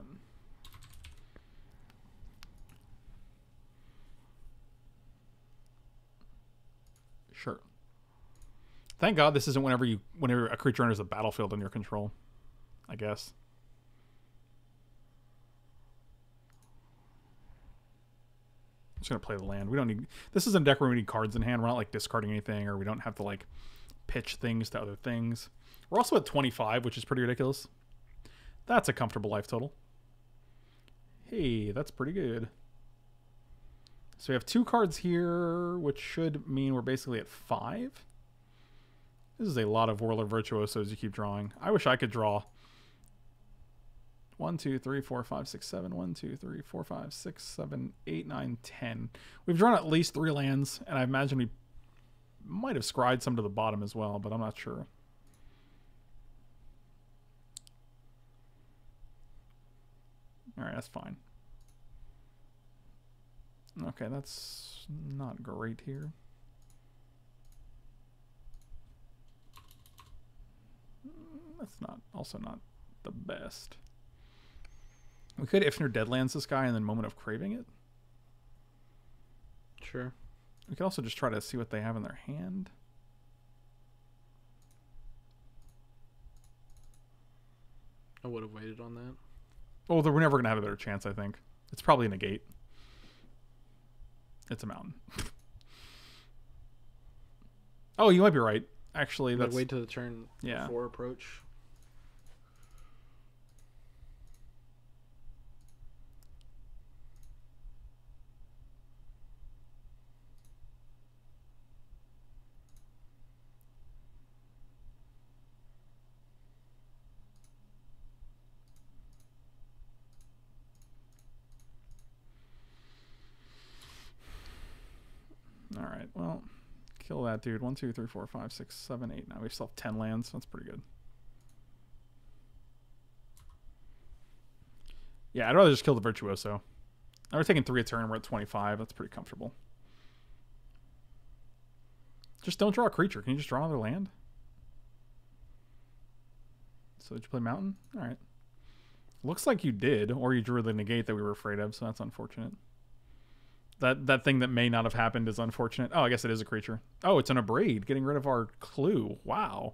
Sure. Thank God this isn't whenever a creature enters the battlefield under your control. I guess. I'm just going to play the land. We don't need... This is a deck where we need cards in hand. We're not, like, discarding anything, or we don't have to, like, pitch things to other things. We're also at 25, which is pretty ridiculous. That's a comfortable life total. Hey, that's pretty good. So we have 2 cards here, which should mean we're basically at 5. This is a lot of Whirler Virtuosos you keep drawing. I wish I could draw... 1, 2, 3, 4, 5, 6, 7. 1, 2, 3, 4, 5, 6, 7, 8, 9, 10. We've drawn at least 3 lands, and I imagine we might have scried some to the bottom as well, but I'm not sure. All right, that's fine. Okay, that's not great here. That's not also not the best. We could Ifnir Deadlands this guy and then Moment of Craving it. Sure. We could also just try to see what they have in their hand. I would have waited on that. Oh, we're never going to have a better chance, I think. It's probably negate. It's a mountain. Oh, you might be right. Actually, that's... Wait till the turn 4 approach. Alright, well, kill that dude. 1, 2, 3, 4, 5, 6, 7, 8. Now we still have 10 lands. That's pretty good. Yeah, I'd rather just kill the Virtuoso. Now we're taking 3 a turn. We're at 25. That's pretty comfortable. Just don't draw a creature. Can you just draw another land? So did you play Mountain? Alright. Looks like you did, or you drew the negate that we were afraid of, so that's unfortunate. That thing that may not have happened is unfortunate. Oh, I guess it is a creature. Oh, it's an Abrade, getting rid of our clue. Wow.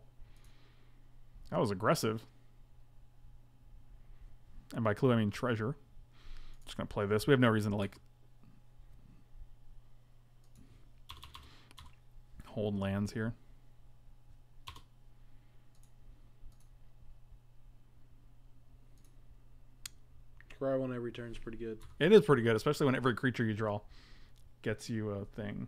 That was aggressive. And by clue, I mean treasure. Just going to play this. We have no reason to, like, hold lands here. Draw one every turn is pretty good. It is pretty good, especially when every creature you draw gets you a thing.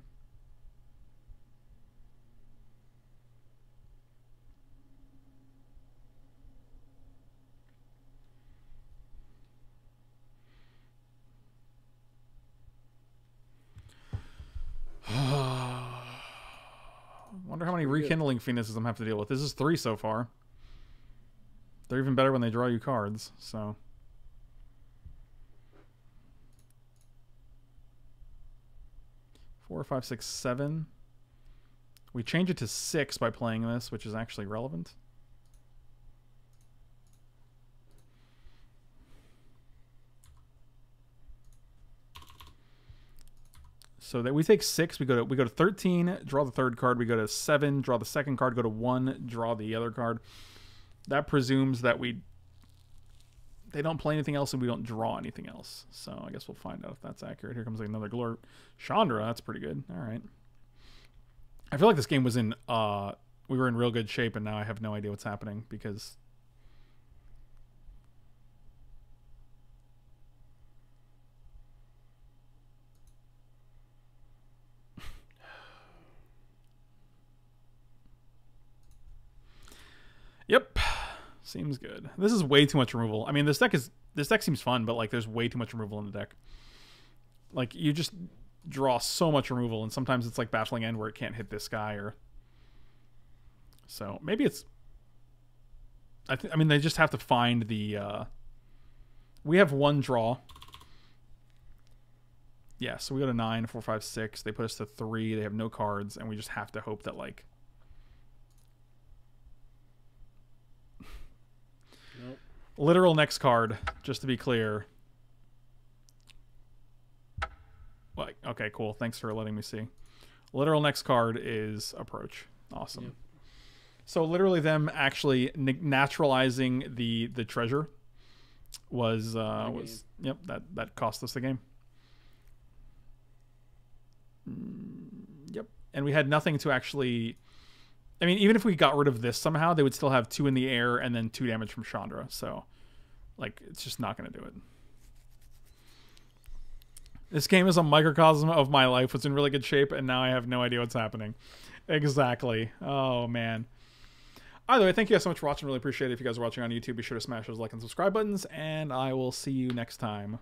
Wonder how many Rekindling Phoenixes I'm going to have to deal with. This is 3 so far. They're even better when they draw you cards, so... Four, five, six, 7. We change it to 6 by playing this, which is actually relevant. So that we take 6, we go to 13, draw the 3rd card, we go to 7, draw the 2nd card, go to 1, draw the other card. That presumes that they don't play anything else and we don't draw anything else. So I guess we'll find out if that's accurate. Here comes another Glort. Chandra, that's pretty good. All right. I feel like this game was in... we were in real good shape and now I have no idea what's happening because... Yep. Seems good. This is way too much removal. I mean, this deck seems fun, but like there's way too much removal in the deck. Like you just draw so much removal, and sometimes it's like Baffling End where it can't hit this guy, or so maybe it's. I mean, they just have to find the. We have 1 draw. Yeah, so we go to 9, 4, 5, 6. They put us to 3. They have no cards, and we just have to hope that like. Literal next card, just to be clear. Like, okay, cool. Thanks for letting me see. Literal next card is Approach. Awesome. Yep. So literally them actually naturalizing the treasure was yep, that cost us the game. Yep. And we had nothing to actually. I mean, even if we got rid of this somehow, they would still have 2 in the air and then 2 damage from Chandra. So, like, it's just not going to do it. This game is a microcosm of my life. It's in really good shape, and now I have no idea what's happening. Exactly. Oh, man. Either way, thank you guys so much for watching. Really appreciate it. If you guys are watching on YouTube, be sure to smash those like and subscribe buttons, and I will see you next time.